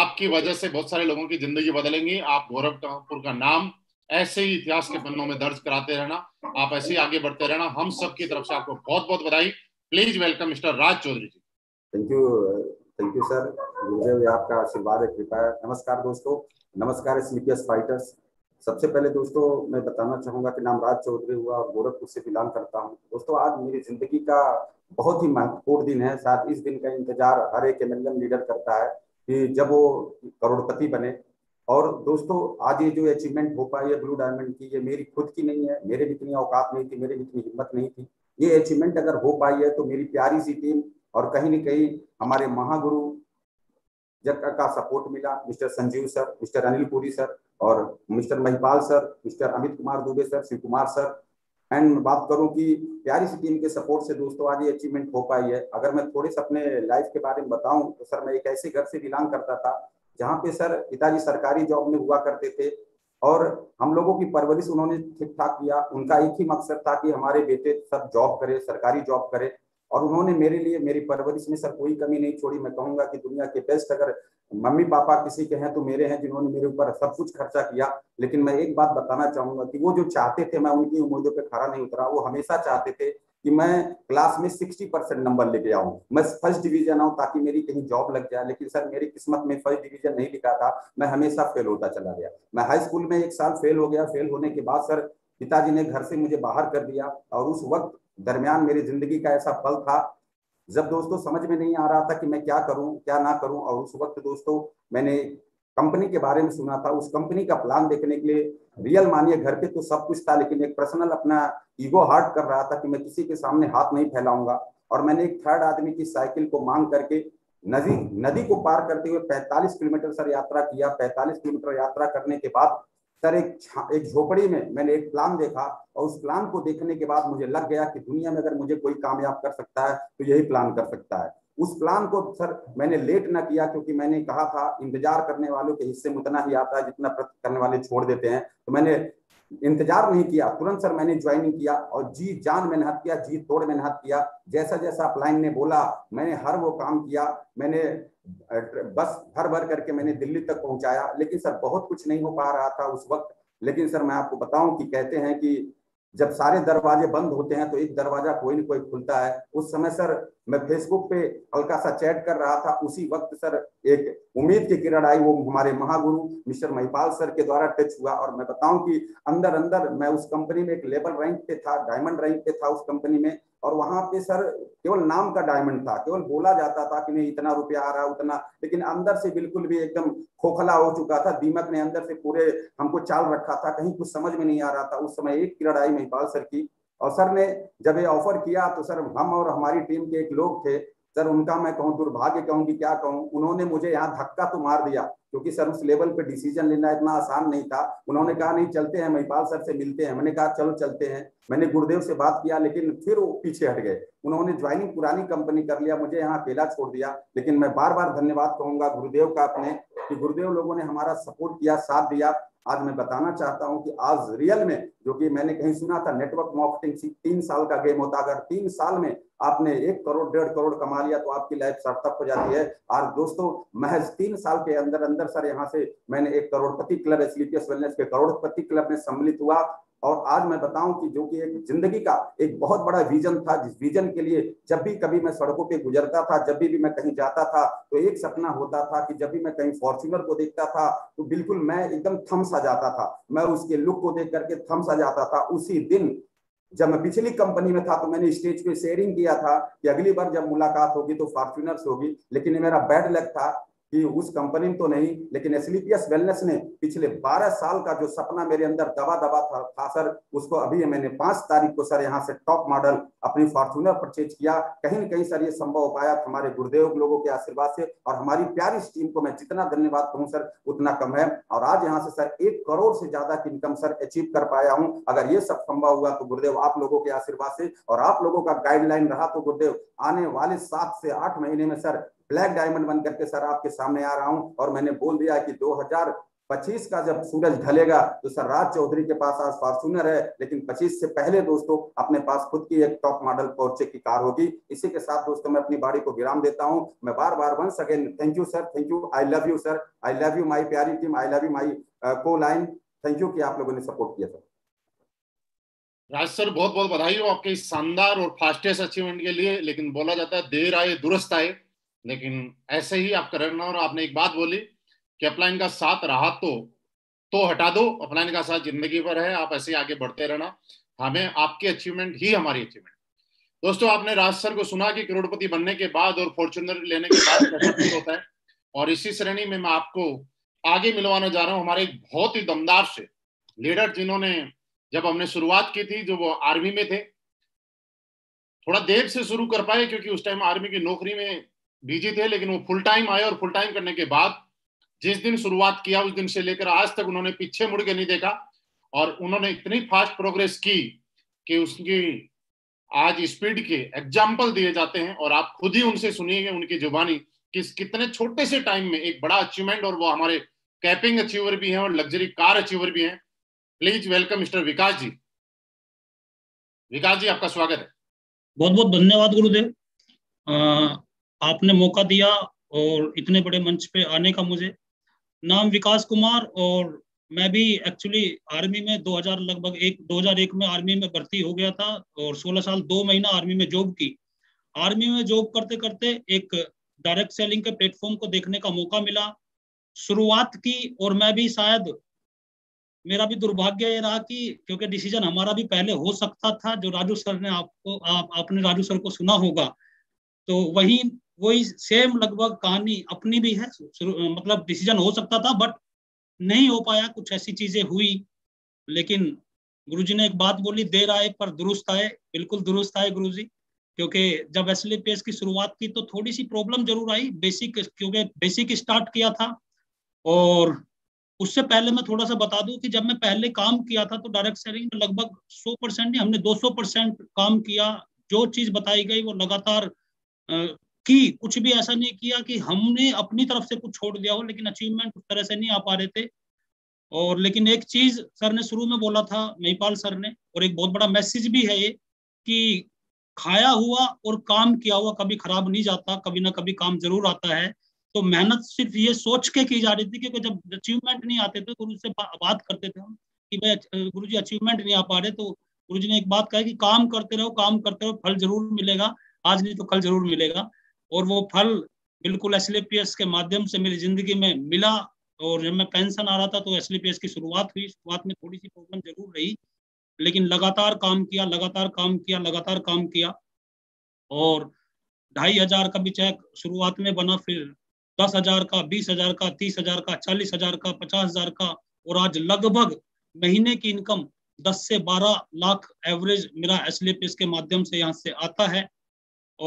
आपकी वजह से बहुत सारे लोगों की जिंदगी बदलेंगी। आप गोरखपुर का नाम ऐसे ही इतिहास के पन्नों में दर्ज कराते रहना, आप ऐसे ही आगे बढ़ते रहना। हम सब की तरफ से आपको बहुत बहुत बधाई। Please welcome mister Raj Chaudhary ji. Thank you sir, गुरुदेव आपका आशीर्वाद है, कृपा है। नमस्कार दोस्तों, नमस्कार असली पीएस फाइटर्स। सबसे पहले दोस्तों मैं बताना चाहूंगा कि नाम राज चौधरी हुआ और गोरखपुर से बिलोंग करता हूँ। दोस्तों, आज मेरी जिंदगी का बहुत ही महत्वपूर्ण दिन है, साथ इस दिन का इंतजार हर एक एमएलएम लीडर करता है कि जब वो करोड़पति बने। और दोस्तों, आज ये जो अचीवमेंट हो पाई है ब्लू डायमंड की, ये मेरी खुद की नहीं है, मेरे भी इतनी औकात नहीं थी, मेरे भी इतनी हिम्मत नहीं थी। ये अचीवमेंट अगर हो पाई है तो मेरी प्यारी सी टीम और कहीं न कहीं हमारे महागुरु जग का सपोर्ट मिला। Mister Sanjeev sir, mister Anil Kuri sir और mister Mahipal sir, mister Amit Kumar Dubey sir, Shiv Kumar sir and बात करूं कि यार इस टीम के सपोर्ट से दोस्तों आज ये अचीवमेंट हो पाई है। अगर मैं थोड़े से अपने लाइफ के बारे में बताऊं तो सर मैं एक ऐसे घर से बिलोंग करता था जहाँ पे सर पिताजी सरकारी जॉब में हुआ करते थे और हम लोगों की परवरिश उन्होंने ठीक ठाक किया। उनका एक ही मकसद था कि हमारे बेटे सब जॉब करे, सरकारी जॉब करे, और उन्होंने मेरे लिए मेरी परवरिश में सर कोई कमी नहीं छोड़ी। मैं कहूँगा कि दुनिया के बेस्ट अगर मम्मी पापा किसी के हैं तो मेरे हैं, जिन्होंने मेरे ऊपर सब कुछ खर्चा किया। लेकिन मैं एक बात बताना चाहूंगा कि वो जो चाहते थे मैं उनकी उम्मीदों पर खरा नहीं उतरा। वो हमेशा चाहते थे कि मैं क्लास में 60% नंबर लेके आऊं, मैं फर्स्ट डिवीजन आऊं ताकि मेरी कहीं जॉब लग जाए। लेकिन सर मेरी किस्मत में फर्स्ट डिवीजन नहीं लिखा था, मैं हमेशा फेल होता चला गया। मैं हाई स्कूल में एक साल फेल हो गया। फेल होने के बाद सर पिताजी ने घर से मुझे बाहर कर दिया और उस वक्त दरमियान मेरी जिंदगी का ऐसा पल था जब दोस्तों समझ में नहीं आ रहा था कि मैं क्या करूं क्या ना करूं। और उस वक्त दोस्तों मैंने कंपनी के बारे में सुना था। उस कंपनी का प्लान देखने के लिए रियल मानिए घर पे तो सब कुछ था, लेकिन एक पर्सनल अपना ईगो हर्ट कर रहा था कि मैं किसी के सामने हाथ नहीं फैलाऊंगा। और मैंने एक थर्ड आदमी की साइकिल को मांग करके नदी को पार करते हुए 45 किलोमीटर सर यात्रा किया। 45 किलोमीटर यात्रा करने के बाद सर एक झोपड़ी में मैंने एक प्लान देखा और उस प्लान को देखने के बाद मुझे लग गया कि दुनिया में अगर मुझे कोई कामयाब कर सकता है तो यही प्लान कर सकता है। उस प्लान को सर मैंने लेट ना किया क्योंकि मैंने कहा था इंतजार करने वालों के हिस्से में उतना ही आता है जितना करने वाले छोड़ देते हैं। तो मैंने इंतजार नहीं किया, तुरंत सर मैंने ज्वाइनिंग किया और जी जान मेहनत किया, जी तोड़ मेहनत किया। जैसा जैसा क्लाइंट ने बोला मैंने हर वो काम किया। मैंने बस भर करके मैंने दिल्ली तक पहुंचाया। लेकिन सर बहुत कुछ नहीं हो पा रहा था उस वक्त। लेकिन सर मैं आपको बताऊं कि कहते हैं कि जब सारे दरवाजे बंद होते हैं तो एक दरवाजा कोई ना कोई खुलता है। उस समय सर मैं फेसबुक पे हल्का सा चैट कर रहा था। उसी वक्त सर एक उम्मीद की किरण आई, वो हमारे महागुरु मिस्टर महिपाल सर के द्वारा टच हुआ। और मैं बताऊं कि अंदर अंदर मैं उस कंपनी में एक लेवल रैंक पे था, डायमंड रैंक पे था उस कंपनी में। और वहां पे सर केवल नाम का डायमंड था, केवल बोला जाता था कि नहीं इतना रुपया आ रहा उतना, लेकिन अंदर से बिल्कुल भी एकदम खोखला हो चुका था। दीमक ने अंदर से पूरे हमको चाल रखा था, कहीं कुछ समझ में नहीं आ रहा था। उस समय एक किरण आई महिपाल सर की और सर ने जब ये ऑफर किया तो सर हम और हमारी टीम के एक लोग थे सर, उनका मैं कहूँ दुर्भाग्य कहूँ कि क्या कहूँ, उन्होंने मुझे यहाँ धक्का तो मार दिया क्योंकि सर उस लेवल पे डिसीजन लेना इतना आसान नहीं था। उन्होंने कहा नहीं चलते हैं, महिपाल सर से मिलते हैं। मैंने कहा चलो चलते हैं। मैंने गुरुदेव से बात किया लेकिन फिर वो पीछे हट गए। उन्होंने ज्वाइनिंग पुरानी कंपनी कर लिया, मुझे यहाँ अकेला छोड़ दिया। लेकिन मैं बार बार धन्यवाद कहूँगा गुरुदेव का अपने कि गुरुदेव लोगों ने हमारा सपोर्ट किया, साथ दिया। आज मैं बताना चाहता हूं कि आज रियल में जो कि मैंने कहीं सुना था नेटवर्क मार्केटिंग 3 साल का गेम होता, अगर 3 साल में आपने 1 करोड़ 1.5 करोड़ कमा लिया तो आपकी लाइफ सार्थक हो जाती है। आज दोस्तों महज 3 साल के अंदर अंदर सर यहाँ से मैंने 1 करोड़पति क्लब एसली पीएस वेलनेस के करोड़पति क्लब में सम्मिलित हुआ। और आज मैं बताऊं कि जो कि एक जिंदगी का एक बहुत बड़ा विजन था, जिस विजन के लिए जब भी कभी मैं सड़कों पे गुजरता था, जब भी मैं कहीं जाता था तो एक सपना होता था कि जब भी मैं कहीं फॉर्च्यूनर को देखता था तो बिल्कुल मैं एकदम थम सा जाता था, मैं उसके लुक को देख करके थम सा जाता था। उसी दिन जब मैं पिछली कंपनी में था तो मैंने स्टेज पे शेयरिंग किया था कि अगली बार जब मुलाकात होगी तो फॉर्च्यूनर से होगी। लेकिन ये मेरा बैड लक था कि उस कंपनी में तो नहीं, लेकिन असली पीएस वेलनेस ने पिछले 12 साल का जो सपना मेरे अंदर दबा था सर, उसको अभी मैंने 5 तारीख को सर यहाँ से टॉप मॉडल अपनी फॉर्च्यूनर परचेज किया। कहीं ना कहीं सर ये संभव हो पाया हमारे गुरुदेव लोगों के आशीर्वाद से। और हमारी प्यारी इस टीम को मैं जितना धन्यवाद कहूँ सर उतना कम है। और आज यहाँ से सर 1 करोड़ से ज्यादा की इनकम सर अचीव कर पाया हूँ। अगर ये सब संभव हुआ तो गुरुदेव आप लोगों के आशीर्वाद से और आप लोगों का गाइडलाइन रहा तो गुरुदेव आने वाले 7 से 8 महीने में सर ब्लैक डायमंड बन करके सर आपके सामने आ रहा हूं। और मैंने बोल दिया कि 2025 का जब सूरज ढलेगा तो सर राज चौधरी के पास आज फॉर्च्यूनर है, लेकिन 25 से पहले दोस्तों अपने पास खुद की एक टॉप मॉडल पोर्चे की कार होगी। इसी के साथ दोस्तों मैं अपनी बाड़ी को विराम देता हूं। मैं बार बार once again thank you sir, thank you, I love you sir, I love you my प्यारी team, I love you my को लाइन, थैंक यू कि आप लोगों ने सपोर्ट किया सर। राज सर बहुत बहुत बधाई हो आपके शानदार और फास्टेस्ट अचीवमेंट के लिए। लेकिन बोला जाता है देर आए दुरुस्त आए, लेकिन ऐसे ही आपका रहना। और आपने एक बात बोली कि अपलाइन का साथ रहा तो हटा दो, अपलाइन का साथ जिंदगी भर है, आप ऐसे ही आगे बढ़ते रहना। हमें आपकी अचीवमेंट ही हमारी अचीवमेंट। दोस्तों आपने राज सर को सुना कि करोड़पति बनने के बाद और फॉर्च्यूनर लेने के बाद कैसा फील होता है। और इसी श्रेणी में मैं आपको आगे मिलवाना जा रहा हूँ हमारे एक बहुत ही दमदार से लीडर, जिन्होंने जब हमने शुरुआत की थी जो वो आर्मी में थे, थोड़ा देर से शुरू कर पाए क्योंकि उस टाइम आर्मी की नौकरी में बिजी थे, लेकिन वो फुल टाइम आए और फुल टाइम करने के बाद जिस दिन शुरुआत किया उस दिन से लेकर आज तक उन्होंने पीछे मुड़ के नहीं देखा। और उन्होंने इतनी फास्ट प्रोग्रेस की कि उसकी आज स्पीड के एग्जाम्पल दिए जाते हैं और आप खुद ही उनसे सुनिएगा उनकी जुबानी कि कितने छोटे से टाइम में एक बड़ा अचीवमेंट, और वो हमारे कैपिंग अचीवर भी हैं और लग्जरी कार अचीवर भी हैं। Please welcome mister Vikas ji. Vikas ji, आपका स्वागत है। बहुत बहुत धन्यवाद गुरुदेव, आपने मौका दिया और इतने बड़े मंच पे आने का। मुझे नाम विकास कुमार और मैं भी एक्चुअली आर्मी में 2001 में आर्मी में भर्ती हो गया था और 16 साल 2 महीना आर्मी में जॉब की। आर्मी में जॉब करते करते एक डायरेक्ट सेलिंग के प्लेटफॉर्म को देखने का मौका मिला, शुरुआत की। और मैं भी शायद, मेरा भी दुर्भाग्य ये रहा कि क्योंकि डिसीजन हमारा भी पहले हो सकता था, जो राजू सर ने आपने राजू सर को सुना होगा, तो वही सेम लगभग कहानी अपनी भी है। मतलब डिसीजन हो सकता था बट नहीं हो पाया, कुछ ऐसी चीजें हुई। लेकिन गुरुजी ने एक बात बोली, देर आए पर दुरुस्त आए। बिल्कुल दुरुस्त आए गुरुजी, क्योंकि जब एसली पीएस की शुरुआत की तो थोड़ी सी प्रॉब्लम जरूर आई। क्योंकि बेसिक स्टार्ट किया था। और उससे पहले मैं थोड़ा सा बता दूं कि जब मैं पहले काम किया था तो डायरेक्ट सेलिंग में लगभग 100% नहीं, हमने 200% काम किया। जो चीज बताई गई वो लगातार की। कुछ भी ऐसा नहीं किया कि हमने अपनी तरफ से कुछ छोड़ दिया हो, लेकिन अचीवमेंट उस तरह से नहीं आ पा रहे थे। और लेकिन एक चीज सर ने शुरू में बोला था, महिपाल सर ने, और एक बहुत बड़ा मैसेज भी है ये कि खाया हुआ और काम किया हुआ कभी खराब नहीं जाता, कभी ना कभी काम जरूर आता है। तो मेहनत सिर्फ ये सोच के की जा रही थी, क्योंकि जब अचीवमेंट नहीं आते थे तो गुरु से बात करते थे हम कि भाई गुरु जी अचीवमेंट नहीं आ पा रहे, तो गुरु जी ने एक बात कही कि काम करते रहो, फल जरूर मिलेगा, आज नहीं तो कल जरूर मिलेगा। और वो फल बिल्कुल एसली पीएस के माध्यम से मेरी जिंदगी में मिला। और जब मैं पेंशन आ रहा था तो एसली पीएस की शुरुआत हुई। शुरुआत में थोड़ी सी प्रॉब्लम जरूर रही, लेकिन लगातार काम किया। और 2500 का भी चेक शुरुआत में बना, फिर 10,000 का, 20,000 का, 30,000 का, 40,000 का, 50,000 का, और आज लगभग महीने की इनकम 10 से 12 लाख एवरेज मेरा एसली पीएस के माध्यम से यहाँ से आता है।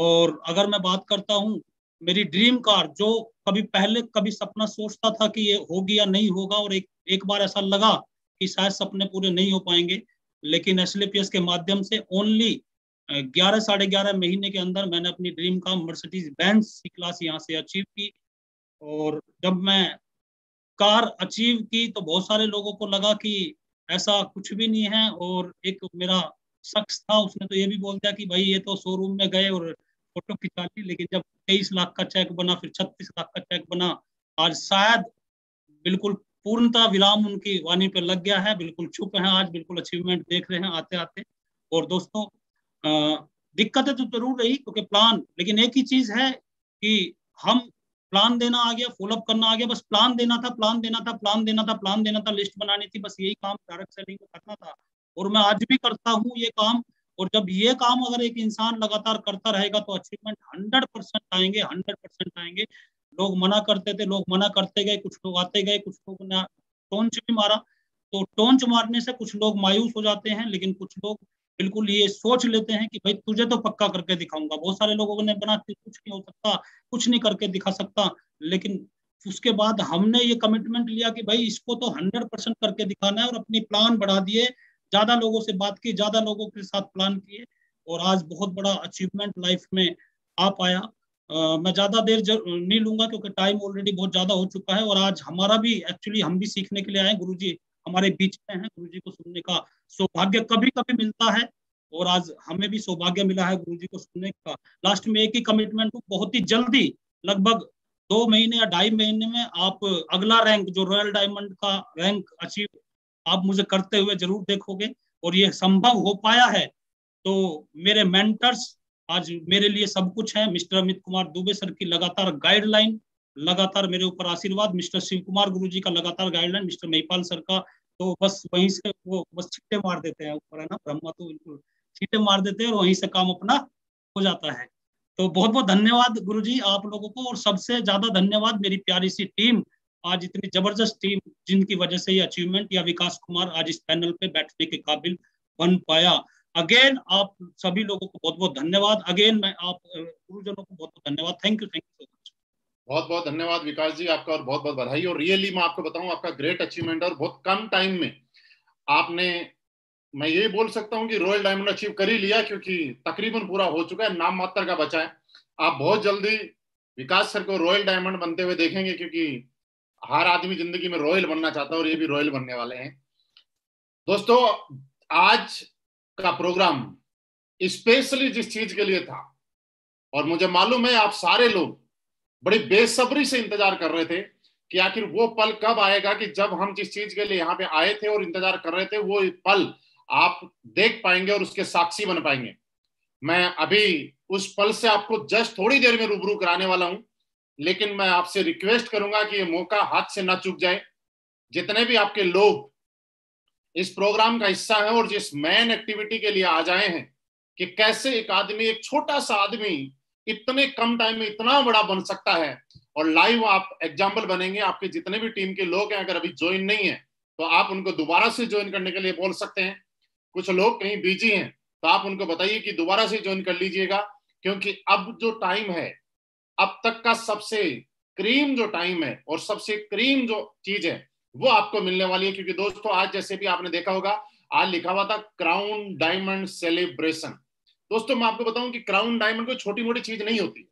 और अगर मैं बात करता हूँ मेरी ड्रीम कार, जो कभी सपना सोचता था कि ये होगी या नहीं होगा, और एक बार ऐसा लगा कि शायद सपने पूरे नहीं हो पाएंगे, लेकिन एसली पीएस के माध्यम से ओनली 11-11.5 महीने के अंदर मैंने अपनी ड्रीम कार मर्सिडीज बेंज की क्लास यहाँ से अचीव की। और जब मैं कार अचीव की तो बहुत सारे लोगों को लगा कि ऐसा कुछ भी नहीं है। और एक मेरा शख्स था, उसने तो ये भी बोल दिया कि भाई ये तो शोरूम में गए और फोटो खिंचा ली, लेकिन जब 23 लाख का चेक बना, फिर 36 लाख का चेक बना, आज शायद बिल्कुल पूर्णतः विराम उनकी वाणी पे लग गया है। बिल्कुल चुप हैं आज, बिल्कुल अचीवमेंट देख रहे हैं आते आते। और दोस्तों, दिक्कतें तो जरूर रही क्योंकि प्लान, लेकिन एक ही चीज है कि हम प्लान देना आ गया, फॉलोअप करना आ गया। बस प्लान देना था, लिस्ट बनानी थी, बस यही काम डायरेक्ट सेलिंग में करना था। और मैं आज भी करता हूँ ये काम। और जब ये काम अगर एक इंसान लगातार करता रहेगा तो अचीवमेंट 100% आएंगे, 100% आएंगे। लोग मना करते गए, कुछ लोग आते गए, कुछ लोगों ने टोंच भी मारा। तो टोंच मारने से कुछ लोग मायूस हो जाते हैं, लेकिन कुछ लोग बिल्कुल ये सोच लेते हैं कि भाई तुझे तो पक्का करके दिखाऊंगा। बहुत सारे लोगों ने बना कि कुछ नहीं हो सकता, कुछ नहीं करके दिखा सकता, लेकिन उसके बाद हमने ये कमिटमेंट लिया कि भाई इसको तो 100% करके दिखाना है। और अपनी प्लान बढ़ा दिए, ज्यादा लोगों से बात की, ज्यादा लोगों के साथ प्लान किए, और आज बहुत बड़ा अचीवमेंट लाइफ में आ पाया। मैं ज्यादा देर नहीं लूंगा क्योंकि टाइम ऑलरेडी बहुत ज्यादा हो चुका है। और आज हमारा भी एक्चुअली हम भी सीखने के लिए आए, गुरु जी हमारे बीच में हैं। गुरुजी को सुनने का सौभाग्य कभी कभी मिलता है, और आज हमें भी सौभाग्य मिला है गुरुजी को सुनने का। लास्ट में एक ही कमिटमेंट, बहुत ही जल्दी लगभग 2 महीने या 2.5 महीने में आप अगला रैंक, जो रॉयल डायमंड का रैंक अचीव आप मुझे करते हुए जरूर देखोगे। और ये संभव हो पाया है तो मेरे मेंटर्स आज मेरे लिए सब कुछ है। मिस्टर अमित कुमार दुबे सर की लगातार गाइडलाइन, लगातार मेरे ऊपर आशीर्वाद, मिस्टर शिव कुमार गुरुजी का लगातार गाइडलाइन, मिस्टर महिपाल सर का, तो बस वहीं से वो बस छींटे मार देते हैं ऊपर, है ना, ब्रह्मा तो बिल्कुल छींटे मार देते हैं और वहीं से काम अपना हो जाता है। तो बहुत बहुत धन्यवाद गुरुजी आप लोगों को, और सबसे ज्यादा धन्यवाद मेरी प्यारी सी टीम, आज इतनी जबरदस्त टीम जिनकी वजह से ये अचीवमेंट या विकास कुमार आज इस पैनल पे बैठने के काबिल बन पाया। अगेन आप सभी लोगों को बहुत बहुत धन्यवाद। अगेन मैं आप गुरुजनों को बहुत बहुत धन्यवाद। Thank you. बहुत बहुत धन्यवाद विकास जी आपका, और बहुत बहुत बधाई। और रियली मैं आपको बताऊं, आपका ग्रेट अचीवमेंट, और बहुत कम टाइम में आपने मैं यही बोल सकता हूँ कि रॉयल डायमंड अचीव कर ही लिया, क्योंकि तकरीबन पूरा हो चुका है, नाम मात्र का बचा है। आप बहुत जल्दी विकास सर को रॉयल डायमंड बनते हुए देखेंगे, क्योंकि हर आदमी जिंदगी में रॉयल बनना चाहता है और ये भी रॉयल बनने वाले हैं। दोस्तों, आज का प्रोग्राम स्पेशली जिस चीज के लिए था, और मुझे मालूम है आप सारे लोग बड़ी बेसब्री से इंतजार कर रहे थे कि आखिर वो पल कब आएगा कि जब हम जिस चीज के लिए यहाँ पे आए थे और इंतजार कर रहे थे वो पल आप देख पाएंगे और उसके साक्षी बन पाएंगे। मैं अभी उस पल से आपको जस्ट थोड़ी देर में रूबरू कराने वाला हूँ, लेकिन मैं आपसे रिक्वेस्ट करूंगा कि ये मौका हाथ से ना चूक जाए। जितने भी आपके लोग इस प्रोग्राम का हिस्सा है और जिस मेन एक्टिविटी के लिए आ जाए हैं कि कैसे एक आदमी, एक छोटा सा आदमी इतने कम टाइम में इतना बड़ा बन सकता है, और लाइव आप एग्जाम्पल बनेंगे। आपके जितने भी टीम के लोग हैं, अगर अभी ज्वाइन नहीं है तो आप उनको दोबारा से ज्वाइन करने के लिए बोल सकते हैं। कुछ लोग कहीं बिजी हैं तो आप उनको बताइए कि दोबारा से ज्वाइन कर लीजिएगा, क्योंकि अब जो टाइम है, अब तक का सबसे क्रीम जो टाइम है और सबसे क्रीम जो चीज है वो आपको मिलने वाली है। क्योंकि दोस्तों, आज जैसे भी आपने देखा होगा, आज लिखा हुआ था क्राउन डायमंड सेलिब्रेशन। दोस्तों, मैं आपको बताऊं कि क्राउन डायमंड कोई छोटी मोटी चीज नहीं होती।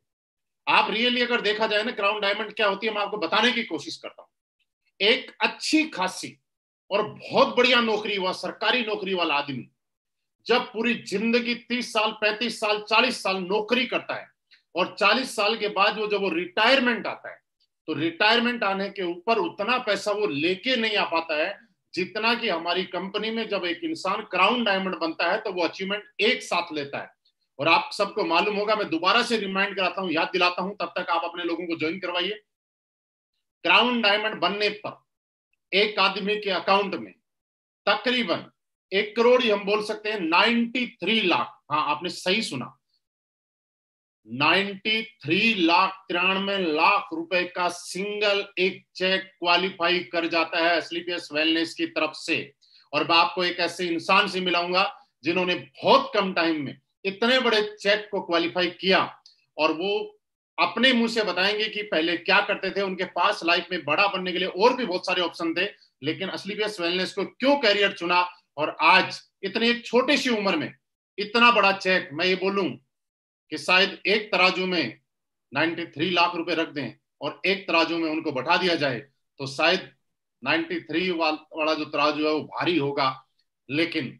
आप रियली अगर देखा जाए ना, क्राउन डायमंड क्या होती है, मैं आपको बताने की कोशिश करता हूं। एक अच्छी खासी और बहुत बढ़िया नौकरी हुआ, सरकारी नौकरी वाला आदमी जब पूरी जिंदगी 30 साल, 35 साल, 40 साल नौकरी करता है और 40 साल के बाद वो जब वो रिटायरमेंट आता है, तो रिटायरमेंट आने के ऊपर उतना पैसा वो लेके नहीं आ पाता है जितना कि हमारी कंपनी में जब एक इंसान क्राउन डायमंड बनता है तो वो अचीवमेंट एक साथ लेता है। और आप सबको मालूम होगा, मैं दोबारा से रिमाइंड कराता हूं, याद दिलाता हूं, तब तक आप अपने लोगों को ज्वाइन करवाइए। क्राउन डायमंड बनने पर एक आदमी के अकाउंट में तकरीबन 1 करोड़, हम बोल सकते हैं 93 लाख, हाँ आपने सही सुना, 93 लाख रुपए का सिंगल एक चेक क्वालिफाई कर जाता है असली पीएस वेलनेस की तरफ से। और मैं आपको एक ऐसे इंसान से मिलाऊंगा जिन्होंने बहुत कम टाइम में इतने बड़े चेक को क्वालिफाई किया, और वो अपने मुंह से बताएंगे कि पहले क्या करते थे। उनके पास लाइफ में बड़ा बनने के लिए और भी बहुत सारे ऑप्शन थे, लेकिन असली पीएस वेलनेस को क्यों कैरियर चुना, और आज इतने एक छोटी सी उम्र में इतना बड़ा चेक। मैं ये बोलूं कि शायद एक तराजू में 93 लाख रुपए रख दें और एक तराजू में उनको बैठा दिया जाए, तो शायद 93 वाला जो तराजू है वो भारी होगा, लेकिन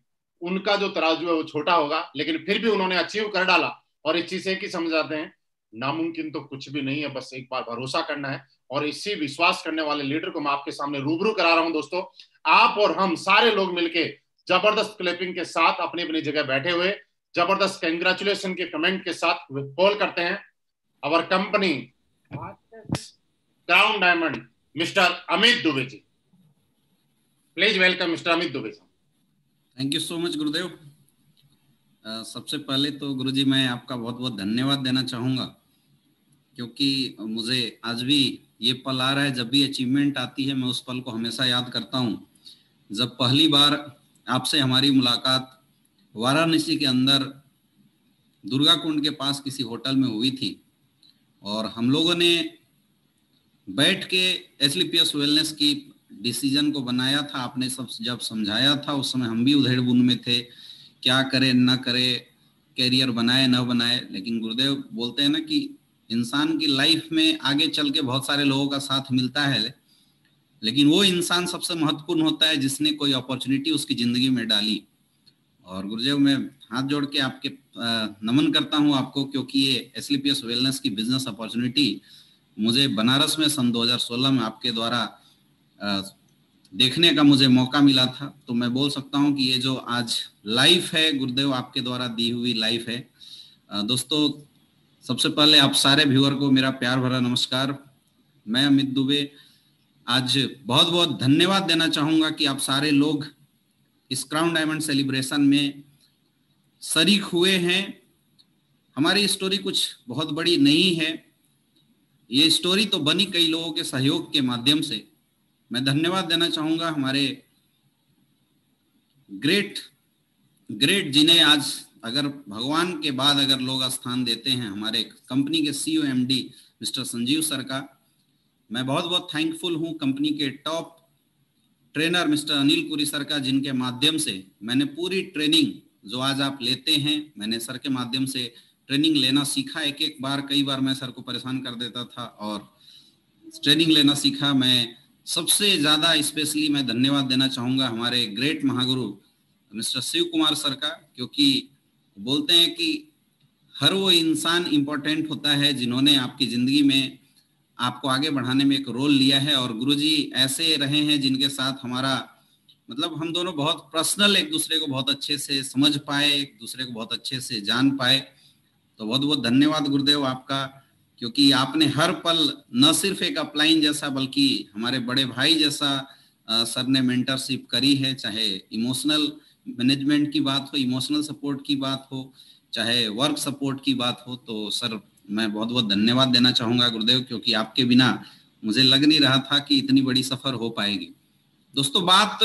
उनका जो तराजू है वो छोटा होगा, लेकिन फिर भी उन्होंने अचीव कर डाला। और इस चीज से एक ही समझाते हैं, नामुमकिन तो कुछ भी नहीं है, बस एक बार भरोसा करना है। और इसी विश्वास करने वाले लीडर को मैं आपके सामने रूबरू करा रहा हूं। दोस्तों, आप और हम सारे लोग मिलके जबरदस्त क्लैपिंग के साथ अपनी अपनी जगह बैठे हुए जबरदस्त कंग्रेचुलेशन के कमेंट के साथ कॉल करते हैं our company crown diamond mister Amit Dubey ji. Please welcome mister Amit Dubey ji. Thank you so much गुरुदेव। सबसे पहले तो गुरुजी, मैं आपका बहुत बहुत धन्यवाद देना चाहूंगा, क्योंकि मुझे आज भी ये पल आ रहा है, जब भी अचीवमेंट आती है मैं उस पल को हमेशा याद करता हूँ, जब पहली बार आपसे हमारी मुलाकात वाराणसी के अंदर दुर्गा कुंड के पास किसी होटल में हुई थी, और हम लोगों ने बैठ के असली पीएस वेलनेस की डिसीजन को बनाया था। आपने सब जब समझाया था, उस समय हम भी उधेड़ बुन में थे, क्या करें ना करें, कैरियर बनाए ना बनाए। लेकिन गुरुदेव बोलते हैं ना कि इंसान की लाइफ में आगे चल के बहुत सारे लोगों का साथ मिलता है, लेकिन वो इंसान सबसे महत्वपूर्ण होता है जिसने कोई अपॉर्चुनिटी उसकी जिंदगी में डाली। और गुरुदेव, मैं हाथ जोड़ के आपके नमन करता हूं आपको, क्योंकि ये असली पीएस वेलनेस की बिजनेस अपॉर्चुनिटी मुझे बनारस में सन 2016 में आपके द्वारा देखने का मुझे मौका मिला था। तो मैं बोल सकता हूं कि ये जो आज लाइफ है गुरुदेव, आपके द्वारा दी हुई लाइफ है। दोस्तों, सबसे पहले आप सारे व्यूअर को मेरा प्यार भरा नमस्कार। मैं अमित दुबे आज बहुत बहुत धन्यवाद देना चाहूँगा कि आप सारे लोग इस क्राउन डायमंड सेलिब्रेशन में शरीक हुए हैं। हमारी स्टोरी कुछ बहुत बड़ी नहीं है, ये स्टोरी तो बनी कई लोगों के सहयोग के माध्यम से। मैं धन्यवाद देना चाहूँगा हमारे ग्रेट जिन्हें आज अगर भगवान के बाद अगर लोग स्थान देते हैं, हमारे कंपनी के CEO MD mister Sanjeev sir का। मैं बहुत बहुत थैंकफुल हूँ कंपनी के top trainer mister Anil Kuri sir का, जिनके माध्यम से मैंने पूरी ट्रेनिंग जो आज आप लेते हैं, मैंने सर के माध्यम से ट्रेनिंग लेना सीखा। एक एक बार, कई बार मैं सर को परेशान कर देता था और ट्रेनिंग लेना सीखा। मैं सबसे ज़्यादा स्पेशली मैं धन्यवाद देना चाहूँगा हमारे ग्रेट महागुरु मिस्टर शिव कुमार सर का, क्योंकि बोलते हैं कि हर वो इंसान इम्पोर्टेंट होता है जिन्होंने आपकी ज़िंदगी में आपको आगे बढ़ाने में एक रोल लिया है। और गुरुजी ऐसे रहे हैं जिनके साथ हमारा, मतलब हम दोनों बहुत पर्सनल एक दूसरे को बहुत अच्छे से समझ पाए, एक दूसरे को बहुत अच्छे से जान पाए। तो बहुत बहुत धन्यवाद गुरुदेव आपका, क्योंकि आपने हर पल न सिर्फ एक अपलाइन जैसा बल्कि हमारे बड़े भाई जैसा सर ने मेंटरशिप करी है। चाहे इमोशनल मैनेजमेंट की बात हो, इमोशनल सपोर्ट की बात हो, चाहे वर्क सपोर्ट की बात हो, तो सर मैं बहुत बहुत धन्यवाद देना चाहूँगा गुरुदेव, क्योंकि आपके बिना मुझे लग नहीं रहा था कि इतनी बड़ी सफर हो पाएगी। दोस्तों, बात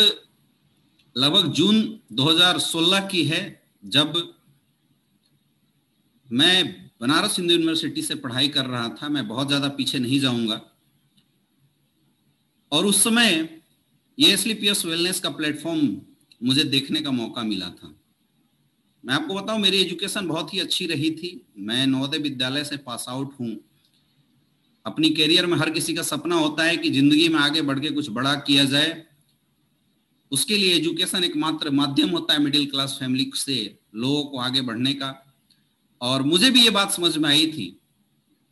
लगभग जून 2016 की है, जब मैं बनारस हिंदू यूनिवर्सिटी से पढ़ाई कर रहा था। मैं बहुत ज़्यादा पीछे नहीं जाऊंगा। और उस समय ये असली पीएस वेलनेस का प्लेटफॉर्म मुझे देखने का मौका मिला था। मैं आपको बताऊं, मेरी एजुकेशन बहुत ही अच्छी रही थी। मैं नवोदय विद्यालय से पास आउट हूँ। अपनी कैरियर में हर किसी का सपना होता है कि ज़िंदगी में आगे बढ़ के कुछ बड़ा किया जाए। उसके लिए एजुकेशन एकमात्र माध्यम होता है मिडिल क्लास फैमिली से लोगों को आगे बढ़ने का। और मुझे भी ये बात समझ में आई थी।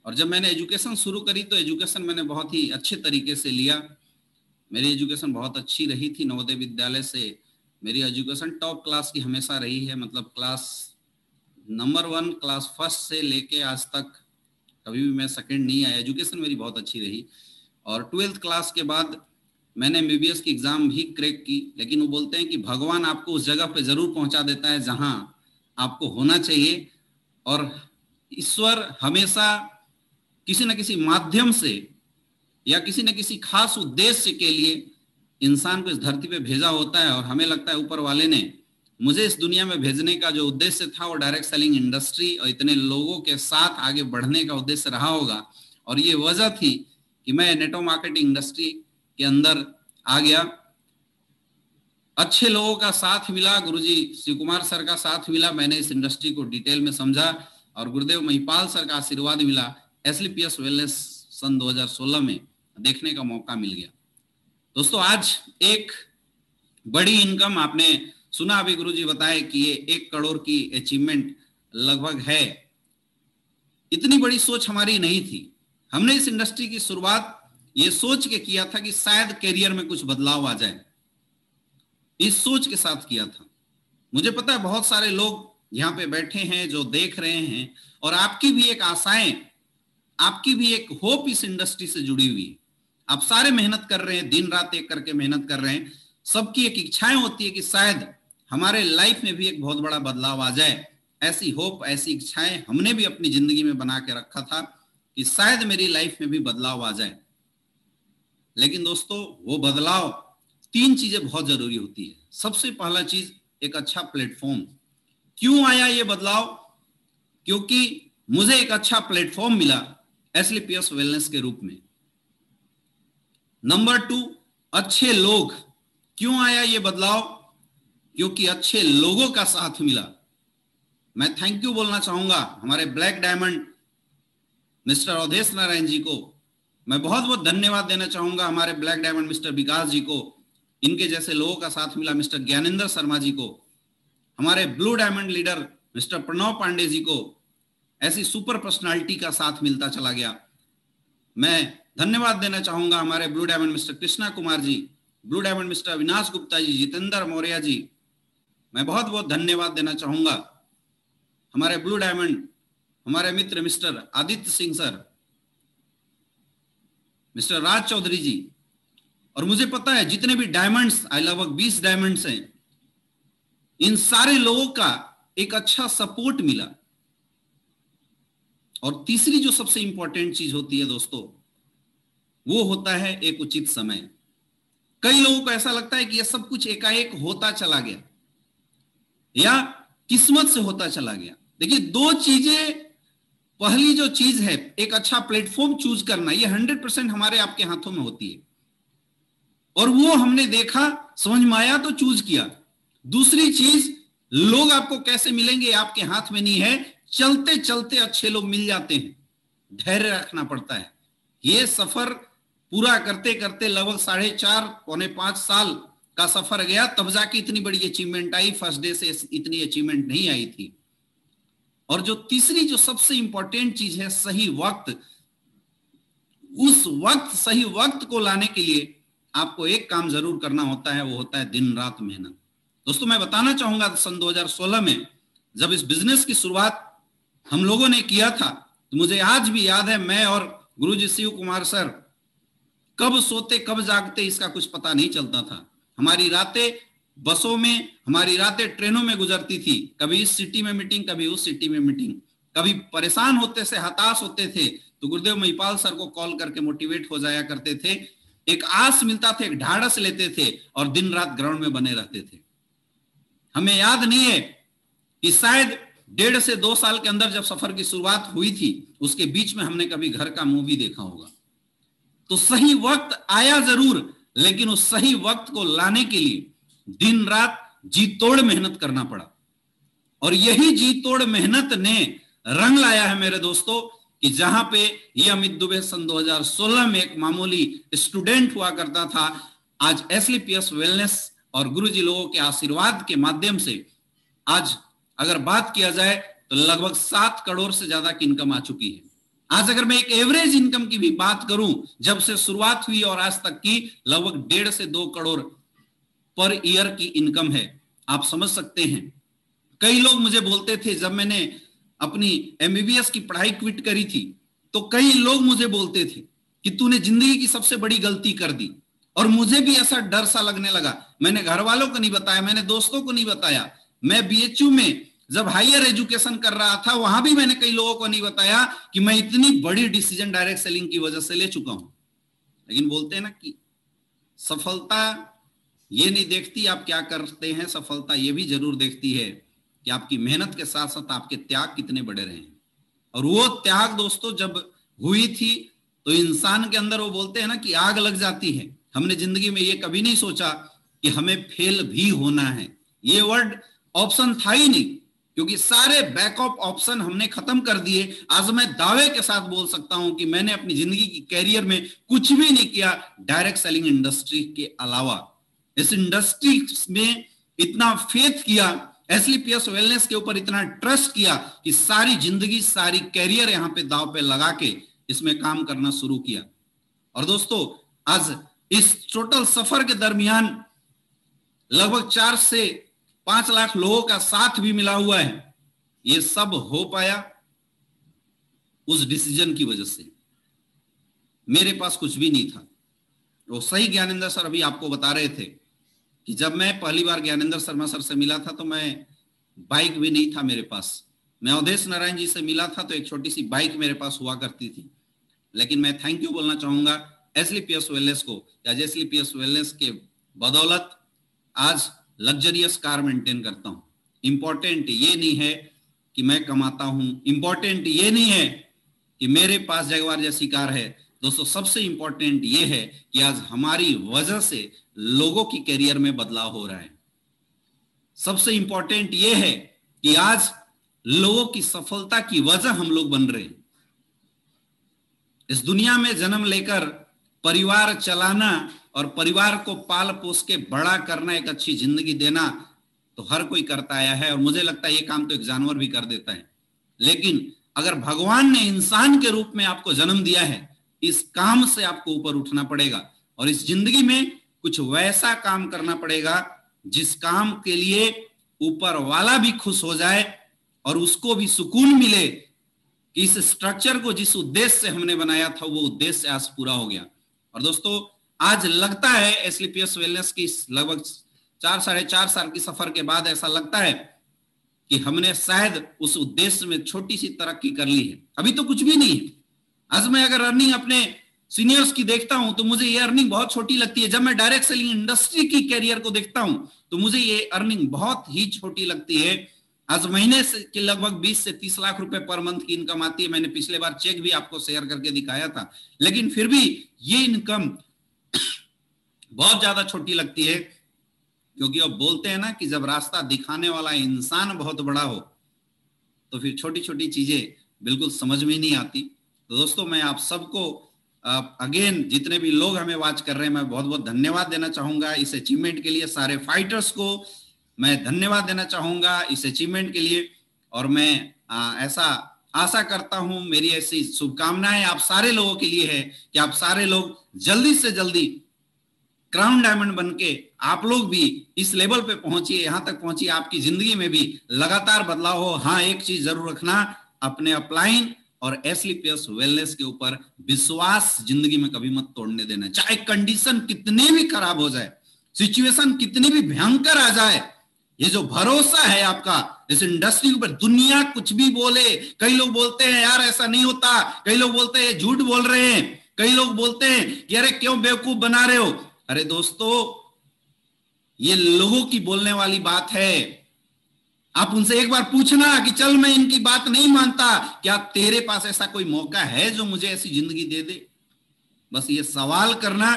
और जब मैंने एजुकेशन शुरू करी तो एजुकेशन मैंने बहुत ही अच्छे तरीके से लिया। मेरी एजुकेशन बहुत अच्छी रही थी। नवोदय विद्यालय से मेरी एजुकेशन टॉप क्लास की हमेशा रही है। मतलब क्लास नंबर 1, क्लास फर्स्ट से लेके आज तक कभी भी मैं सेकंड नहीं आया। एजुकेशन मेरी बहुत अच्छी रही। और 12th क्लास के बाद मैंने MBBS की एग्ज़ाम भी क्रैक की। लेकिन वो बोलते हैं कि भगवान आपको उस जगह पर ज़रूर पहुँचा देता है जहाँ आपको होना चाहिए। और ईश्वर हमेशा किसी न किसी माध्यम से या किसी न किसी खास उद्देश्य के लिए इंसान को इस धरती पे भेजा होता है। और हमें लगता है ऊपर वाले ने मुझे इस दुनिया में भेजने का जो उद्देश्य था वो डायरेक्ट सेलिंग इंडस्ट्री और इतने लोगों के साथ आगे बढ़ने का उद्देश्य रहा होगा। और ये वजह थी कि मैं नेटवर्क मार्केटिंग इंडस्ट्री के अंदर आ गया। अच्छे लोगों का साथ मिला, गुरुजी शिव कुमार सर का साथ मिला। मैंने इस इंडस्ट्री को डिटेल में समझा और गुरुदेव महिपाल सर का आशीर्वाद मिला। एसली पीएस वेलनेस सन 2016 में देखने का मौका मिल गया। दोस्तों, आज एक बड़ी इनकम, आपने सुना अभी गुरुजी बताए कि ये 1 करोड़ की अचीवमेंट लगभग है। इतनी बड़ी सोच हमारी नहीं थी। हमने इस इंडस्ट्री की शुरुआत ये सोच के किया था कि शायद करियर में कुछ बदलाव आ जाए, इस सोच के साथ किया था। मुझे पता है बहुत सारे लोग यहाँ पे बैठे हैं जो देख रहे हैं और आपकी भी एक आशाएं, आपकी भी एक होप इस इंडस्ट्री से जुड़ी हुई है। आप सारे मेहनत कर रहे हैं, दिन रात एक करके मेहनत कर रहे हैं। सबकी एक इच्छाएं होती है कि शायद हमारे लाइफ में भी एक बहुत बड़ा बदलाव आ जाए। ऐसी होप, ऐसी इच्छाएं हमने भी अपनी जिंदगी में बना के रखा था कि शायद मेरी लाइफ में भी बदलाव आ जाए। लेकिन दोस्तों, वो बदलाव 3 चीजें बहुत जरूरी होती है। सबसे पहला चीज, एक अच्छा प्लेटफॉर्म। क्यों आया ये बदलाव? क्योंकि मुझे एक अच्छा प्लेटफॉर्म मिला एसली पीएस वेलनेस के रूप में। नंबर 2, अच्छे लोग। क्यों आया ये बदलाव? क्योंकि अच्छे लोगों का साथ मिला। मैं थैंक यू बोलना चाहूंगा हमारे black diamond mister Awadhesh Narayan ji को। मैं बहुत बहुत धन्यवाद देना चाहूंगा हमारे black diamond mister Vikas ji को। इनके जैसे लोगों का साथ मिला। मिस्टर ज्ञानेंद्र शर्मा जी को, हमारे blue diamond leader mister Pranav Pandey ji को ऐसी सुपर पर्सनालिटी का साथ मिलता चला गया। मैं धन्यवाद देना चाहूंगा हमारे blue diamond mister Krishna Kumar ji, blue diamond mister Avinash Gupta ji, Jitendra Maurya ji. मैं बहुत बहुत धन्यवाद देना चाहूंगा हमारे ब्लू डायमंड, हमारे मित्र mister Aditya Singh sir, mister Raj Chaudhary ji. और मुझे पता है जितने भी डायमंड्स, लगभग 20 डायमंड्स हैं, इन सारे लोगों का एक अच्छा सपोर्ट मिला। और तीसरी जो सबसे इंपॉर्टेंट चीज होती है दोस्तों, वो होता है एक उचित समय। कई लोगों को ऐसा लगता है कि यह सब कुछ एकाएक होता चला गया या किस्मत से होता चला गया। देखिए, 2 चीजें। पहली जो चीज है, एक अच्छा प्लेटफॉर्म चूज करना, ये 100% हमारे आपके हाथों में होती है। और वो हमने देखा, समझ में आया तो चूज किया। दूसरी चीज, लोग आपको कैसे मिलेंगे आपके हाथ में नहीं है, चलते चलते अच्छे लोग मिल जाते हैं, धैर्य रखना पड़ता है। ये सफर पूरा करते करते लगभग 4.5-4.5 साल का सफर गया, तब जाके इतनी बड़ी अचीवमेंट आई। फर्स्ट डे से इतनी अचीवमेंट नहीं आई थी। और जो तीसरी, जो सबसे इंपॉर्टेंट चीज है, सही वक्त। उस वक्त, सही वक्त को लाने के लिए आपको एक काम जरूर करना होता है, वो होता है दिन रात मेहनत। दोस्तों, मैं बताना चाहूंगा सन 2016 में जब इस बिजनेस की शुरुआत हम लोगों ने किया था, तो मुझे आज भी याद है, मैं और गुरुजी शिव कुमार सर कब सोते कब जागते इसका कुछ पता नहीं चलता था। हमारी रातें बसों में, हमारी रातें ट्रेनों में गुजरती थी। कभी इस सिटी में मीटिंग, कभी उस सिटी में मीटिंग। कभी परेशान होते से, हताश होते थे, तो गुरुदेव महिपाल सर को कॉल करके मोटिवेट हो जाया करते थे। एक आस मिलता था, एक ढाढ़स लेते थे और दिन रात ग्राउंड में बने रहते थे। हमें याद नहीं है कि शायद 1.5 से 2 साल के अंदर जब सफर की शुरुआत हुई थी, उसके बीच में हमने कभी घर का मुंह भी देखा होगा। तो सही वक्त आया जरूर, लेकिन उस सही वक्त को लाने के लिए दिन रात जी तोड़ मेहनत करना पड़ा। और यही जी तोड़ मेहनत ने रंग लाया है मेरे दोस्तों, कि जहां पे ये अमित दुबे सन 2016 में एक मामूली स्टूडेंट हुआ करता था, आज एसली पीएस वेलनेस और गुरुजी लोगों के आशीर्वाद के माध्यम से आज अगर बात किया जाए तो लगभग 7 करोड़ से ज्यादा की इनकम आ चुकी है। आज अगर मैं एक एवरेज इनकम की भी बात करूं, जब से शुरुआत हुई और आज तक की, लगभग 1.5 से 2 करोड़ पर ईयर की इनकम है। आप समझ सकते हैं। कई लोग मुझे बोलते थे, जब मैंने अपनी एमबीबीएस की पढ़ाई क्विट करी थी, तो कई लोग मुझे बोलते थे कि तूने जिंदगी की सबसे बड़ी गलती कर दी। और मुझे भी ऐसा डर सा लगने लगा। मैंने घर वालों को नहीं बताया, मैंने दोस्तों को नहीं बताया। मैं बीएचयू में जब हायर एजुकेशन कर रहा था, वहां भी मैंने कई लोगों को नहीं बताया कि मैं इतनी बड़ी डिसीजन डायरेक्ट सेलिंग की वजह से ले चुका हूं। लेकिन बोलते हैं ना कि सफलता ये नहीं देखती आप क्या करते हैं, सफलता ये भी जरूर देखती है कि आपकी मेहनत के साथ साथ आपके त्याग कितने बड़े रहे हैं। और वो त्याग दोस्तों जब हुई थी तो इंसान के अंदर, वो बोलते हैं ना कि आग लग जाती है। हमने जिंदगी में ये कभी नहीं सोचा कि हमें फेल भी होना है, ये वर्ड ऑप्शन था ही नहीं, क्योंकि सारे बैकअप ऑप्शन हमने खत्म कर दिए। आज मैं दावे के साथ बोल सकता हूं कि मैंने अपनी जिंदगी की कैरियर में कुछ भी नहीं किया डायरेक्ट सेलिंग इंडस्ट्री के अलावा। इस इंडस्ट्री में इतना फेथ किया, एसली पीएस वेलनेस के ऊपर इतना ट्रस्ट किया कि सारी जिंदगी, सारी कैरियर यहाँ पे दाव पे लगा के इसमें काम करना शुरू किया। और दोस्तों, आज इस टोटल सफर के दरमियान लगभग 4 से 5 लाख लोगों का साथ भी मिला हुआ है। ये सब हो पाया उस डिसीजन की वजह से। मेरे पास कुछ भी नहीं था। वो सही ज्ञानेंद्र सर अभी आपको बता रहे थे कि जब मैं पहली बार ज्ञानेंद्र शर्मा सर से मिला था, तो मैं बाइक भी नहीं था मेरे पास। मैं अवधेश नारायण जी से मिला था, तो एक छोटी सी बाइक मेरे पास हुआ करती थी। लेकिन मैं थैंक यू बोलना चाहूंगा एसली पीएस वेलनेस को, या एसली पीएस वेलनेस के बदौलत आज लग्जरियस कार मेंटेन करता हूं। इंपॉर्टेंट ये नहीं है कि मैं कमाता हूं, इंपॉर्टेंट ये नहीं है कि मेरे पास जगवार जैसी कार है। दोस्तों, सबसे इंपॉर्टेंट ये है कि आज हमारी वजह से लोगों की कैरियर में बदलाव हो रहा है। सबसे इंपॉर्टेंट ये है कि आज लोगों की सफलता की वजह हम लोग बन रहे हैं। इस दुनिया में जन्म लेकर परिवार चलाना और परिवार को पाल पोस के बड़ा करना, एक अच्छी जिंदगी देना, तो हर कोई करता आया है। और मुझे लगता है ये काम तो एक जानवर भी कर देता है। लेकिन अगर भगवान ने इंसान के रूप में आपको जन्म दिया है, इस काम से आपको ऊपर उठना पड़ेगा और इस जिंदगी में कुछ वैसा काम करना पड़ेगा जिस काम के लिए ऊपर वाला भी खुश हो जाए और उसको भी सुकून मिले कि इस स्ट्रक्चर को जिस उद्देश्य से हमने बनाया था वो उद्देश्य आज पूरा हो गया। और दोस्तों, आज लगता है एसली पीएस वेलनेस की लगभग 4-4.5 साल की सफर के बाद ऐसा लगता है कि हमने शायद उस उद्देश्य में छोटी सी तरक्की कर ली है। अभी तो कुछ भी नहीं है। आज मैं अगर अर्निंग अपने सीनियर्स की देखता हूं तो मुझे ये अर्निंग बहुत छोटी लगती है। जब मैं डायरेक्ट सेलिंग इंडस्ट्री की कैरियर को देखता हूं तो मुझे ये अर्निंग बहुत ही छोटी लगती है। आज महीने के लगभग 20 से 30 लाख रुपए पर मंथ की इनकम आती है। मैंने पिछले बार चेक भी आपको शेयर करके दिखाया था। लेकिन फिर भी ये इनकम बहुत ज्यादा छोटी लगती है, क्योंकि अब बोलते हैं ना कि जब रास्ता दिखाने वाला इंसान बहुत बड़ा हो तो फिर छोटी छोटी चीजें बिल्कुल समझ में नहीं आती। तो दोस्तों मैं आप सबको अगेन जितने भी लोग हमें वॉच कर रहे हैं मैं बहुत बहुत धन्यवाद देना चाहूंगा इस अचीवमेंट के लिए। सारे फाइटर्स को मैं धन्यवाद देना चाहूंगा इस अचीवमेंट के लिए, और मैं ऐसा आशा करता हूं, मेरी ऐसी शुभकामनाएं आप सारे लोगों के लिए है कि आप सारे लोग जल्दी से जल्दी क्राउन डायमंड बनके आप लोग भी इस लेवल पे पहुंचिए, यहां तक पहुंचिए, आपकी जिंदगी में भी लगातार बदलाव हो। हाँ, एक चीज जरूर रखना, अपने अपलाइन और एसली पीएस वेलनेस के ऊपर विश्वास जिंदगी में कभी मत तोड़ने देना। चाहे कंडीशन कितनी भी खराब हो जाए, सिचुएशन कितनी भी भयंकर आ जाए, ये जो भरोसा है आपका इस इंडस्ट्री के ऊपर, दुनिया कुछ भी बोले, कई लोग बोलते हैं यार ऐसा नहीं होता, कई लोग बोलते हैं झूठ बोल रहे हैं, कई लोग बोलते हैं कि अरे क्यों बेवकूफ बना रहे हो। अरे दोस्तों, ये लोगों की बोलने वाली बात है। आप उनसे एक बार पूछना कि चल मैं इनकी बात नहीं मानता, क्या तेरे पास ऐसा कोई मौका है जो मुझे ऐसी जिंदगी दे दे? बस ये सवाल करना,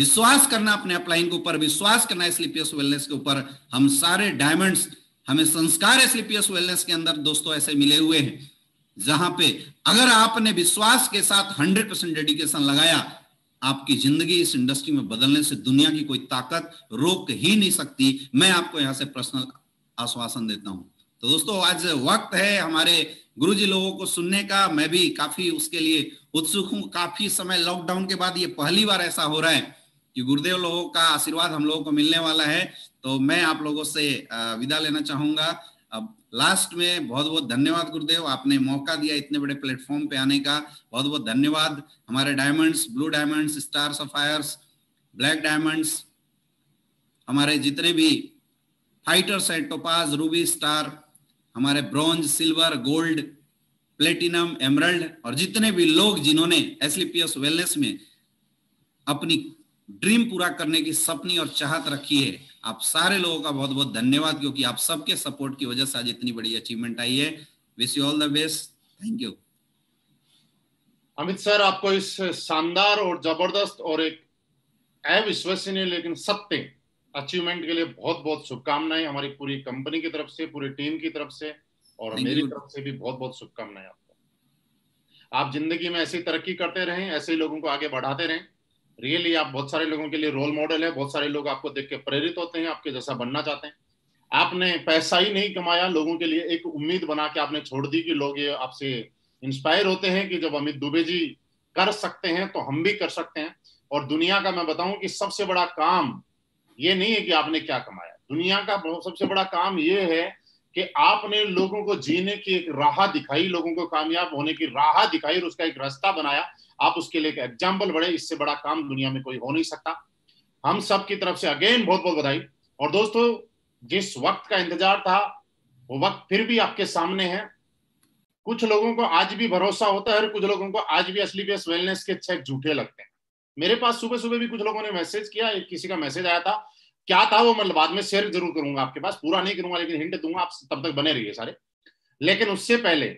विश्वास करना, अपने अपलाइन के ऊपर विश्वास करना, एसली पीएस वेलनेस के ऊपर। हम सारे डायमंड्स, हमें संस्कार एसली पीएस वेलनेस के अंदर दोस्तों ऐसे मिले हुए हैं जहां पे अगर आपने विश्वास के साथ 100% डेडिकेशन लगाया, आपकी जिंदगी इस इंडस्ट्री में बदलने से दुनिया की कोई ताकत रोक ही नहीं सकती। मैं आपको यहां से पर्सनल आश्वासन देता हूं। तो दोस्तों, आज वक्त है हमारे गुरुजी लोगों को सुनने का। मैं भी काफी उसके लिए उत्सुक हूं। काफी समय लॉकडाउन के बाद ये पहली बार ऐसा हो रहा है कि गुरुदेव लोगों का आशीर्वाद हम लोगों को मिलने वाला है। तो मैं आप लोगों से विदा लेना चाहूंगा। अब लास्ट में बहुत बहुत धन्यवाद गुरुदेव, आपने मौका दिया इतने बड़े प्लेटफॉर्म पे आने का। बहुत बहुत धन्यवाद हमारे diamonds, blue diamonds, star sapphires, black diamonds, हमारे जितने भी फाइटर्स हैं, टोपाज, रूबी, स्टार, हमारे bronze, silver, gold, platinum, emerald, और जितने भी लोग जिन्होंने एसली पीएस वेलनेस में अपनी ड्रीम पूरा करने की सपनी और चाहत रखी है, आप सारे लोगों का बहुत बहुत धन्यवाद, क्योंकि आप सबके सपोर्ट की वजह से आज इतनी बड़ी अचीवमेंट आई है। Wish you all the best, thank you. Amit sir, आपको इस शानदार और जबरदस्त और एक अविश्वसनीय लेकिन सत्य अचीवमेंट के लिए बहुत बहुत शुभकामनाएं हमारी पूरी कंपनी की तरफ से, पूरी टीम की तरफ से, और मेरी तरफ से भी बहुत बहुत शुभकामनाएं आपको। आप जिंदगी में ऐसी तरक्की करते रहें, ऐसे ही लोगों को आगे बढ़ाते रहें। रियली आप बहुत सारे लोगों के लिए रोल मॉडल है। बहुत सारे लोग आपको देख के प्रेरित होते हैं, आपके जैसा बनना चाहते हैं। आपने पैसा ही नहीं कमाया, लोगों के लिए एक उम्मीद बना के आपने छोड़ दी कि लोग ये आपसे इंस्पायर होते हैं कि जब अमित दुबे जी कर सकते हैं तो हम भी कर सकते हैं। और दुनिया का मैं बताऊं कि सबसे बड़ा काम ये नहीं है कि आपने क्या कमाया, दुनिया का सबसे बड़ा काम ये है कि आपने लोगों को जीने की एक राह दिखाई, लोगों को कामयाब होने की राह दिखाई और उसका एक रास्ता बनाया। आप उसके लिए एक एग्जाम्पल बने, इससे बड़ा काम दुनिया में कोई हो नहीं सकता। हम सब की तरफ से अगेन बहुत बहुत बधाई। और दोस्तों, जिस वक्त का इंतजार था वो वक्त फिर भी आपके सामने है। कुछ लोगों को आज भी भरोसा होता है और कुछ लोगों को आज भी असली पीएस वेलनेस के चेक झूठे लगते हैं। मेरे पास सुबह सुबह भी कुछ लोगों ने मैसेज किया, किसी का मैसेज आया था, क्या था वो मैं बाद में शेयर जरूर करूंगा आपके पास, पूरा नहीं करूंगा लेकिन हिंट दूंगा, आप तब तक बने रहिए सारे। लेकिन उससे पहले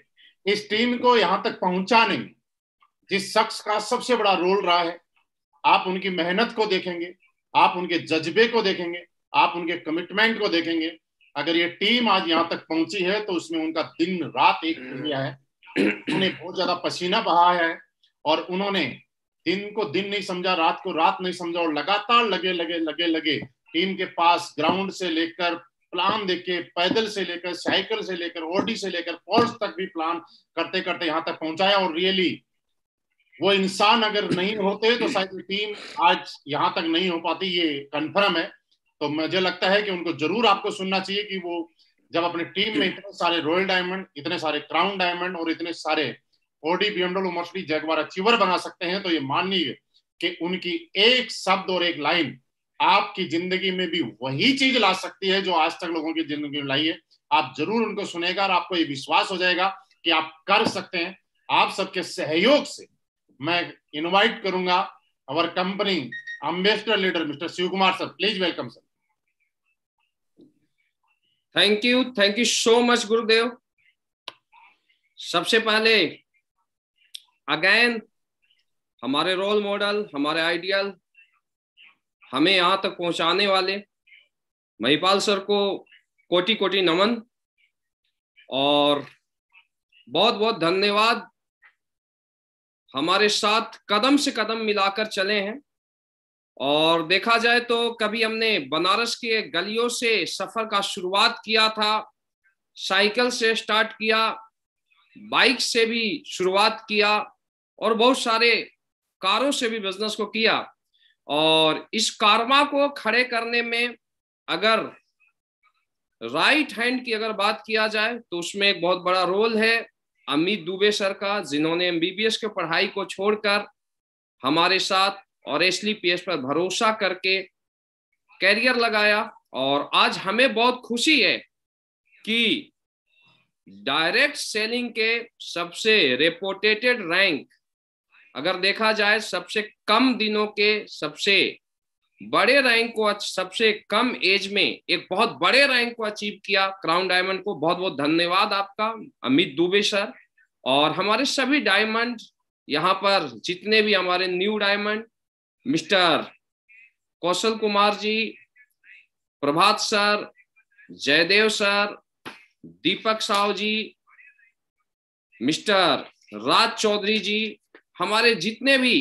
इस टीम को यहां तक पहुंचाने में जिस शख्स का सबसे बड़ा रोल रहा है, आप उनकी मेहनत को देखेंगे, आप उनके जज्बे को देखेंगे, आप उनके कमिटमेंट को देखेंगे। अगर ये टीम आज यहाँ तक पहुंची है तो उसमें उनका दिन रात एक किया है, उन्हें बहुत ज्यादा पसीना बहा है और उन्होंने दिन को दिन नहीं समझा, रात को रात नहीं समझा, और लगातार लगे टीम के पास, ग्राउंड से लेकर प्लान देके, पैदल से लेकर, साइकिल से लेकर, ऑडी से लेकर, पोर्स तक भी प्लान करते करते यहाँ तक पहुंचाया। और रियली वो इंसान अगर नहीं होते तो शायद टीम आज यहाँ तक नहीं हो पाती, ये कंफर्म है। तो मुझे लगता है कि उनको जरूर आपको सुनना चाहिए कि वो जब अपने टीम में इतने सारे रॉयल डायमंड, इतने सारे क्राउन डायमंड और इतने सारे Audi BMW Mercedes Jaguar achiever बना सकते हैं, तो ये मानिए कि उनकी एक शब्द और एक लाइन आपकी जिंदगी में भी वही चीज ला सकती है जो आज तक लोगों की जिंदगी में लाई है। आप जरूर उनको सुनेगा और आपको ये विश्वास हो जाएगा कि आप कर सकते हैं। आप सबके सहयोग से मैं इनवाइट करूंगा our company ambassador leader mister Shiv Kumar sir, please welcome sir. Thank you so much गुरुदेव। सबसे पहले अगेन हमारे रोल मॉडल, हमारे आइडियल हमें यहाँ तक पहुँचाने वाले महिपाल सर को कोटि कोटि नमन और बहुत बहुत धन्यवाद। हमारे साथ कदम से कदम मिलाकर चले हैं और देखा जाए तो कभी हमने बनारस के गलियों से सफर का शुरुआत किया था, साइकिल से स्टार्ट किया, बाइक से भी शुरुआत किया और बहुत सारे कारों से भी बिजनेस को किया। और इस कारमा को खड़े करने में अगर राइट हैंड की अगर बात किया जाए तो उसमें एक बहुत बड़ा रोल है अमित दुबे सर का, जिन्होंने MBBS के पढ़ाई को छोड़कर हमारे साथ और एसली पीएस पर भरोसा करके कैरियर लगाया। और आज हमें बहुत खुशी है कि डायरेक्ट सेलिंग के सबसे रेपोटेटेड रैंक अगर देखा जाए, सबसे कम दिनों के सबसे बड़े रैंक को, सबसे कम एज में एक बहुत बड़े रैंक को अचीव किया क्राउन डायमंड को। बहुत बहुत धन्यवाद आपका अमित दुबे सर। और हमारे सभी डायमंड यहाँ पर जितने भी हमारे new diamond, mister Kaushal Kumar ji, Prabhat sir, Jaidev sir, Deepak Sahu ji, mister Raj Chaudhary ji, हमारे जितने भी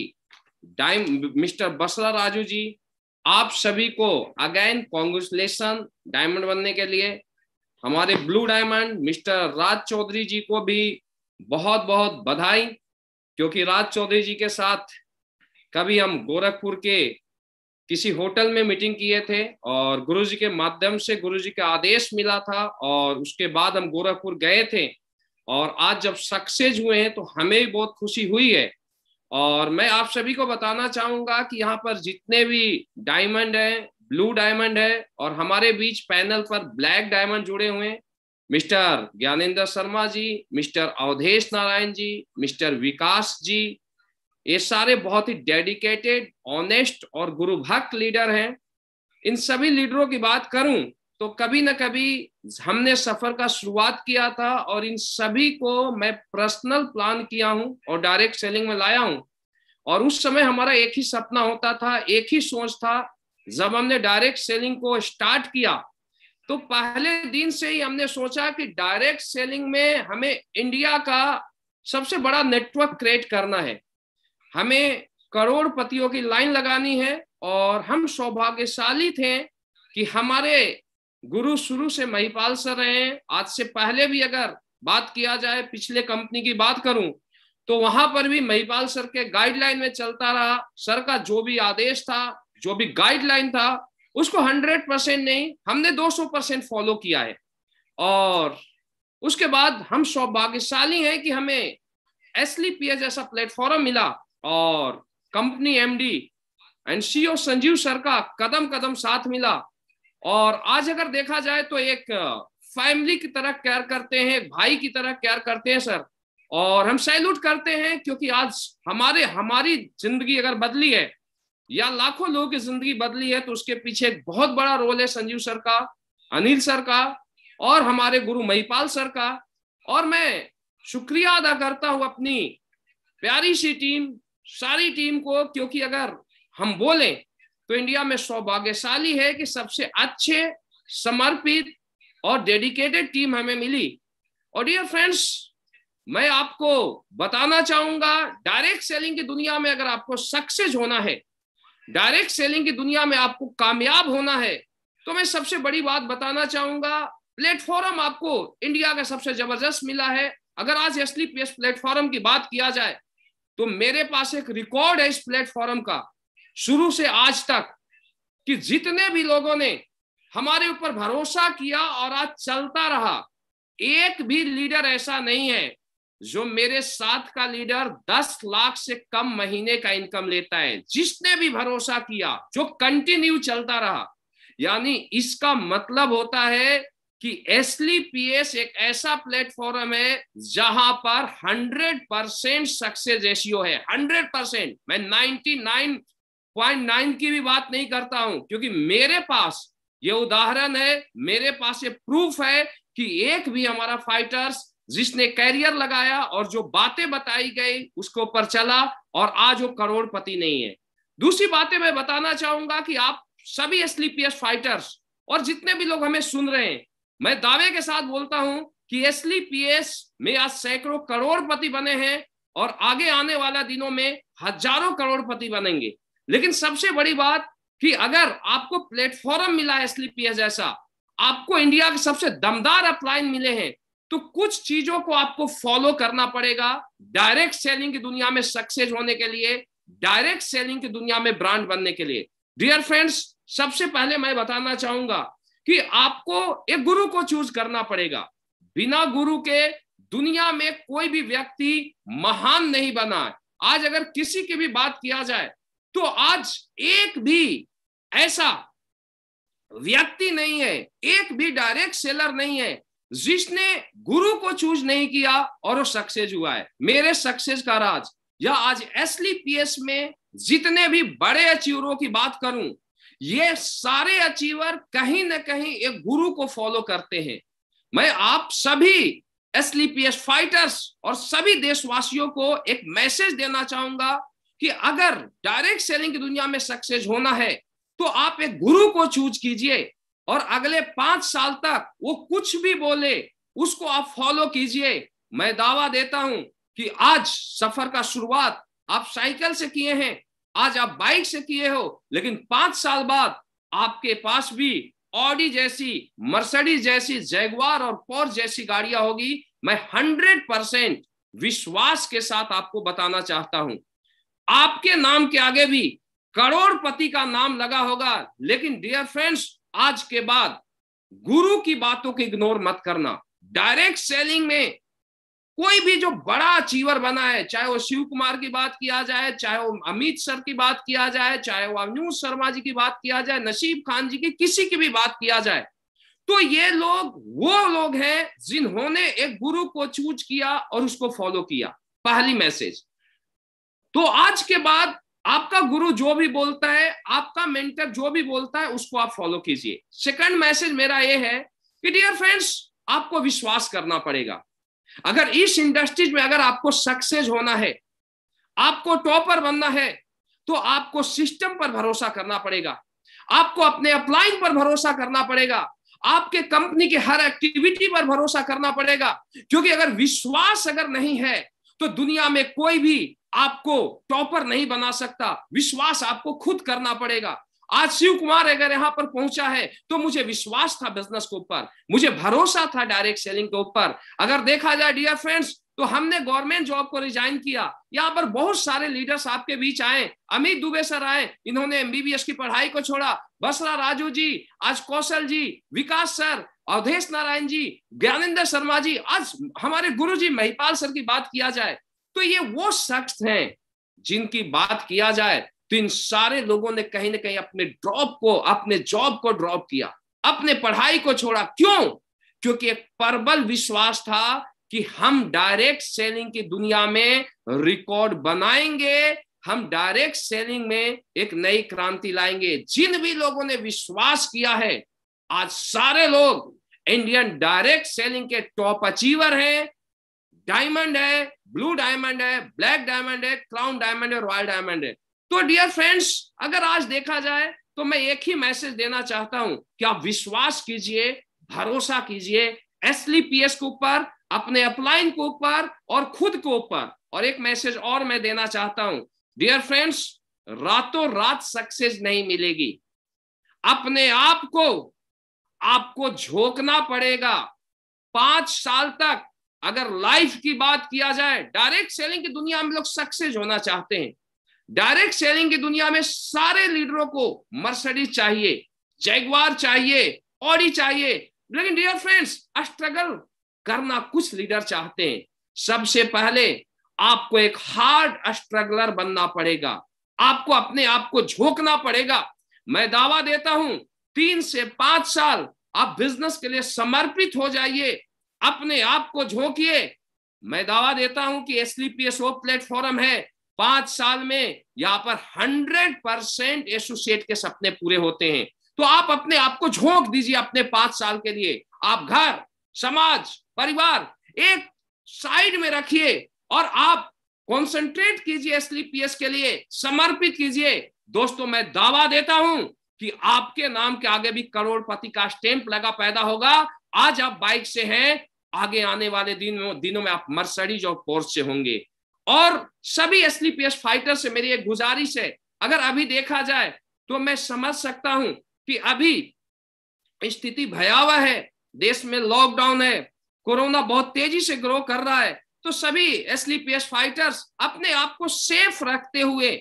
डायम, मिस्टर बसरा राजू जी, आप सभी को अगेन कांग्रेचुलेशन डायमंड बनने के लिए। हमारे blue diamond mister Raj Chaudhary ji को भी बहुत बहुत बधाई, क्योंकि राज चौधरी जी के साथ कभी हम गोरखपुर के किसी होटल में मीटिंग किए थे और गुरुजी के माध्यम से गुरुजी का आदेश मिला था और उसके बाद हम गोरखपुर गए थे और आज जब सक्सेस हुए हैं तो हमें भी बहुत खुशी हुई है। और मैं आप सभी को बताना चाहूँगा कि यहाँ पर जितने भी डायमंड हैं, ब्लू डायमंड है और हमारे बीच पैनल पर ब्लैक डायमंड जुड़े हुए हैं, mister Gyanendra Sharma ji, mister Awadhesh Narayan ji, mister Vikas ji, ये सारे बहुत ही डेडिकेटेड, ऑनेस्ट और गुरुभक्त लीडर हैं। इन सभी लीडरों की बात करूं तो कभी ना कभी हमने सफर का शुरुआत किया था और इन सभी को मैं पर्सनल प्लान किया हूं और डायरेक्ट सेलिंग में लाया हूं। और उस समय हमारा एक ही सपना होता था, एक ही सोच था। जब हमने डायरेक्ट सेलिंग को स्टार्ट किया तो पहले दिन से ही हमने सोचा कि डायरेक्ट सेलिंग में हमें इंडिया का सबसे बड़ा नेटवर्क क्रिएट करना है, हमें करोड़पतियों की लाइन लगानी है। और हम सौभाग्यशाली थे कि हमारे गुरु शुरू से महिपाल सर रहे हैं। आज से पहले भी अगर बात किया जाए, पिछले कंपनी की बात करूं तो वहां पर भी महिपाल सर के गाइडलाइन में चलता रहा। सर का जो भी आदेश था, जो भी गाइडलाइन था, उसको 100% नहीं, हमने 200% फॉलो किया है। और उसके बाद हम सौभाग्यशाली हैं कि हमें एसली पीएस जैसा प्लेटफॉर्म मिला और company MD and CEO Sanjeev sir का कदम कदम साथ मिला। और आज अगर देखा जाए तो एक फैमिली की तरह केयर करते हैं, एक भाई की तरह केयर करते हैं सर, और हम सैल्यूट करते हैं। क्योंकि आज हमारी जिंदगी अगर बदली है या लाखों लोगों की जिंदगी बदली है तो उसके पीछे एक बहुत बड़ा रोल है संजीव सर का, अनिल सर का और हमारे गुरु महिपाल सर का। और मैं शुक्रिया अदा करता हूँ अपनी प्यारी सी टीम, सारी टीम को, क्योंकि अगर हम बोलें तो इंडिया में सौभाग्यशाली है कि सबसे अच्छे, समर्पित और डेडिकेटेड टीम हमें मिली। और डियर फ्रेंड्स, मैं आपको बताना चाहूँगा, डायरेक्ट सेलिंग की दुनिया में अगर आपको सक्सेस होना है, डायरेक्ट सेलिंग की दुनिया में आपको कामयाब होना है, तो मैं सबसे बड़ी बात बताना चाहूँगा, प्लेटफॉर्म आपको इंडिया का सबसे ज़बरदस्त मिला है। अगर आज असली पीएस प्लेटफॉर्म की बात किया जाए तो मेरे पास एक रिकॉर्ड है इस प्लेटफॉर्म का, शुरू से आज तक, कि जितने भी लोगों ने हमारे ऊपर भरोसा किया और आज चलता रहा, एक भी लीडर ऐसा नहीं है जो मेरे साथ का लीडर 10 लाख से कम महीने का इनकम लेता है। जिसने भी भरोसा किया, जो कंटिन्यू चलता रहा, यानी इसका मतलब होता है कि असली पीएस एक ऐसा प्लेटफॉर्म है जहां पर 100% सक्सेस रेशियो है। 100%, मैं 99.9 की भी बात नहीं करता हूं, क्योंकि मेरे पास ये उदाहरण है, मेरे पास ये प्रूफ है कि एक भी हमारा फाइटर्स जिसने कैरियर लगाया और जो बातें बताई गई उसके ऊपर चला और आज वो करोड़पति नहीं है। दूसरी बातें मैं बताना चाहूंगा कि आप सभी असली पीएस फाइटर्स और जितने भी लोग हमें सुन रहे हैं, मैं दावे के साथ बोलता हूं कि असली पीएस में आज सैकड़ों करोड़पति बने हैं और आगे आने वाला दिनों में हजारों करोड़पति बनेंगे। लेकिन सबसे बड़ी बात कि अगर आपको प्लेटफॉर्म मिला है असली पीएस जैसा, आपको इंडिया के सबसे दमदार अपलाइन मिले हैं, तो कुछ चीजों को आपको फॉलो करना पड़ेगा। डायरेक्ट सेलिंग की दुनिया में सक्सेस होने के लिए, डायरेक्ट सेलिंग की दुनिया में ब्रांड बनने के लिए डियर फ्रेंड्स, सबसे पहले मैं बताना चाहूंगा कि आपको एक गुरु को चूज करना पड़ेगा। बिना गुरु के दुनिया में कोई भी व्यक्ति महान नहीं बना है। आज अगर किसी की भी बात किया जाए तो आज एक भी ऐसा व्यक्ति नहीं है, एक भी डायरेक्ट सेलर नहीं है जिसने गुरु को चूज नहीं किया और वो सक्सेस हुआ है। मेरे सक्सेस का राज या आज असली पीएस में जितने भी बड़े अचीवरों की बात करूं, ये सारे अचीवर कहीं ना कहीं एक गुरु को फॉलो करते हैं। मैं आप सभी असली पीएस फाइटर्स और सभी देशवासियों को एक मैसेज देना चाहूंगा कि अगर डायरेक्ट सेलिंग की दुनिया में सक्सेस होना है तो आप एक गुरु को चूज कीजिए और अगले 5 साल तक वो कुछ भी बोले उसको आप फॉलो कीजिए। मैं दावा देता हूं कि आज सफर का शुरुआत आप साइकिल से किए हैं, आज आप बाइक से किए हो, लेकिन 5 साल बाद आपके पास भी ऑडी जैसी, मर्सिडीज जैसी, जैगुआर और पोर्श जैसी गाड़ियां होगी। मैं 100% विश्वास के साथ आपको बताना चाहता हूं। आपके नाम के आगे भी करोड़पति का नाम लगा होगा, लेकिन डियर फ्रेंड्स, आज के बाद गुरु की बातों को इग्नोर मत करना। डायरेक्ट सेलिंग में कोई भी जो बड़ा अचीवर बना है, चाहे वो शिव कुमार की बात किया जाए, चाहे वो अमित सर की बात किया जाए, चाहे वो अवनीश शर्मा जी की बात किया जाए, नसीब खान जी की, किसी की भी बात किया जाए, तो ये लोग वो लोग हैं जिन्होंने एक गुरु को चूज किया और उसको फॉलो किया। पहली मैसेज तो आज के बाद आपका गुरु जो भी बोलता है, आपका मेंटर जो भी बोलता है, उसको आप फॉलो कीजिए। सेकंड मैसेज मेरा ये है कि डियर फ्रेंड्स, आपको विश्वास करना पड़ेगा। अगर इस इंडस्ट्रीज में अगर आपको सक्सेस होना है, आपको टॉपर बनना है, तो आपको सिस्टम पर भरोसा करना पड़ेगा, आपको अपने अपलाइन पर भरोसा करना पड़ेगा, आपके कंपनी के हर एक्टिविटी पर भरोसा करना पड़ेगा। क्योंकि अगर विश्वास अगर नहीं है तो दुनिया में कोई भी आपको टॉपर नहीं बना सकता। विश्वास आपको खुद करना पड़ेगा। आज शिव कुमार अगर यहाँ पर पहुंचा है तो मुझे विश्वास था बिजनेस के ऊपर, मुझे भरोसा था डायरेक्ट सेलिंग के ऊपर। अगर देखा जाए डियर फ्रेंड्स, तो हमने गवर्नमेंट जॉब को रिजाइन किया। यहाँ पर बहुत सारे लीडर्स आपके बीच आए, अमित दुबे सर आए, इन्होंने MBBS की पढ़ाई को छोड़ा, बसरा राजू जी, आज कौशल जी, विकास सर, अवधेश नारायण जी, ज्ञानेंद्र शर्मा जी, आज हमारे गुरु जी महिपाल सर की बात किया जाए, तो ये वो शख्स हैं जिनकी बात किया जाए तो इन सारे लोगों ने कहीं ना कहीं अपने जॉब को ड्रॉप किया, अपने पढ़ाई को छोड़ा। क्यों? क्योंकि एक प्रबल विश्वास था कि हम डायरेक्ट सेलिंग की दुनिया में रिकॉर्ड बनाएंगे, हम डायरेक्ट सेलिंग में एक नई क्रांति लाएंगे। जिन भी लोगों ने विश्वास किया है, आज सारे लोग इंडियन डायरेक्ट सेलिंग के टॉप अचीवर हैं। डायमंड है, ब्लू डायमंड है, ब्लैक डायमंड है, क्राउन डायमंड है, रॉयल डायमंड है। तो डियर फ्रेंड्स, अगर आज देखा जाए तो मैं एक ही मैसेज देना चाहता हूं कि आप विश्वास कीजिए, भरोसा कीजिए असली पीएस के ऊपर, अपने अपलाइन के ऊपर और खुद के ऊपर। और एक मैसेज और मैं देना चाहता हूं डियर फ्रेंड्स, रातों रात सक्सेस नहीं मिलेगी। अपने आप को आपको झोंकना पड़ेगा। 5 साल तक अगर लाइफ की बात किया जाए, डायरेक्ट सेलिंग की दुनिया में लोग सक्सेस होना चाहते हैं। डायरेक्ट सेलिंग की दुनिया में सारे लीडरों को मर्सिडीज चाहिए, जैगुआर चाहिए, ऑडी चाहिए, लेकिन डियर फ्रेंड्स, स्ट्रगल करना कुछ लीडर चाहते हैं। सबसे पहले आपको एक हार्ड स्ट्रगलर बनना पड़ेगा, आपको अपने आप को झोंकना पड़ेगा। मैं दावा देता हूं 3 से 5 साल आप बिजनेस के लिए समर्पित हो जाइए, अपने आप को झोंकिए। मैं दावा देता हूं कि एसलीपीएस वो प्लेटफॉर्म है, 5 साल में यहाँ पर 100% एसोसिएट के सपने पूरे होते हैं। तो आप अपने आप को झोंक दीजिए अपने 5 साल के लिए। आप घर, समाज, परिवार एक साइड में रखिए और आप कॉन्सेंट्रेट कीजिए एसलीपीएस के लिए, समर्पित कीजिए। दोस्तों मैं दावा देता हूं कि आपके नाम के आगे भी करोड़पति का स्टैंप लगा पैदा होगा। आज आप बाइक से हैं, आगे आने वाले दिनों में आप मर्सिडीज और पोर्स से होंगे। और सभी असली पीएस फाइटर से मेरी एक गुजारिश है, अगर अभी देखा जाए तो मैं समझ सकता हूं कि अभी स्थिति भयावह है, देश में लॉकडाउन है, कोरोना बहुत तेजी से ग्रो कर रहा है, तो सभी असली पीएस फाइटर्स अपने आप को सेफ रखते हुए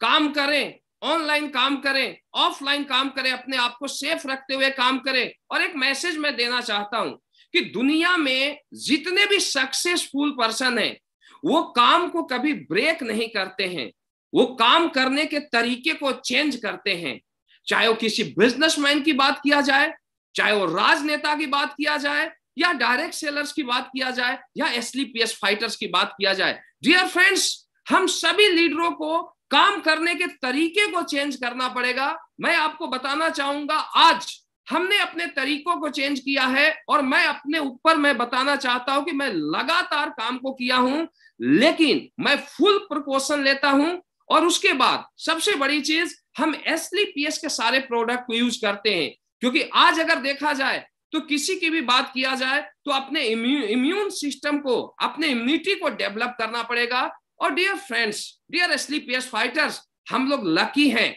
काम करें, ऑनलाइन काम करें, ऑफलाइन काम करें, अपने आप को सेफ रखते हुए काम करें। और एक मैसेज मैं देना चाहता हूं कि दुनिया में जितने भी सक्सेसफुल पर्सन हैं वो काम को कभी ब्रेक नहीं करते हैं, वो काम करने के तरीके को चेंज करते हैं। चाहे वो किसी बिजनेसमैन की बात किया जाए, चाहे वो राजनेता की बात किया जाए, या डायरेक्ट सेलर्स की बात किया जाए, या एसलीपीएस फाइटर्स की बात किया जाए। डियर फ्रेंड्स, हम सभी लीडरों को काम करने के तरीके को चेंज करना पड़ेगा। मैं आपको बताना चाहूंगा, आज हमने अपने तरीकों को चेंज किया है और मैं अपने ऊपर मैं बताना चाहता हूं कि मैं लगातार काम को किया हूं, लेकिन मैं फुल प्रिकॉशन लेता हूं। और उसके बाद सबसे बड़ी चीज, हम एसलीपीएस के सारे प्रोडक्ट को यूज करते हैं, क्योंकि आज अगर देखा जाए तो किसी की भी बात किया जाए तो अपने इम्यून सिस्टम को, अपने इम्यूनिटी को डेवलप करना पड़ेगा। और dear friends, dear SLPS fighters, हम लोग लकी हैं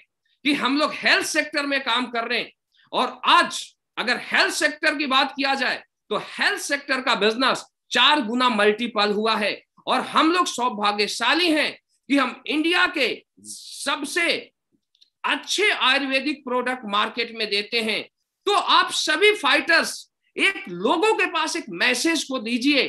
कि हम लोग हेल्थ सेक्टर में काम कर रहे हैं। और आज अगर हेल्थ सेक्टर की बात किया जाए तो हेल्थ सेक्टर का बिजनेस 4 गुना मल्टीपल हुआ है। और हम लोग सौभाग्यशाली हैं कि हम इंडिया के सबसे अच्छे आयुर्वेदिक प्रोडक्ट मार्केट में देते हैं। तो आप सभी फाइटर्स एक लोगों के पास एक मैसेज को दीजिए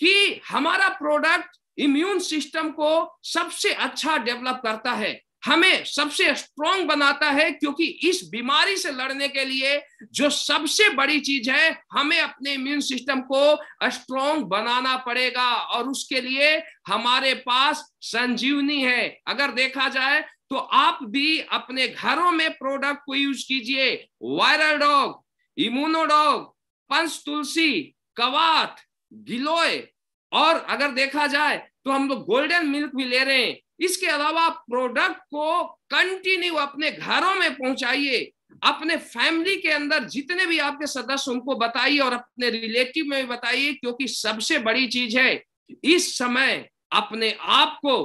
कि हमारा प्रोडक्ट इम्यून सिस्टम को सबसे अच्छा डेवलप करता है, हमें सबसे स्ट्रॉन्ग बनाता है, क्योंकि इस बीमारी से लड़ने के लिए जो सबसे बड़ी चीज है, हमें अपने इम्यून सिस्टम को स्ट्रॉन्ग बनाना पड़ेगा। और उसके लिए हमारे पास संजीवनी है। अगर देखा जाए तो आप भी अपने घरों में प्रोडक्ट को यूज कीजिए, viral dog, immunodog, Panch Tulsi, कवात, गिलोय, और अगर देखा जाए तो हम लोग गोल्डन मिल्क भी ले रहे हैं। इसके अलावा प्रोडक्ट को कंटिन्यू अपने घरों में पहुंचाइए, अपने फैमिली के अंदर जितने भी आपके सदस्य उनको बताइए और अपने रिलेटिव में भी बताइए, क्योंकि सबसे बड़ी चीज है इस समय अपने आप को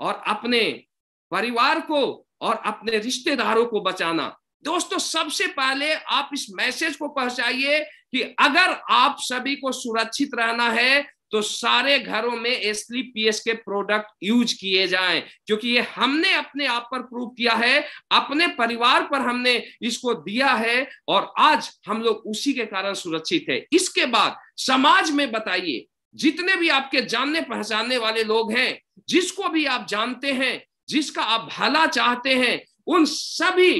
और अपने परिवार को और अपने रिश्तेदारों को बचाना। दोस्तों, सबसे पहले आप इस मैसेज को पहुंचाइए कि अगर आप सभी को सुरक्षित रहना है तो सारे घरों में एसलीपीएस के प्रोडक्ट यूज किए जाएं, क्योंकि ये हमने अपने आप पर प्रूव किया है, अपने परिवार पर हमने इसको दिया है, और आज हम लोग उसी के कारण सुरक्षित है। इसके बाद समाज में बताइए, जितने भी आपके जानने पहचानने वाले लोग हैं, जिसको भी आप जानते हैं, जिसका आप भला चाहते हैं, उन सभी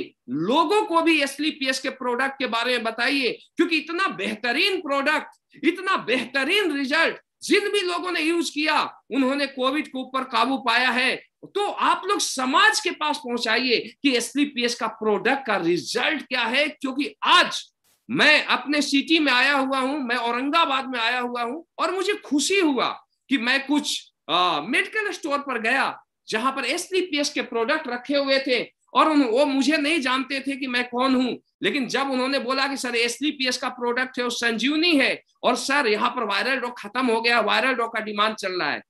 लोगों को भी एसलीपीएस के प्रोडक्ट के बारे में बताइए, क्योंकि इतना बेहतरीन प्रोडक्ट, इतना बेहतरीन रिजल्ट जिन भी लोगों ने यूज किया, उन्होंने कोविड के ऊपर काबू पाया है। तो आप लोग समाज के पास पहुंचाइए कि एसलीपीएस का प्रोडक्ट का रिजल्ट क्या है, क्योंकि आज मैं अपने सिटी में आया हुआ हूं, मैं औरंगाबाद में आया हुआ हूं, और मुझे खुशी हुआ कि मैं कुछ मेडिकल स्टोर पर गया जहां पर एसलीपीएस के प्रोडक्ट रखे हुए थे, और वो मुझे नहीं जानते थे कि मैं कौन हूं, लेकिन जब उन्होंने बोला कि सर एसलीपीएस का प्रोडक्ट है, वो संजीवनी है, और सर यहाँ पर वायरल डॉग खत्म हो गया, वायरल डॉग का डिमांड चल रहा है।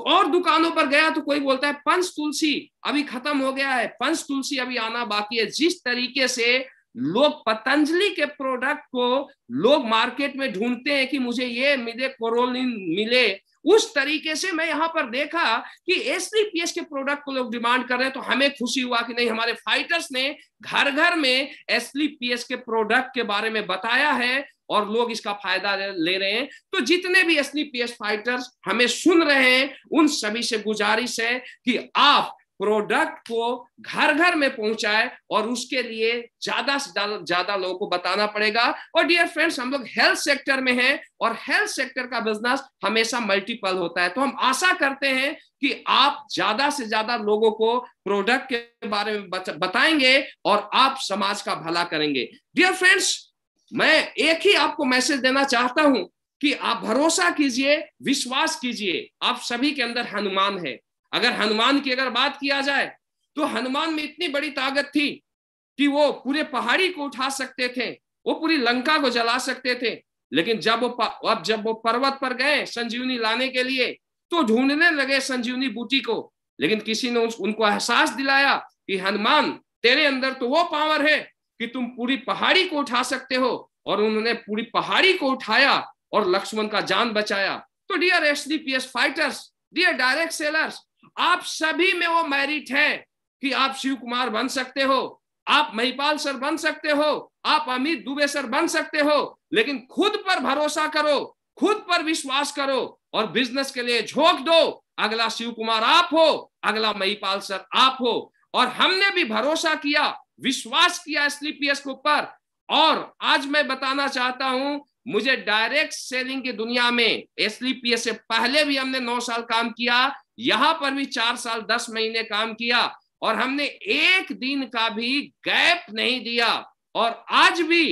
और दुकानों पर गया तो कोई बोलता है पंच तुलसी अभी खत्म हो गया है, पंच तुलसी अभी आना बाकी है। जिस तरीके से लोग पतंजलि के प्रोडक्ट को लोग मार्केट में ढूंढते हैं कि मुझे ये मिले, कोरोलिन मिले, उस तरीके से मैं यहाँ पर देखा कि एसलीपीएस के प्रोडक्ट को लोग डिमांड कर रहे हैं। तो हमें खुशी हुआ कि नहीं, हमारे फाइटर्स ने घर घर में एसलीपीएस के प्रोडक्ट के बारे में बताया है और लोग इसका फायदा ले रहे हैं। तो जितने भी एसलीपीएस फाइटर्स हमें सुन रहे हैं, उन सभी से गुजारिश है कि आप प्रोडक्ट को घर घर में पहुंचाए और उसके लिए ज्यादा से ज्यादा लोगों को बताना पड़ेगा। और डियर फ्रेंड्स, हम लोग हेल्थ सेक्टर में हैं और हेल्थ सेक्टर का बिजनेस हमेशा मल्टीपल होता है, तो हम आशा करते हैं कि आप ज्यादा से ज्यादा लोगों को प्रोडक्ट के बारे में बताएंगे और आप समाज का भला करेंगे। डियर फ्रेंड्स, मैं एक ही आपको मैसेज देना चाहता हूं कि आप भरोसा कीजिए, विश्वास कीजिए, आप सभी के अंदर हनुमान है। अगर हनुमान की अगर बात किया जाए तो हनुमान में इतनी बड़ी ताकत थी कि वो पूरे पहाड़ी को उठा सकते थे, वो पूरी लंका को जला सकते थे। लेकिन जब वो पर्वत पर गए संजीवनी लाने के लिए तो ढूंढने लगे संजीवनी बूटी को, लेकिन किसी ने उनको एहसास दिलाया कि हनुमान तेरे अंदर तो वो पावर है कि तुम पूरी पहाड़ी को उठा सकते हो, और उन्होंने पूरी पहाड़ी को उठाया और लक्ष्मण का जान बचाया। तो dear SDPS fighters, dear direct sellers, आप सभी में वो मेरिट है कि आप शिव कुमार बन सकते हो, आप महिपाल सर बन सकते हो, आप अमित दुबे सर बन सकते हो, लेकिन खुद पर भरोसा करो, खुद पर विश्वास करो और बिजनेस के लिए झोंक दो। अगला शिव कुमार आप हो, अगला महिपाल सर आप हो। और हमने भी भरोसा किया, विश्वास किया एसडीपीएस के ऊपर। और आज मैं बताना चाहता हूं, मुझे डायरेक्ट सेलिंग की दुनिया में एसडीपीएस से पहले भी हमने 9 साल काम किया, यहां पर भी 4 साल 10 महीने काम किया, और हमने एक दिन का भी गैप नहीं दिया। और आज भी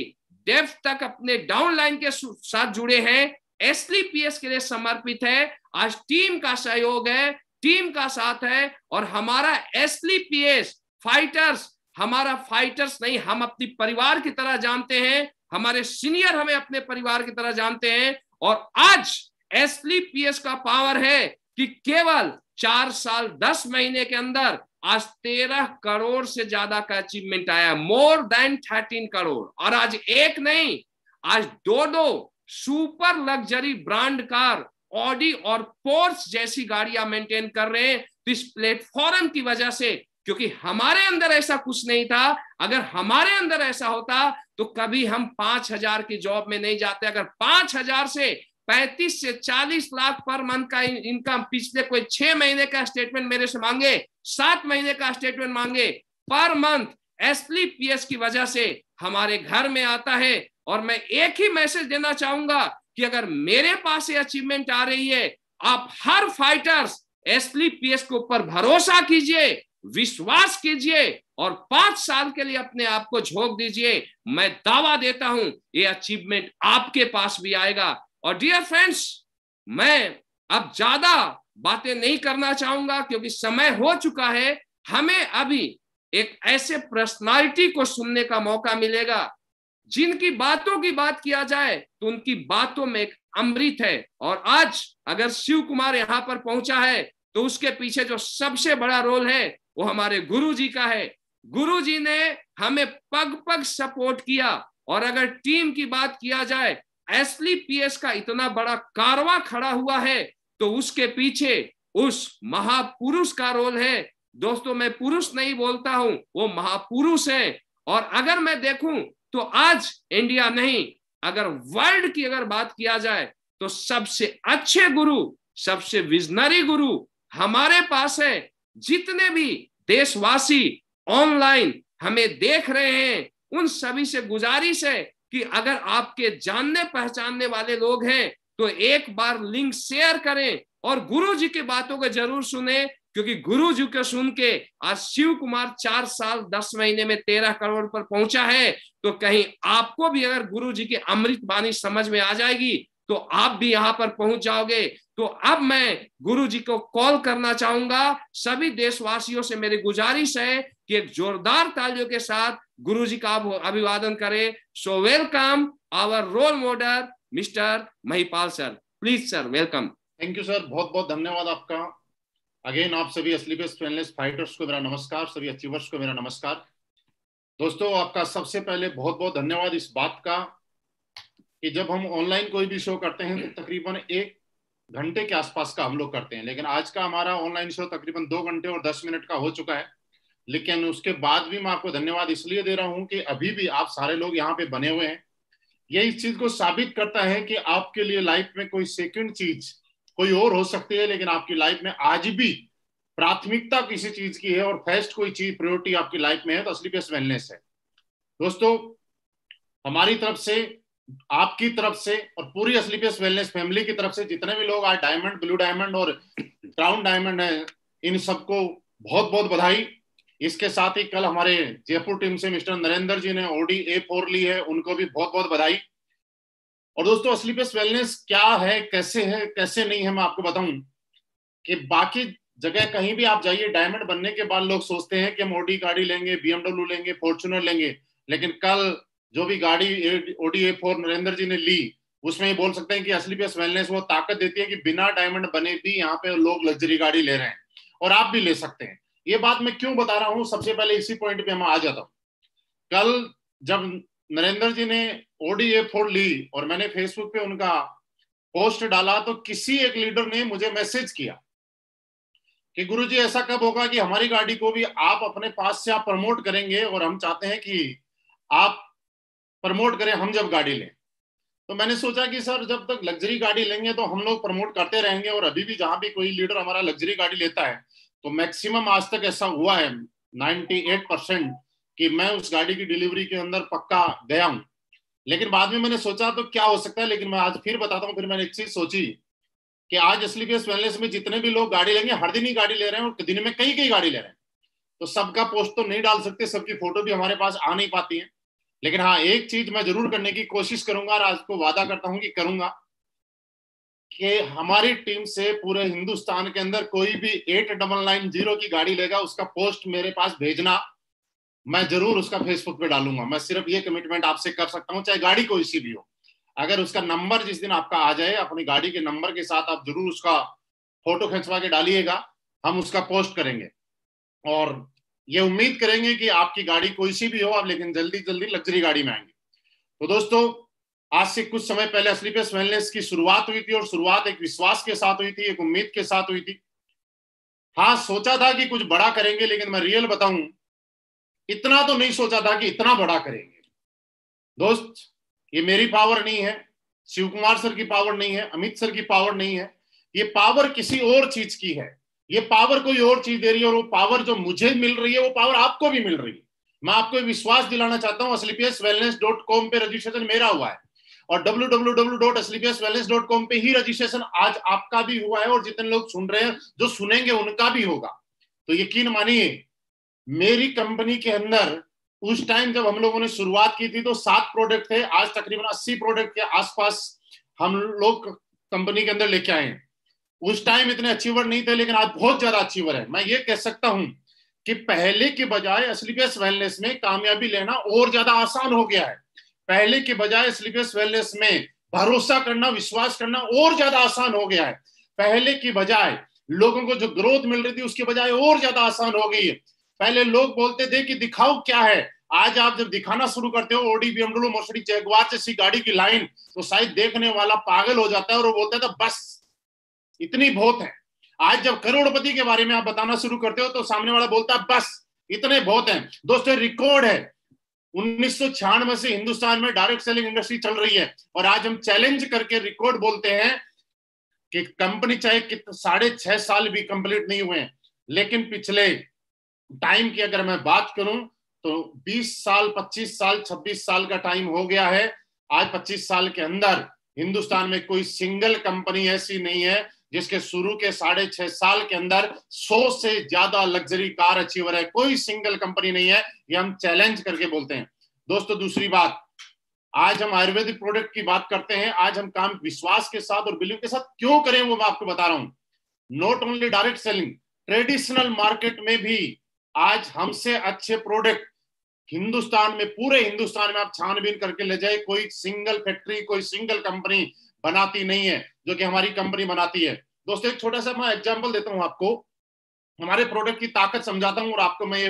डेप्थ तक अपने डाउनलाइन के साथ जुड़े हैं, एसडीपीएस के लिए समर्पित है। आज टीम का सहयोग है, टीम का साथ है, और हमारा एसडीपीएस फाइटर्स हमारा फाइटर्स नहीं, हम अपनी परिवार की तरह जानते हैं, हमारे सीनियर हमें अपने परिवार की तरह जानते हैं। और आज एसडीपीएस का पावर है कि केवल 4 साल 10 महीने के अंदर आज 13 करोड़ से ज्यादा का अचीवमेंट आया, मोर देन 13 करोड़। और आज एक नहीं, आज 2 super luxury brand car Audi और पोर्स जैसी गाड़ियां मेंटेन कर रहे हैं। तो इस प्लेटफॉर्म की वजह से, क्योंकि हमारे अंदर ऐसा कुछ नहीं था। अगर हमारे अंदर ऐसा होता तो कभी हम 5,000 की जॉब में नहीं जाते। अगर 5,000 से 35 से 40 लाख पर मंथ का इनकम, पिछले कोई 6 महीने का स्टेटमेंट मेरे से मांगे, 7 महीने का स्टेटमेंट मांगे पर मंथ, एसडीपीएस की वजह से हमारे घर में आता है। और मैं एक ही मैसेज देना चाहूंगा कि अगर मेरे पास ये अचीवमेंट आ रही है, आप हर फाइटर्स एसडीपीएस के ऊपर भरोसा कीजिए, विश्वास कीजिए और 5 साल के लिए अपने आप को झोंक दीजिए। मैं दावा देता हूं ये अचीवमेंट आपके पास भी आएगा। और डियर फ्रेंड्स, मैं अब ज्यादा बातें नहीं करना चाहूंगा क्योंकि समय हो चुका है। हमें अभी एक ऐसे पर्सनालिटी को सुनने का मौका मिलेगा जिनकी बातों की बात किया जाए तो उनकी बातों में एक अमृत है। और आज अगर शिव कुमार यहाँ पर पहुंचा है तो उसके पीछे जो सबसे बड़ा रोल है वो हमारे गुरु जी का है। गुरु जी ने हमें पग पग सपोर्ट किया। और अगर टीम की बात किया जाए, एसडीपीएस का इतना बड़ा कारवां खड़ा हुआ है तो उसके पीछे उस महापुरुष का रोल है। दोस्तों, मैं पुरुष नहीं बोलता हूं, वो महापुरुष है। और अगर मैं देखूं तो आज इंडिया नहीं, अगर वर्ल्ड की अगर बात किया जाए तो सबसे अच्छे गुरु, सबसे विजनरी गुरु हमारे पास है। जितने भी देशवासी ऑनलाइन हमें देख रहे हैं, उन सभी से गुजारिश है कि अगर आपके जानने पहचानने वाले लोग हैं तो एक बार लिंक शेयर करें और गुरु जी की बातों को जरूर सुने, क्योंकि गुरु जी को सुन के आज शिव कुमार 4 साल 10 महीने में 13 करोड़ पर पहुंचा है। तो कहीं आपको भी अगर गुरु जी की अमृत वाणी समझ में आ जाएगी तो आप भी यहाँ पर पहुंच जाओगे। तो अब मैं गुरु जी को कॉल करना चाहूंगा। सभी देशवासियों से मेरी गुजारिश है कि एक जोरदार तालियों के साथ गुरु जी का अभिवादन करें। So welcome our role model mister Mahipal sir, please sir, welcome. Thank you sir, बहुत बहुत धन्यवाद आपका। अगेन आप सभी असली पियस वेलनेस फाइटर्स को मेरा नमस्कार, सभी अचीवर्स को मेरा नमस्कार। दोस्तों, आपका सबसे पहले बहुत बहुत धन्यवाद इस बात का कि जब हम ऑनलाइन कोई भी शो करते हैं तो तकरीबन 1 घंटे के आसपास का हम लोग करते हैं, लेकिन आज का हमारा ऑनलाइन शो तकरीबन 2 घंटे और 10 मिनट का हो चुका है। लेकिन उसके बाद भी मैं आपको धन्यवाद इसलिए दे रहा हूं कि अभी भी आप सारे लोग यहाँ पे बने हुए हैं। ये इस चीज को साबित करता है कि आपके लिए लाइफ में कोई सेकेंड चीज कोई और हो सकती है, लेकिन आपकी लाइफ में आज भी प्राथमिकता किसी चीज की है और फर्स्ट कोई चीज प्रायोरिटी आपकी लाइफ में है तो असली पियस वेलनेस है। दोस्तों, हमारी तरफ से, आपकी तरफ से और पूरी असली पियस वेलनेस फैमिली की तरफ से जितने भी लोग आज डायमंड, ब्लू डायमंड और क्राउन डायमंड है, इन सबको बहुत बहुत बधाई। इसके साथ ही कल हमारे जयपुर टीम से मिस्टर नरेंद्र जी ने ODA 4 ली है, उनको भी बहुत बहुत बधाई। और दोस्तों, असली पियस वेलनेस क्या है, कैसे नहीं है, मैं आपको बताऊं कि बाकी जगह कहीं भी आप जाइए, डायमंड बनने के बाद लोग सोचते हैं कि हम ओडी गाड़ी लेंगे, BMW लेंगे, फॉर्च्यूनर लेंगे, लेकिन कल जो भी गाड़ी ODA 4 नरेंद्र जी ने ली, उसमें ये बोल सकते हैं कि असली पीएस वेलनेस वो ताकत देती है कि बिना डायमंड बने भी यहाँ पे लोग लग्जरी गाड़ी ले रहे हैं और आप भी ले सकते हैं। ये बात मैं क्यों बता रहा हूँ, सबसे पहले इसी पॉइंट पे मैं आ जाता हूँ। कल जब नरेंद्र जी ने ODA 4 ली और मैंने फेसबुक पे उनका पोस्ट डाला, तो किसी एक लीडर ने मुझे मैसेज किया कि गुरुजी ऐसा कब होगा कि हमारी गाड़ी को भी आप अपने पास से आप प्रमोट करेंगे और हम चाहते हैं कि आप प्रमोट करें, हम जब गाड़ी लें। तो मैंने सोचा कि सर जब तक लग्जरी गाड़ी लेंगे तो हम लोग प्रमोट करते रहेंगे, और अभी भी जहां भी कोई लीडर हमारा लग्जरी गाड़ी लेता है तो मैक्सिमम आज तक ऐसा हुआ है 98% कि मैं उस गाड़ी की डिलीवरी के अंदर पक्का गया हूँ। लेकिन बाद में मैंने सोचा तो क्या हो सकता है, लेकिन मैं आज फिर बताता हूँ। फिर मैंने एक चीज सोची कि आज असली पीएस वेलनेस में जितने भी लोग गाड़ी लेंगे, हर दिन ही गाड़ी ले रहे हैं और दिन में कई कई गाड़ी ले रहे हैं, तो सबका पोस्ट तो नहीं डाल सकते, सबकी फोटो भी हमारे पास आ नहीं पाती है। लेकिन हाँ, एक चीज मैं जरूर करने की कोशिश करूंगा और आज को वादा करता हूं कि करूंगा कि हमारी टीम से पूरे हिंदुस्तान के अंदर कोई भी 8990 की गाड़ी लेगा, उसका पोस्ट मेरे पास भेजना, मैं जरूर उसका फेसबुक पे डालूंगा। मैं सिर्फ ये कमिटमेंट आपसे कर सकता हूँ, चाहे गाड़ी कोई सी भी हो। अगर उसका नंबर जिस दिन आपका आ जाए, अपनी गाड़ी के नंबर के साथ आप जरूर उसका फोटो खिंचवा के डालिएगा, हम उसका पोस्ट करेंगे और ये उम्मीद करेंगे कि आपकी गाड़ी कोई सी भी हो आप, लेकिन जल्दी जल्दी लग्जरी गाड़ी में आएंगे। तो दोस्तों, आज से कुछ समय पहले असली पीएस वेलनेस की शुरुआत हुई थी, और शुरुआत एक विश्वास के साथ हुई थी, एक उम्मीद के साथ हुई थी। हाँ, सोचा था कि कुछ बड़ा करेंगे, लेकिन मैं रियल बताऊं, इतना तो नहीं सोचा था कि इतना बड़ा करेंगे। दोस्त, ये मेरी पावर नहीं है, शिव कुमार सर की पावर नहीं है, अमित सर की पावर नहीं है, ये पावर किसी और चीज की है, ये पावर कोई और चीज दे रही है। और वो पावर जो मुझे मिल रही है, वो पावर आपको भी मिल रही है। मैं आपको विश्वास दिलाना चाहता हूँ, aslipiaswellness.com पे रजिस्ट्रेशन मेरा हुआ है और www.aslipiaswellness.com पे ही रजिस्ट्रेशन आज आपका भी हुआ है, और जितने लोग सुन रहे हैं, जो सुनेंगे उनका भी होगा। तो यकीन मानिए, मेरी कंपनी के अंदर उस टाइम जब हम लोगों ने शुरुआत की थी तो 7 प्रोडक्ट थे, आज तकरीबन 80 प्रोडक्ट के आसपास हम लोग कंपनी के अंदर लेके आए हैं। उस टाइम इतने अचीवर नहीं थे, लेकिन आज बहुत ज्यादा अचीवर है। मैं ये कह सकता हूं कि पहले के बजाय असली पीएस वेलनेस में कामयाबी लेना और ज्यादा आसान हो गया है। पहले के बजाय असली पीएस वेलनेस में भरोसा करना, विश्वास करना और ज्यादा आसान हो गया है। पहले की बजाय लोगों को जो ग्रोथ मिल रही थी, उसके बजाय और ज्यादा आसान हो गई है। पहले लोग बोलते थे कि दिखाओ क्या है, आज आप जब दिखाना शुरू करते हो ओडी, BMW, मर्सिडीज, जगुआर जैसी गाड़ी की लाइन, तो शायद देखने वाला पागल हो जाता है और वो बोलता था बस इतनी बहुत है। आज जब करोड़पति के बारे में आप बताना शुरू करते हो तो सामने वाला बोलता है बस इतने बहुत है। दोस्तों, रिकॉर्ड है, 1996 से हिंदुस्तान में डायरेक्ट सेलिंग इंडस्ट्री चल रही है, और आज हम चैलेंज करके रिकॉर्ड बोलते हैं कि कंपनी चाहे 6.5 साल भी कंप्लीट नहीं हुए, लेकिन पिछले टाइम की अगर मैं बात करूं तो 20 साल, 25 साल, 26 साल का टाइम हो गया है। आज 25 साल के अंदर हिंदुस्तान में कोई सिंगल कंपनी ऐसी नहीं है जिसके शुरू के 6.5 साल के अंदर 100 से ज्यादा लग्जरी कार अचीवर है। कोई सिंगल कंपनी नहीं है, ये हम चैलेंज करके बोलते हैं। दोस्तों, दूसरी बात, आज हम आयुर्वेदिक प्रोडक्ट की बात करते हैं। आज हम काम विश्वास के साथ और बिलीव के साथ क्यों करें, वो मैं आपको बता रहा हूँ। Not only direct selling, traditional market में भी आज हमसे अच्छे प्रोडक्ट हिंदुस्तान में, पूरे हिंदुस्तान में आप छानबीन करके ले जाए, कोई सिंगल फैक्ट्री, कोई सिंगल कंपनी बनाती नहीं है जो कि हमारी कंपनी बनाती है। दोस्तों, एक छोटा सा मैं एग्जांपल देता हूं आपको, हमारे प्रोडक्ट की ताकत समझाता हूं, और आपको मैं ये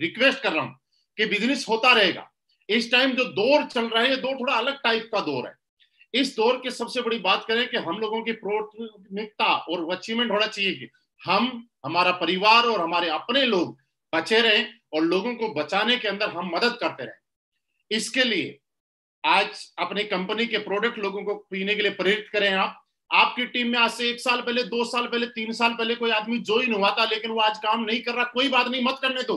रिक्वेस्ट कर रहा हूं कि बिजनेस होता रहेगा। इस टाइम जो दौर चल रहा है, ये दौर थोड़ा अलग टाइप का दौर है। इस दौर की सबसे बड़ी बात करें कि हम लोगों की प्राथमिकता और अचीवमेंट होना चाहिए कि हम, हमारा परिवार और हमारे अपने लोग बचे रहे, और लोगों को बचाने के अंदर हम मदद करते रहे। इसके लिए आज अपनी कंपनी के प्रोडक्ट लोगों को पीने के लिए प्रेरित करें। आपकी टीम में आज से 1 साल पहले, 2 साल पहले, 3 साल पहले कोई आदमी ज्वाइन हुआ था, लेकिन वो आज काम नहीं कर रहा, कोई बात नहीं, मत करने दो।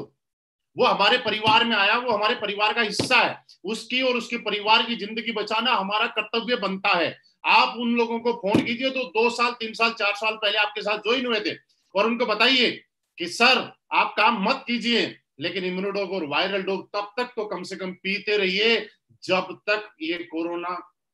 वो हमारे परिवार में आया, वो हमारे परिवार का हिस्सा है, उसकी और उसके परिवार की जिंदगी बचाना हमारा कर्तव्य बनता है। आप उन लोगों को फोन कीजिए तो 2 साल, 3 साल, 4 साल पहले आपके साथ ज्वाइन हुए थे, और उनको बताइए कि सर आप काम मत कीजिए, लेकिन इम्यूनोडोग और वायरल डोग तब तक तो कम से कम पीते रहिए जब तक ये कोरोना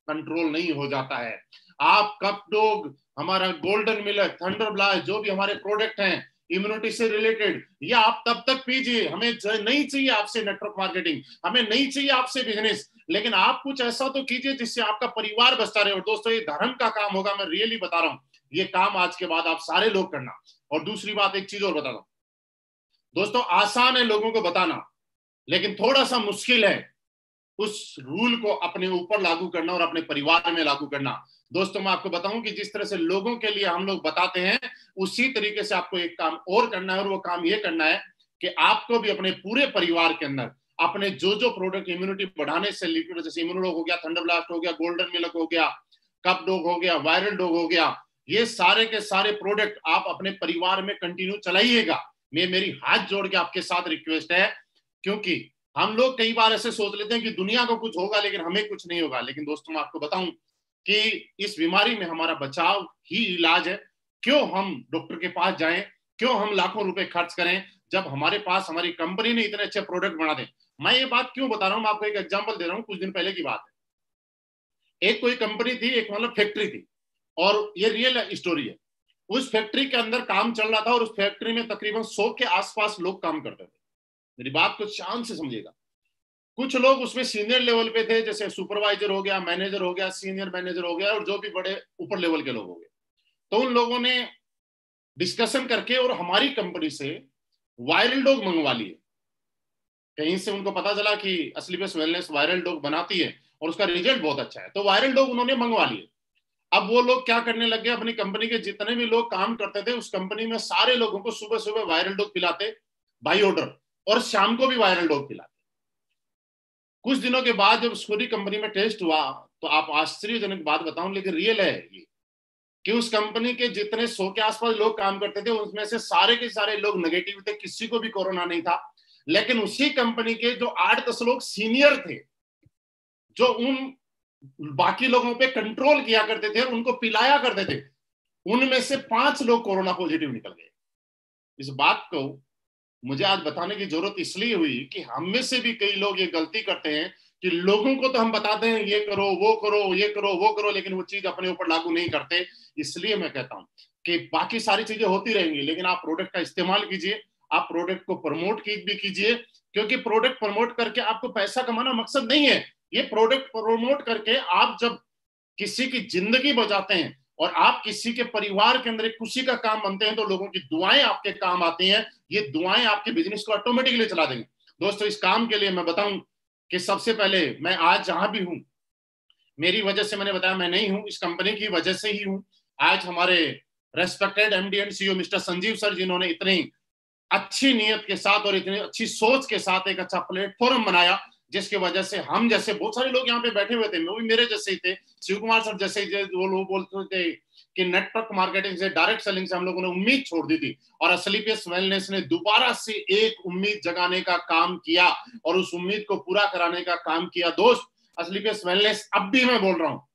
कंट्रोल नहीं हो जाता है। आप कप डोग, हमारा गोल्डन मिल्क, थंडर ब्लास्ट, जो भी हमारे प्रोडक्ट हैं इम्यूनिटी से रिलेटेड, ये आप तब तक पीजिए। हमें नहीं चाहिए आपसे नेटवर्क मार्केटिंग, हमें नहीं चाहिए आपसे बिजनेस, लेकिन आप कुछ ऐसा तो कीजिए जिससे आपका परिवार बसता रहे। और दोस्तों ये धर्म का काम होगा, मैं रियली बता रहा हूँ, ये काम आज के बाद आप सारे लोग करना। और दूसरी बात एक चीज और बता दो दोस्तों, आसान है लोगों को बताना, लेकिन थोड़ा सा मुश्किल है उस रूल को अपने ऊपर लागू करना और अपने परिवार में लागू करना। दोस्तों मैं आपको बताऊं कि जिस तरह से लोगों के लिए हम लोग बताते हैं, उसी तरीके से आपको एक काम और करना है, और वो काम ये करना है कि आपको भी अपने पूरे परिवार के अंदर अपने जो जो प्रोडक्ट इम्यूनिटी बढ़ाने से रिलेटेड, जैसे इम्यूनोडोग हो गया, थंडर ब्लास्ट हो गया, गोल्डन मिल्क हो गया, कप डोग हो गया, वायरल डोग हो गया, ये सारे के सारे प्रोडक्ट आप अपने परिवार में कंटिन्यू चलाइएगा। ये मेरी हाथ जोड़ के आपके साथ रिक्वेस्ट है, क्योंकि हम लोग कई बार ऐसे सोच लेते हैं कि दुनिया को कुछ होगा लेकिन हमें कुछ नहीं होगा। लेकिन दोस्तों मैं आपको बताऊं कि इस बीमारी में हमारा बचाव ही इलाज है। क्यों हम डॉक्टर के पास जाएं, क्यों हम लाखों रुपए खर्च करें, जब हमारे पास हमारी कंपनी ने इतने अच्छे प्रोडक्ट बना दे। मैं ये बात क्यों बता रहा हूँ, मैं आपको एक एग्जाम्पल दे रहा हूँ। कुछ दिन पहले की बात है, एक कोई कंपनी थी, एक मतलब फैक्ट्री थी, और ये रियल स्टोरी है। उस फैक्ट्री के अंदर काम चल रहा था और उस फैक्ट्री में तकरीबन 100 के आसपास लोग काम करते थे। मेरी बात को ध्यान से समझिएगा। कुछ लोग उसमें सीनियर लेवल पे थे, जैसे सुपरवाइजर हो गया, मैनेजर हो गया, सीनियर मैनेजर हो गया, और जो भी बड़े ऊपर लेवल के लोग हो गए। तो उन लोगों ने डिस्कशन करके और हमारी कंपनी से वायरल डॉग मंगवा लिए। कहीं से उनको पता चला कि असली पियस वेलनेस वायरल डॉग बनाती है और उसका रिजल्ट बहुत अच्छा है, तो वायरल डॉग उन्होंने मंगवा लिए। अब वो लोग क्या करने लग गए, अपनी कंपनी के जितने भी लोग काम करते थे उस कंपनी में सारे लोगों को सुबह सुबह वायरल डॉग पिलाते बाई ऑर्डर, और शाम को भी वायरल डॉग पिलाते। कुछ दिनों के बाद जब पूरी कंपनी में टेस्ट हुआ, तो आप आश्चर्यजनक बात बताऊं लेकिन रियल है ये, कि उस कंपनी के जितने 100 के आसपास लोग काम करते थे उसमें से सारे के सारे लोग नेगेटिव थे, किसी को भी कोरोना नहीं था। लेकिन उसी कंपनी के जो 8-10 लोग सीनियर थे, जो उन बाकी लोगों पे कंट्रोल किया करते थे, उनको पिलाया करते थे, उनमें से 5 लोग कोरोना पॉजिटिव निकल गए। इस बात को मुझे आज बताने की जरूरत इसलिए हुई कि हम में से भी कई लोग ये गलती करते हैं कि लोगों को तो हम बताते हैं ये करो, वो करो, ये करो, वो करो, लेकिन वो चीज अपने ऊपर लागू नहीं करते। इसलिए मैं कहता हूं कि बाकी सारी चीजें होती रहेंगी, लेकिन आप प्रोडक्ट का इस्तेमाल कीजिए, आप प्रोडक्ट को प्रमोट भी कीजिए, क्योंकि प्रोडक्ट प्रमोट करके आपको पैसा कमाना मकसद नहीं है। ये प्रोडक्ट प्रमोट करके आप जब किसी की जिंदगी बचाते हैं और आप किसी के परिवार के अंदर एक खुशी का काम बनते हैं, तो लोगों की दुआएं आपके काम आती हैं। ये दुआएं आपके बिजनेस को ऑटोमेटिकली चला देंगे। दोस्तों इस काम के लिए मैं बताऊं कि सबसे पहले मैं आज जहां भी हूं, मेरी वजह से, मैंने बताया मैं नहीं हूं, इस कंपनी की वजह से ही हूँ। आज हमारे respected MD and CEO mister Sanjeev sir, जिन्होंने इतनी अच्छी नीयत के साथ और इतनी अच्छी सोच के साथ एक अच्छा प्लेटफॉर्म बनाया, जिसके वजह से हम जैसे बहुत सारे लोग यहाँ पे बैठे हुए थे, वो भी मेरे जैसे ही थे, शिव कुमार सर जैसे ही, वो लोग बोलते थे कि नेटवर्क मार्केटिंग से, डायरेक्ट सेलिंग से हम लोगों ने उम्मीद छोड़ दी थी, और असली पीएस वेलनेस ने दोबारा से एक उम्मीद जगाने का काम किया और उस उम्मीद को पूरा कराने का काम किया। दोस्त असली पीएस वेलनेस, अब भी मैं बोल रहा हूँ,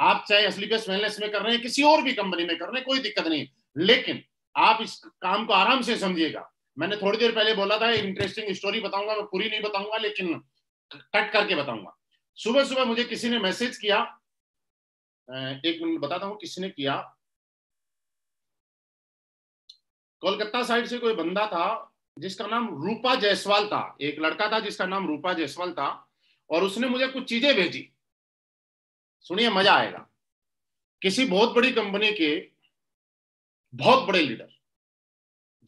आप चाहे असली पीएस वेलनेस में कर रहे हैं, किसी और भी कंपनी में कर रहे हैं, कोई दिक्कत नहीं, लेकिन आप इस काम को आराम से समझिएगा। मैंने थोड़ी देर पहले बोला था इंटरेस्टिंग स्टोरी बताऊंगा, मैं पूरी नहीं बताऊंगा लेकिन कट करके बताऊंगा। सुबह सुबह मुझे किसी ने मैसेज किया, एक मिनट बताता हूं किसने किया, कोलकाता साइड से कोई बंदा था जिसका नाम रूपा जायसवाल था, एक लड़का था जिसका नाम रूपा जायसवाल था, और उसने मुझे कुछ चीजें भेजी। सुनिए मजा आएगा। किसी बहुत बड़ी कंपनी के बहुत बड़े लीडर,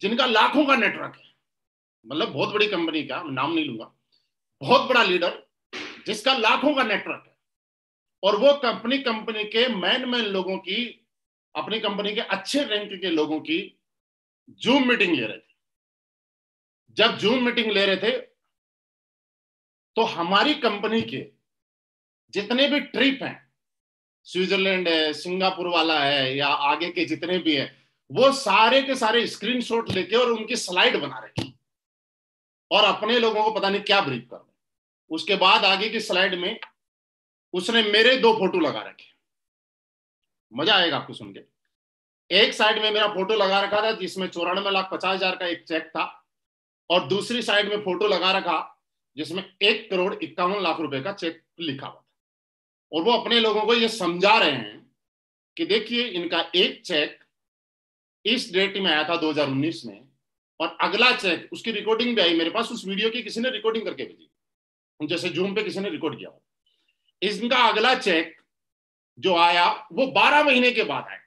जिनका लाखों का नेटवर्क है, मतलब बहुत बड़ी कंपनी का नाम नहीं लूंगा, बहुत बड़ा लीडर जिसका लाखों का नेटवर्क है, और वो कंपनी के मैन लोगों की, अपनी कंपनी के अच्छे रैंक के लोगों की जूम मीटिंग ले रहे थे। जब जूम मीटिंग ले रहे थे तो हमारी कंपनी के जितने भी ट्रिप हैं, स्विट्जरलैंड है, सिंगापुर वाला है, या आगे के जितने भी हैं, वो सारे के सारे स्क्रीनशॉट लेके और उनकी स्लाइड बना रखी और अपने लोगों को पता नहीं क्या ब्रीफ कर रहे। उसके बाद आगे की स्लाइड में उसने मेरे 2 फोटो लगा रखे। मजा आएगा आपको सुन के। एक साइड में मेरा फोटो लगा रखा था जिसमें 94,50,000 का एक चेक था, और दूसरी साइड में फोटो लगा रखा जिसमें 1,51,00,000 रुपए का चेक लिखा हुआ था। और वो अपने लोगों को ये समझा रहे हैं कि देखिए इनका एक चेक इस डेट में आया था 2019 में, और अगला चेक उसकी रिकॉर्डिंग भी आई मेरे पास, उस वीडियो की किसी ने रिकॉर्डिंग करके भेजी, जैसे जूम पे किसी ने रिकॉर्ड किया। इनका अगला चेक जो आया वो 12 महीने के बाद आया।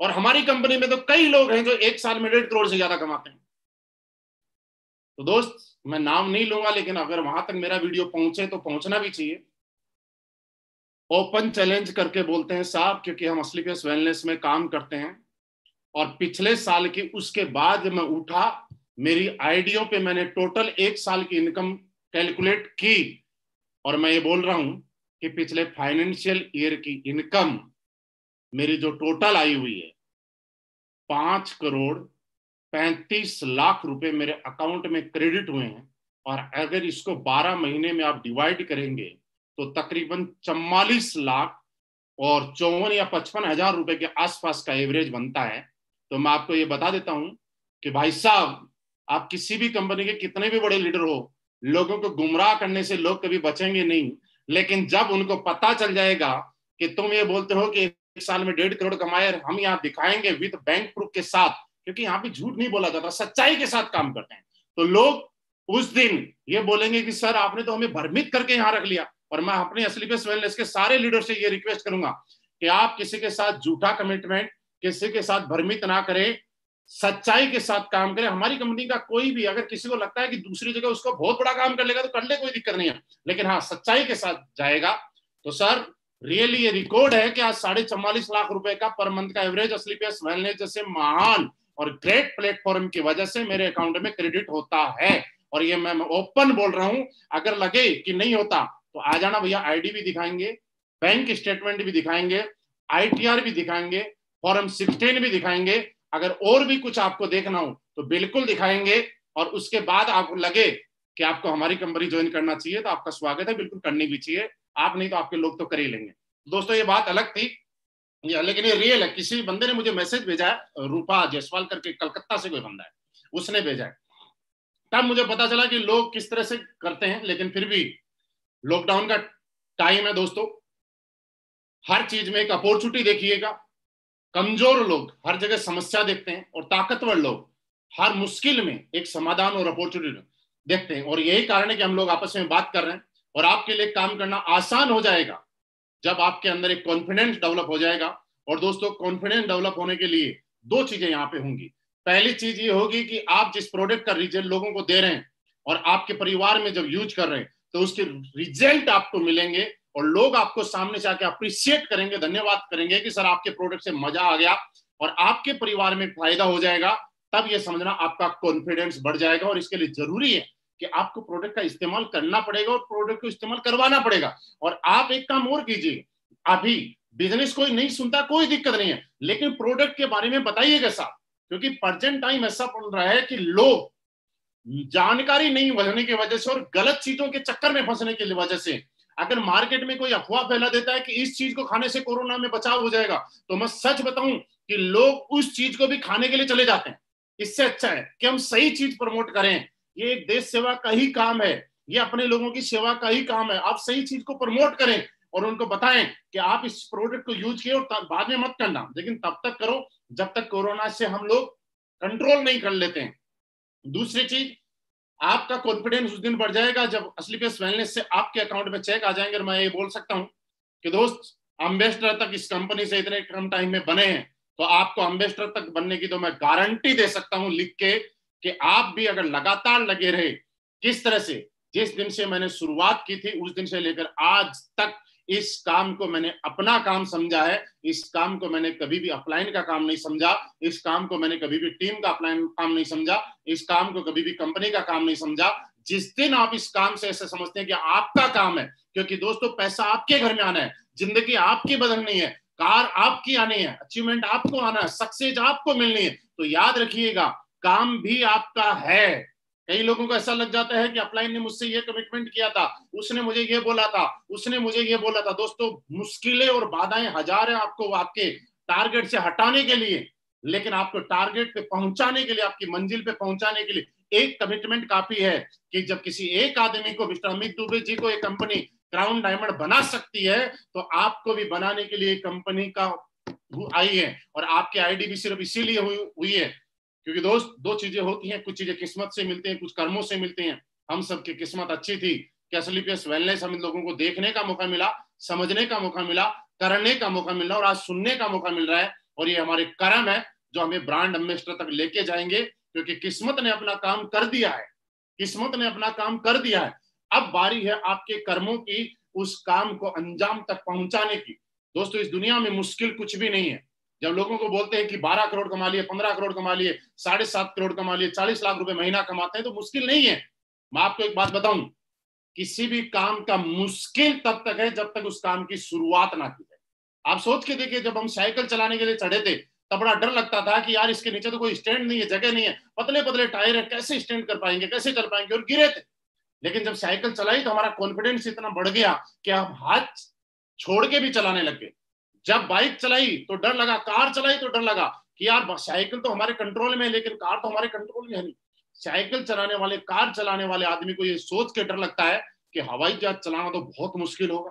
और हमारी कंपनी में तो कई लोग हैं जो एक साल में 1.5 करोड़ से ज्यादा कमाते हैं। तो दोस्त मैं नाम नहीं लूंगा, लेकिन अगर वहां तक मेरा वीडियो पहुंचे तो पहुंचना भी चाहिए। ओपन चैलेंज करके बोलते हैं साहब, क्योंकि हम असली पीएस वेलनेस में काम करते हैं और पिछले साल के उसके बाद मैं उठा, मेरी आईडियो पे मैंने टोटल एक साल की इनकम कैलकुलेट की, और मैं ये बोल रहा हूं कि पिछले फाइनेंशियल ईयर की इनकम मेरी जो टोटल आई हुई है 5 करोड़ 35 लाख रुपए मेरे अकाउंट में क्रेडिट हुए हैं। और अगर इसको 12 महीने में आप डिवाइड करेंगे तो तकरीबन 44 लाख और 54 या 55 हजार रुपए के आसपास का एवरेज बनता है। तो मैं आपको ये बता देता हूं कि भाई साहब, आप किसी भी कंपनी के कितने भी बड़े लीडर हो, लोगों को गुमराह करने से लोग कभी बचेंगे नहीं। लेकिन जब उनको पता चल जाएगा कि तुम ये बोलते हो कि एक साल में 1.5 करोड़ कमाए, हम यहाँ दिखाएंगे विद बैंक प्रूफ के साथ, क्योंकि यहाँ पे झूठ नहीं बोला जाता, सच्चाई के साथ काम करते हैं, तो लोग उस दिन ये बोलेंगे कि सर आपने तो हमें भ्रमित करके यहाँ रख लिया। और मैं अपने असली पीएस वेलनेस के सारे लीडर से ये रिक्वेस्ट करूंगा कि आप किसी के साथ झूठा कमिटमेंट, किसी के साथ भ्रमित ना करें, सच्चाई के साथ काम करें। हमारी कंपनी का कोई भी, अगर किसी को लगता है कि दूसरी जगह उसको बहुत बड़ा काम कर लेगा तो कर ले, कोई दिक्कत नहीं है, लेकिन हाँ सच्चाई के साथ जाएगा। तो सर रियली ये रिकॉर्ड है कि आज 44.5 लाख रुपए का पर मंथ का एवरेज असली पीएस वेलनेस जैसे महान और ग्रेट प्लेटफॉर्म की वजह से मेरे अकाउंट में क्रेडिट होता है। और ये मैं ओपन बोल रहा हूं, अगर लगे कि नहीं होता तो आ जाना भैया, आईडी भी दिखाएंगे, बैंक स्टेटमेंट भी दिखाएंगे, आईटीआर भी दिखाएंगे, फॉर्म 16 भी दिखाएंगे। अगर और भी कुछ आपको देखना हो तो बिल्कुल दिखाएंगे। और उसके बाद आपको लगे कि आपको हमारी कंपनी ज्वाइन करना चाहिए तो आपका स्वागत है, बिल्कुल करनी भी चाहिए। आप नहीं तो आपके लोग तो कर ही लेंगे। दोस्तों ये बात अलग थी, लेकिन ये रियल है। किसी बंदे ने मुझे मैसेज भेजा है, रूपा जायसवाल करके कलकत्ता से कोई बंदा है, उसने भेजा है, तब मुझे पता चला कि लोग किस तरह से करते हैं। लेकिन फिर भी लॉकडाउन का टाइम है दोस्तों, हर चीज में एक अपॉर्चुनिटी देखिएगा। कमजोर लोग हर जगह समस्या देखते हैं और ताकतवर लोग हर मुश्किल में एक समाधान और अपॉर्चुनिटी देखते हैं। और यही कारण है कि हम लोग आपस में बात कर रहे हैं और आपके लिए काम करना आसान हो जाएगा जब आपके अंदर एक कॉन्फिडेंस डेवलप हो जाएगा। और दोस्तों कॉन्फिडेंस डेवलप होने के लिए दो चीजें यहाँ पे होंगी। पहली चीज ये होगी कि आप जिस प्रोडक्ट का रिजल्ट लोगों को दे रहे हैं और आपके परिवार में जब यूज कर रहे हैं तो उसके रिजल्ट आपको मिलेंगे और लोग आपको सामने से आके अप्रिशिएट करेंगे, धन्यवाद करेंगे कि सर आपके प्रोडक्ट से मजा आ गया और आपके परिवार में फायदा हो जाएगा। तब ये समझना आपका कॉन्फिडेंस बढ़ जाएगा। और इसके लिए जरूरी है कि आपको प्रोडक्ट का इस्तेमाल करना पड़ेगा और प्रोडक्ट को इस्तेमाल करवाना पड़ेगा। और आप एक काम और कीजिए, अभी बिजनेस कोई नहीं सुनता, कोई दिक्कत नहीं है, लेकिन प्रोडक्ट के बारे में बताइएगा साहब, क्योंकि प्रेजेंट टाइम ऐसा बन रहा है कि लोग जानकारी नहीं होने की वजह से और गलत चीजों के चक्कर में फंसने की वजह से अगर मार्केट में कोई अफवाह फैला देता है कि इस चीज को खाने से कोरोना में बचाव हो जाएगा, तो मैं सच बताऊं कि लोग उस चीज को भी खाने के लिए चले जाते हैं। इससे अच्छा है कि हम सही चीज प्रमोट करें। ये एक देश सेवा का ही काम है, ये अपने लोगों की सेवा का ही काम है। आप सही चीज को प्रमोट करें और उनको बताएं कि आप इस प्रोडक्ट को यूज किए और बाद में मत करना, लेकिन तब तक करो जब तक कोरोना से हम लोग कंट्रोल नहीं कर लेते हैं। दूसरी चीज, आपका कॉन्फिडेंस उस दिन बढ़ जाएगा जब असली पीएस वेलनेस से आपके अकाउंट में चेक आ जाएंगे। और मैं ये बोल सकता हूँ कि दोस्त एंबेसडर तक इस कंपनी से इतने कम टाइम में बने हैं, तो आपको एंबेसडर तक बनने की तो मैं गारंटी दे सकता हूँ लिख के, कि आप भी अगर लगातार लगे रहे। किस तरह से जिस दिन से मैंने शुरुआत की थी उस दिन से लेकर आज तक इस काम को मैंने अपना काम समझा है। इस काम को मैंने कभी भी अपलाइन का काम नहीं समझा, इस काम को मैंने कभी भी टीम का अपलाइन काम नहीं समझा, इस काम को कभी भी कंपनी का काम नहीं समझा। जिस दिन आप इस काम से ऐसे समझते हैं कि आपका काम है, क्योंकि दोस्तों पैसा आपके घर में आना है, जिंदगी आपकी बदलनी है, कार आपकी आनी है, अचीवमेंट आपको आना है, सक्सेस आपको मिलनी है, तो याद रखिएगा काम भी आपका है। कई लोगों को ऐसा लग जाता है कि अपलाइन ने मुझसे ये कमिटमेंट किया था, उसने मुझे ये बोला था, उसने मुझे ये बोला था। दोस्तों मुश्किलें और बाधाएं हजार हैं आपको आपके टारगेट से हटाने के लिए, लेकिन आपको टारगेट पे पहुंचाने के लिए, आपकी मंजिल पे पहुंचाने के लिए एक कमिटमेंट काफी है। कि जब किसी एक आदमी को, मिस्टर अमित दुबे जी को, एक कंपनी क्राउन डायमंड बना सकती है, तो आपको भी बनाने के लिए कंपनी का आई है और आपकी आईडी भी सिर्फ इसीलिए हुई है क्योंकि दोस्त दो चीजें होती हैं, कुछ चीजें किस्मत से मिलते हैं, कुछ कर्मों से मिलते हैं। हम सबकी किस्मत अच्छी थी कि असली पीएस वेलनेस हम लोगों को देखने का मौका मिला, समझने का मौका मिला, करने का मौका मिला और आज सुनने का मौका मिल रहा है। और ये हमारे कर्म है जो हमें ब्रांड एम्बेसडर तक लेके जाएंगे, क्योंकि किस्मत ने अपना काम कर दिया है, किस्मत ने अपना काम कर दिया है। अब बारी है आपके कर्मों की, उस काम को अंजाम तक पहुंचाने की। दोस्तों, इस दुनिया में मुश्किल कुछ भी नहीं है। जब लोगों को बोलते हैं कि 12 करोड़ कमा लिए, 15 करोड़ कमा लिए, 7.5 करोड़ कमा लिए, 40 लाख रुपए महीना कमाते हैं तो मुश्किल नहीं है। मैं आपको एक बात बताऊं, किसी भी काम का मुश्किल तब तक है जब तक उस काम की शुरुआत ना की जाए। आप सोच के देखिए, जब हम साइकिल चलाने के लिए चढ़े थे तब बड़ा डर लगता था कि यार इसके नीचे तो कोई स्टैंड नहीं है, जगह नहीं है, पतले पतले टायर है, कैसे स्टैंड कर पाएंगे, कैसे चल पाएंगे, और गिरे थे। लेकिन जब साइकिल चलाई तो हमारा कॉन्फिडेंस इतना बढ़ गया कि हम हाथ छोड़ के भी चलाने लग गए। जब बाइक चलाई तो डर लगा, कार चलाई तो डर लगा कि यार साइकिल तो हमारे कंट्रोल में है लेकिन कार तो हमारे कंट्रोल में है नहीं। साइकिल चलाने वाले, कार चलाने वाले आदमी को ये सोच के डर लगता है कि हवाई जहाज चलाना तो बहुत मुश्किल होगा,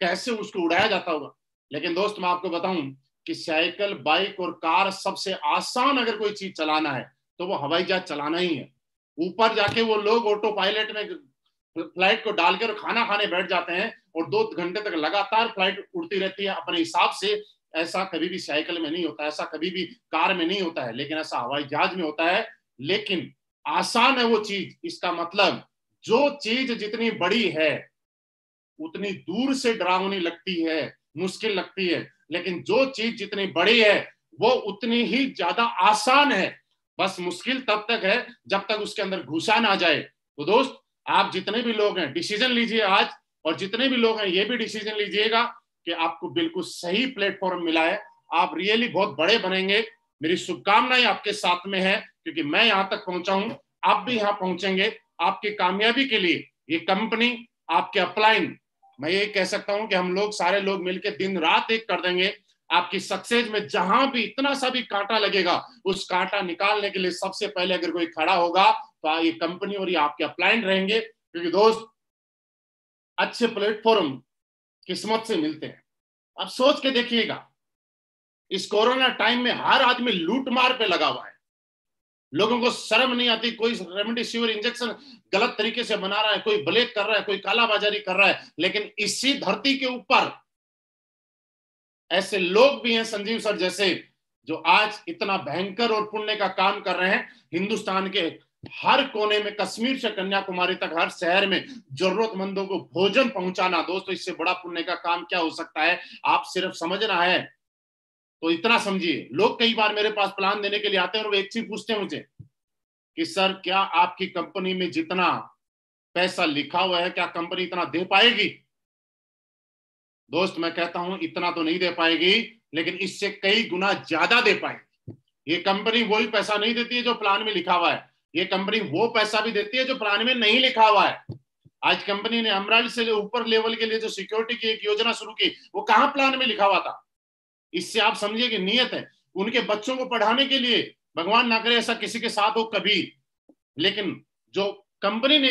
कैसे उसको उड़ाया जाता होगा। लेकिन दोस्त मैं आपको बताऊं कि साइकिल, बाइक और कार सबसे आसान अगर कोई चीज चलाना है तो वो हवाई जहाज चलाना ही है। ऊपर जाके वो लोग ऑटो पायलट में फ्लाइट को डालकर खाना खाने बैठ जाते हैं और 2 घंटे तक लगातार फ्लाइट उड़ती रहती है अपने हिसाब से। ऐसा कभी भी साइकिल में नहीं होता, ऐसा कभी भी कार में नहीं होता है, लेकिन ऐसा हवाई जहाज में होता है। लेकिन आसान है वो चीज, इसका मतलब जो चीज जितनी बड़ी है उतनी दूर से डरावनी लगती है, मुश्किल लगती है, लेकिन जो चीज जितनी बड़ी है वो उतनी ही ज्यादा आसान है। बस मुश्किल तब तक है जब तक उसके अंदर घुसा ना जाए। तो दोस्त, आप जितने भी लोग हैं डिसीजन लीजिए आज, और जितने भी लोग हैं ये भी डिसीजन लीजिएगा कि आपको बिल्कुल सही प्लेटफॉर्म मिला है, आप रियली बहुत बड़े बनेंगे। मेरी शुभकामनाएं आपके साथ में है क्योंकि मैं यहाँ तक पहुंचा हूं, आप भी यहाँ पहुंचेंगे। आपकी कामयाबी के लिए ये कंपनी, आपके अपलाइन, मैं ये कह सकता हूं कि हम लोग सारे लोग मिलकर दिन रात एक कर देंगे। आपकी सक्सेस में जहां भी इतना सा भी कांटा लगेगा, उस कांटा निकालने के लिए सबसे पहले अगर कोई खड़ा होगा तो ये कंपनी और ये आपके अपलाइन रहेंगे। क्योंकि दोस्त, अच्छे प्लेटफॉर्म किस्मत से मिलते हैं। आप सोच के देखिएगा, इस कोरोना टाइम में हर आदमी लूटमार पे लगा हुआ है, लोगों को शर्म नहीं आती, कोई रेमडेसिविर इंजेक्शन गलत तरीके से बना रहा है, कोई ब्लैक कर रहा है, कोई कालाबाजारी कर रहा है। लेकिन इसी धरती के ऊपर ऐसे लोग भी हैं, संजीव सर जैसे, जो आज इतना भयंकर और पुण्य का काम कर रहे हैं। हिंदुस्तान के हर कोने में, कश्मीर से कन्याकुमारी तक, हर शहर में जरूरतमंदों को भोजन पहुंचाना, दोस्तों इससे बड़ा पुण्य का काम क्या हो सकता है। आप सिर्फ समझना है तो इतना समझिए। लोग कई बार मेरे पास प्लान देने के लिए आते हैं और वो एक चीज पूछते हैं मुझे कि सर क्या आपकी कंपनी में जितना पैसा लिखा हुआ है क्या कंपनी इतना दे पाएगी। दोस्त मैं कहता हूं इतना तो नहीं दे पाएगी, लेकिन इससे कई गुना ज्यादा दे पाएगी। ये कंपनी वही पैसा नहीं देती है जो प्लान में लिखा हुआ है, ये कंपनी वो पैसा भी देती है जो प्लान में नहीं लिखा हुआ है। आज कंपनी ने अमरावती से ऊपर लेवल के लिए जो सिक्योरिटी की एक योजना शुरू की, वो कहाँ प्लान में लिखा हुआ था। इससे आप समझिए कि नियत है। उनके बच्चों को पढ़ाने के लिए, भगवान ना करे ऐसा किसी के साथ हो कभी, लेकिन जो कंपनी ने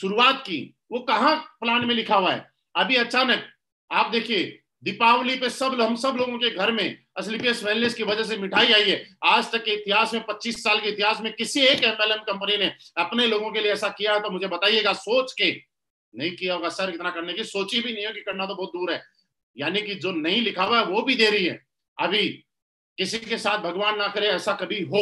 शुरुआत की वो कहाँ प्लान में लिखा हुआ है। अभी अचानक आप देखिए, दीपावली पे हम सब लोगों के घर में असली पीएस वेलनेस की वजह से मिठाई आई है। आज तक के इतिहास में, 25 साल के इतिहास में, किसी एक MLM कंपनी ने अपने लोगों के लिए ऐसा किया है तो मुझे बताइएगा। सोच के नहीं किया होगा सर, इतना करने की सोची भी नहीं होगी, करना तो बहुत दूर है। यानी कि जो नहीं लिखा हुआ है वो भी दे रही है। अभी किसी के साथ भगवान ना करे ऐसा कभी हो,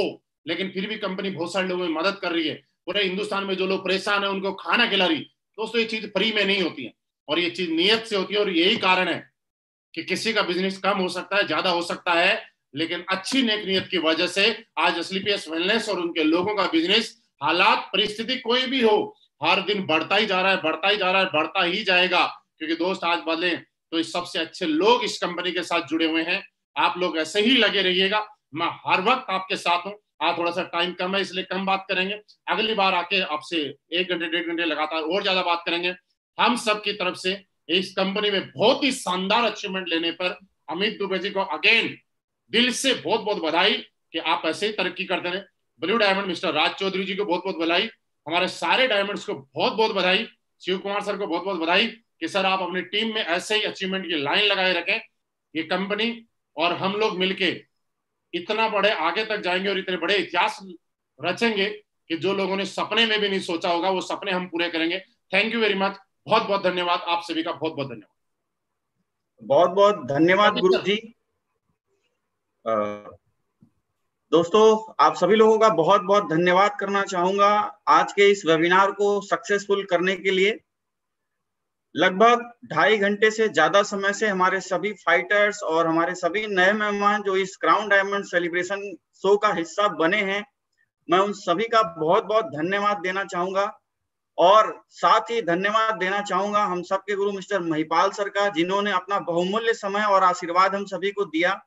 लेकिन फिर भी कंपनी बहुत सारे लोगों की मदद कर रही है। पूरे हिंदुस्तान में जो लोग परेशान है उनको खाना खिला रही। दोस्तों ये चीज फ्री में नहीं होती है और ये चीज नियत से होती है। और यही कारण है कि किसी का बिजनेस कम हो सकता है, ज्यादा हो सकता है, लेकिन अच्छी नेक नियत की वजह से आज असली पीएस वेलनेस और उनके लोगों का बिजनेस, हालात, परिस्थिति कोई भी हो, हर दिन बढ़ता ही जा रहा है, बढ़ता ही जा रहा है, बढ़ता ही जाएगा। क्योंकि दोस्त आज बदले तो इस सबसे अच्छे लोग इस कंपनी के साथ जुड़े हुए हैं। आप लोग ऐसे ही लगे रहिएगा, मैं हर वक्त आपके साथ हूँ। आज थोड़ा सा टाइम कम है इसलिए कम बात करेंगे, अगली बार आके आपसे 1 घंटे 1.5 घंटे लगातार और ज्यादा बात करेंगे। हम सब की तरफ से इस कंपनी में बहुत ही शानदार अचीवमेंट लेने पर अमित दुबे जी को अगेन दिल से बहुत बहुत बधाई कि आप ऐसे ही तरक्की करते रहे। Blue diamond mister Raj Chaudhary ji को बहुत बहुत बधाई, हमारे सारे डायमंड्स को बहुत बहुत बधाई, शिव कुमार सर को बहुत बहुत बधाई कि सर आप अपनी टीम में ऐसे ही अचीवमेंट की लाइन लगाए रखें। ये कंपनी और हम लोग मिलके इतना बड़े आगे तक जाएंगे और इतने बड़े इतिहास रचेंगे कि जो लोगों ने सपने में भी नहीं सोचा होगा वो सपने हम पूरे करेंगे। थैंक यू वेरी मच, बहुत बहुत धन्यवाद आप सभी का, बहुत बहुत धन्यवाद, बहुत बहुत धन्यवाद गुरु जी। दोस्तों आप सभी लोगों का बहुत बहुत धन्यवाद करना चाहूंगा आज के इस वेबिनार को सक्सेसफुल करने के लिए। लगभग 2.5 घंटे से ज्यादा समय से हमारे सभी फाइटर्स और हमारे सभी नए मेहमान जो इस क्राउन डायमंड सेलिब्रेशन शो का हिस्सा बने हैं, मैं उन सभी का बहुत बहुत धन्यवाद देना चाहूंगा। और साथ ही धन्यवाद देना चाहूंगा हम सबके गुरु मिस्टर महिपाल सर का, जिन्होंने अपना बहुमूल्य समय और आशीर्वाद हम सभी को दिया,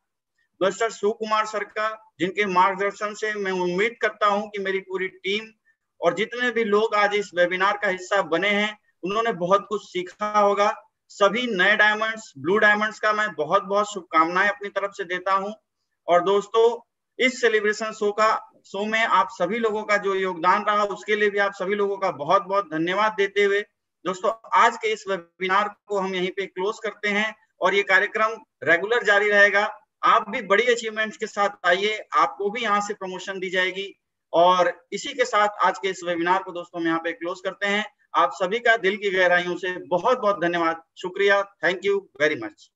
मिस्टर शिव कुमार सर का, जिनके मार्गदर्शन से मैं उम्मीद करता हूँ कि मेरी पूरी टीम और जितने भी लोग आज इस वेबिनार का हिस्सा बने हैं उन्होंने बहुत कुछ सीखा होगा। सभी नए डायमंड्स, ब्लू डायमंड्स का मैं बहुत बहुत शुभकामनाएं अपनी तरफ से देता हूं। और दोस्तों इस सेलिब्रेशन शो में आप सभी लोगों का जो योगदान रहा उसके लिए भी आप सभी लोगों का बहुत बहुत धन्यवाद देते हुए दोस्तों आज के इस वेबिनार को हम यहीं पे क्लोज करते हैं। और ये कार्यक्रम रेगुलर जारी रहेगा, आप भी बड़ी अचीवमेंट्स के साथ आइए, आपको भी यहाँ से प्रमोशन दी जाएगी। और इसी के साथ आज के इस वेबिनार को दोस्तों हम यहाँ पे क्लोज करते हैं। आप सभी का दिल की गहराइयों से बहुत बहुत धन्यवाद, शुक्रिया, थैंक यू वेरी मच।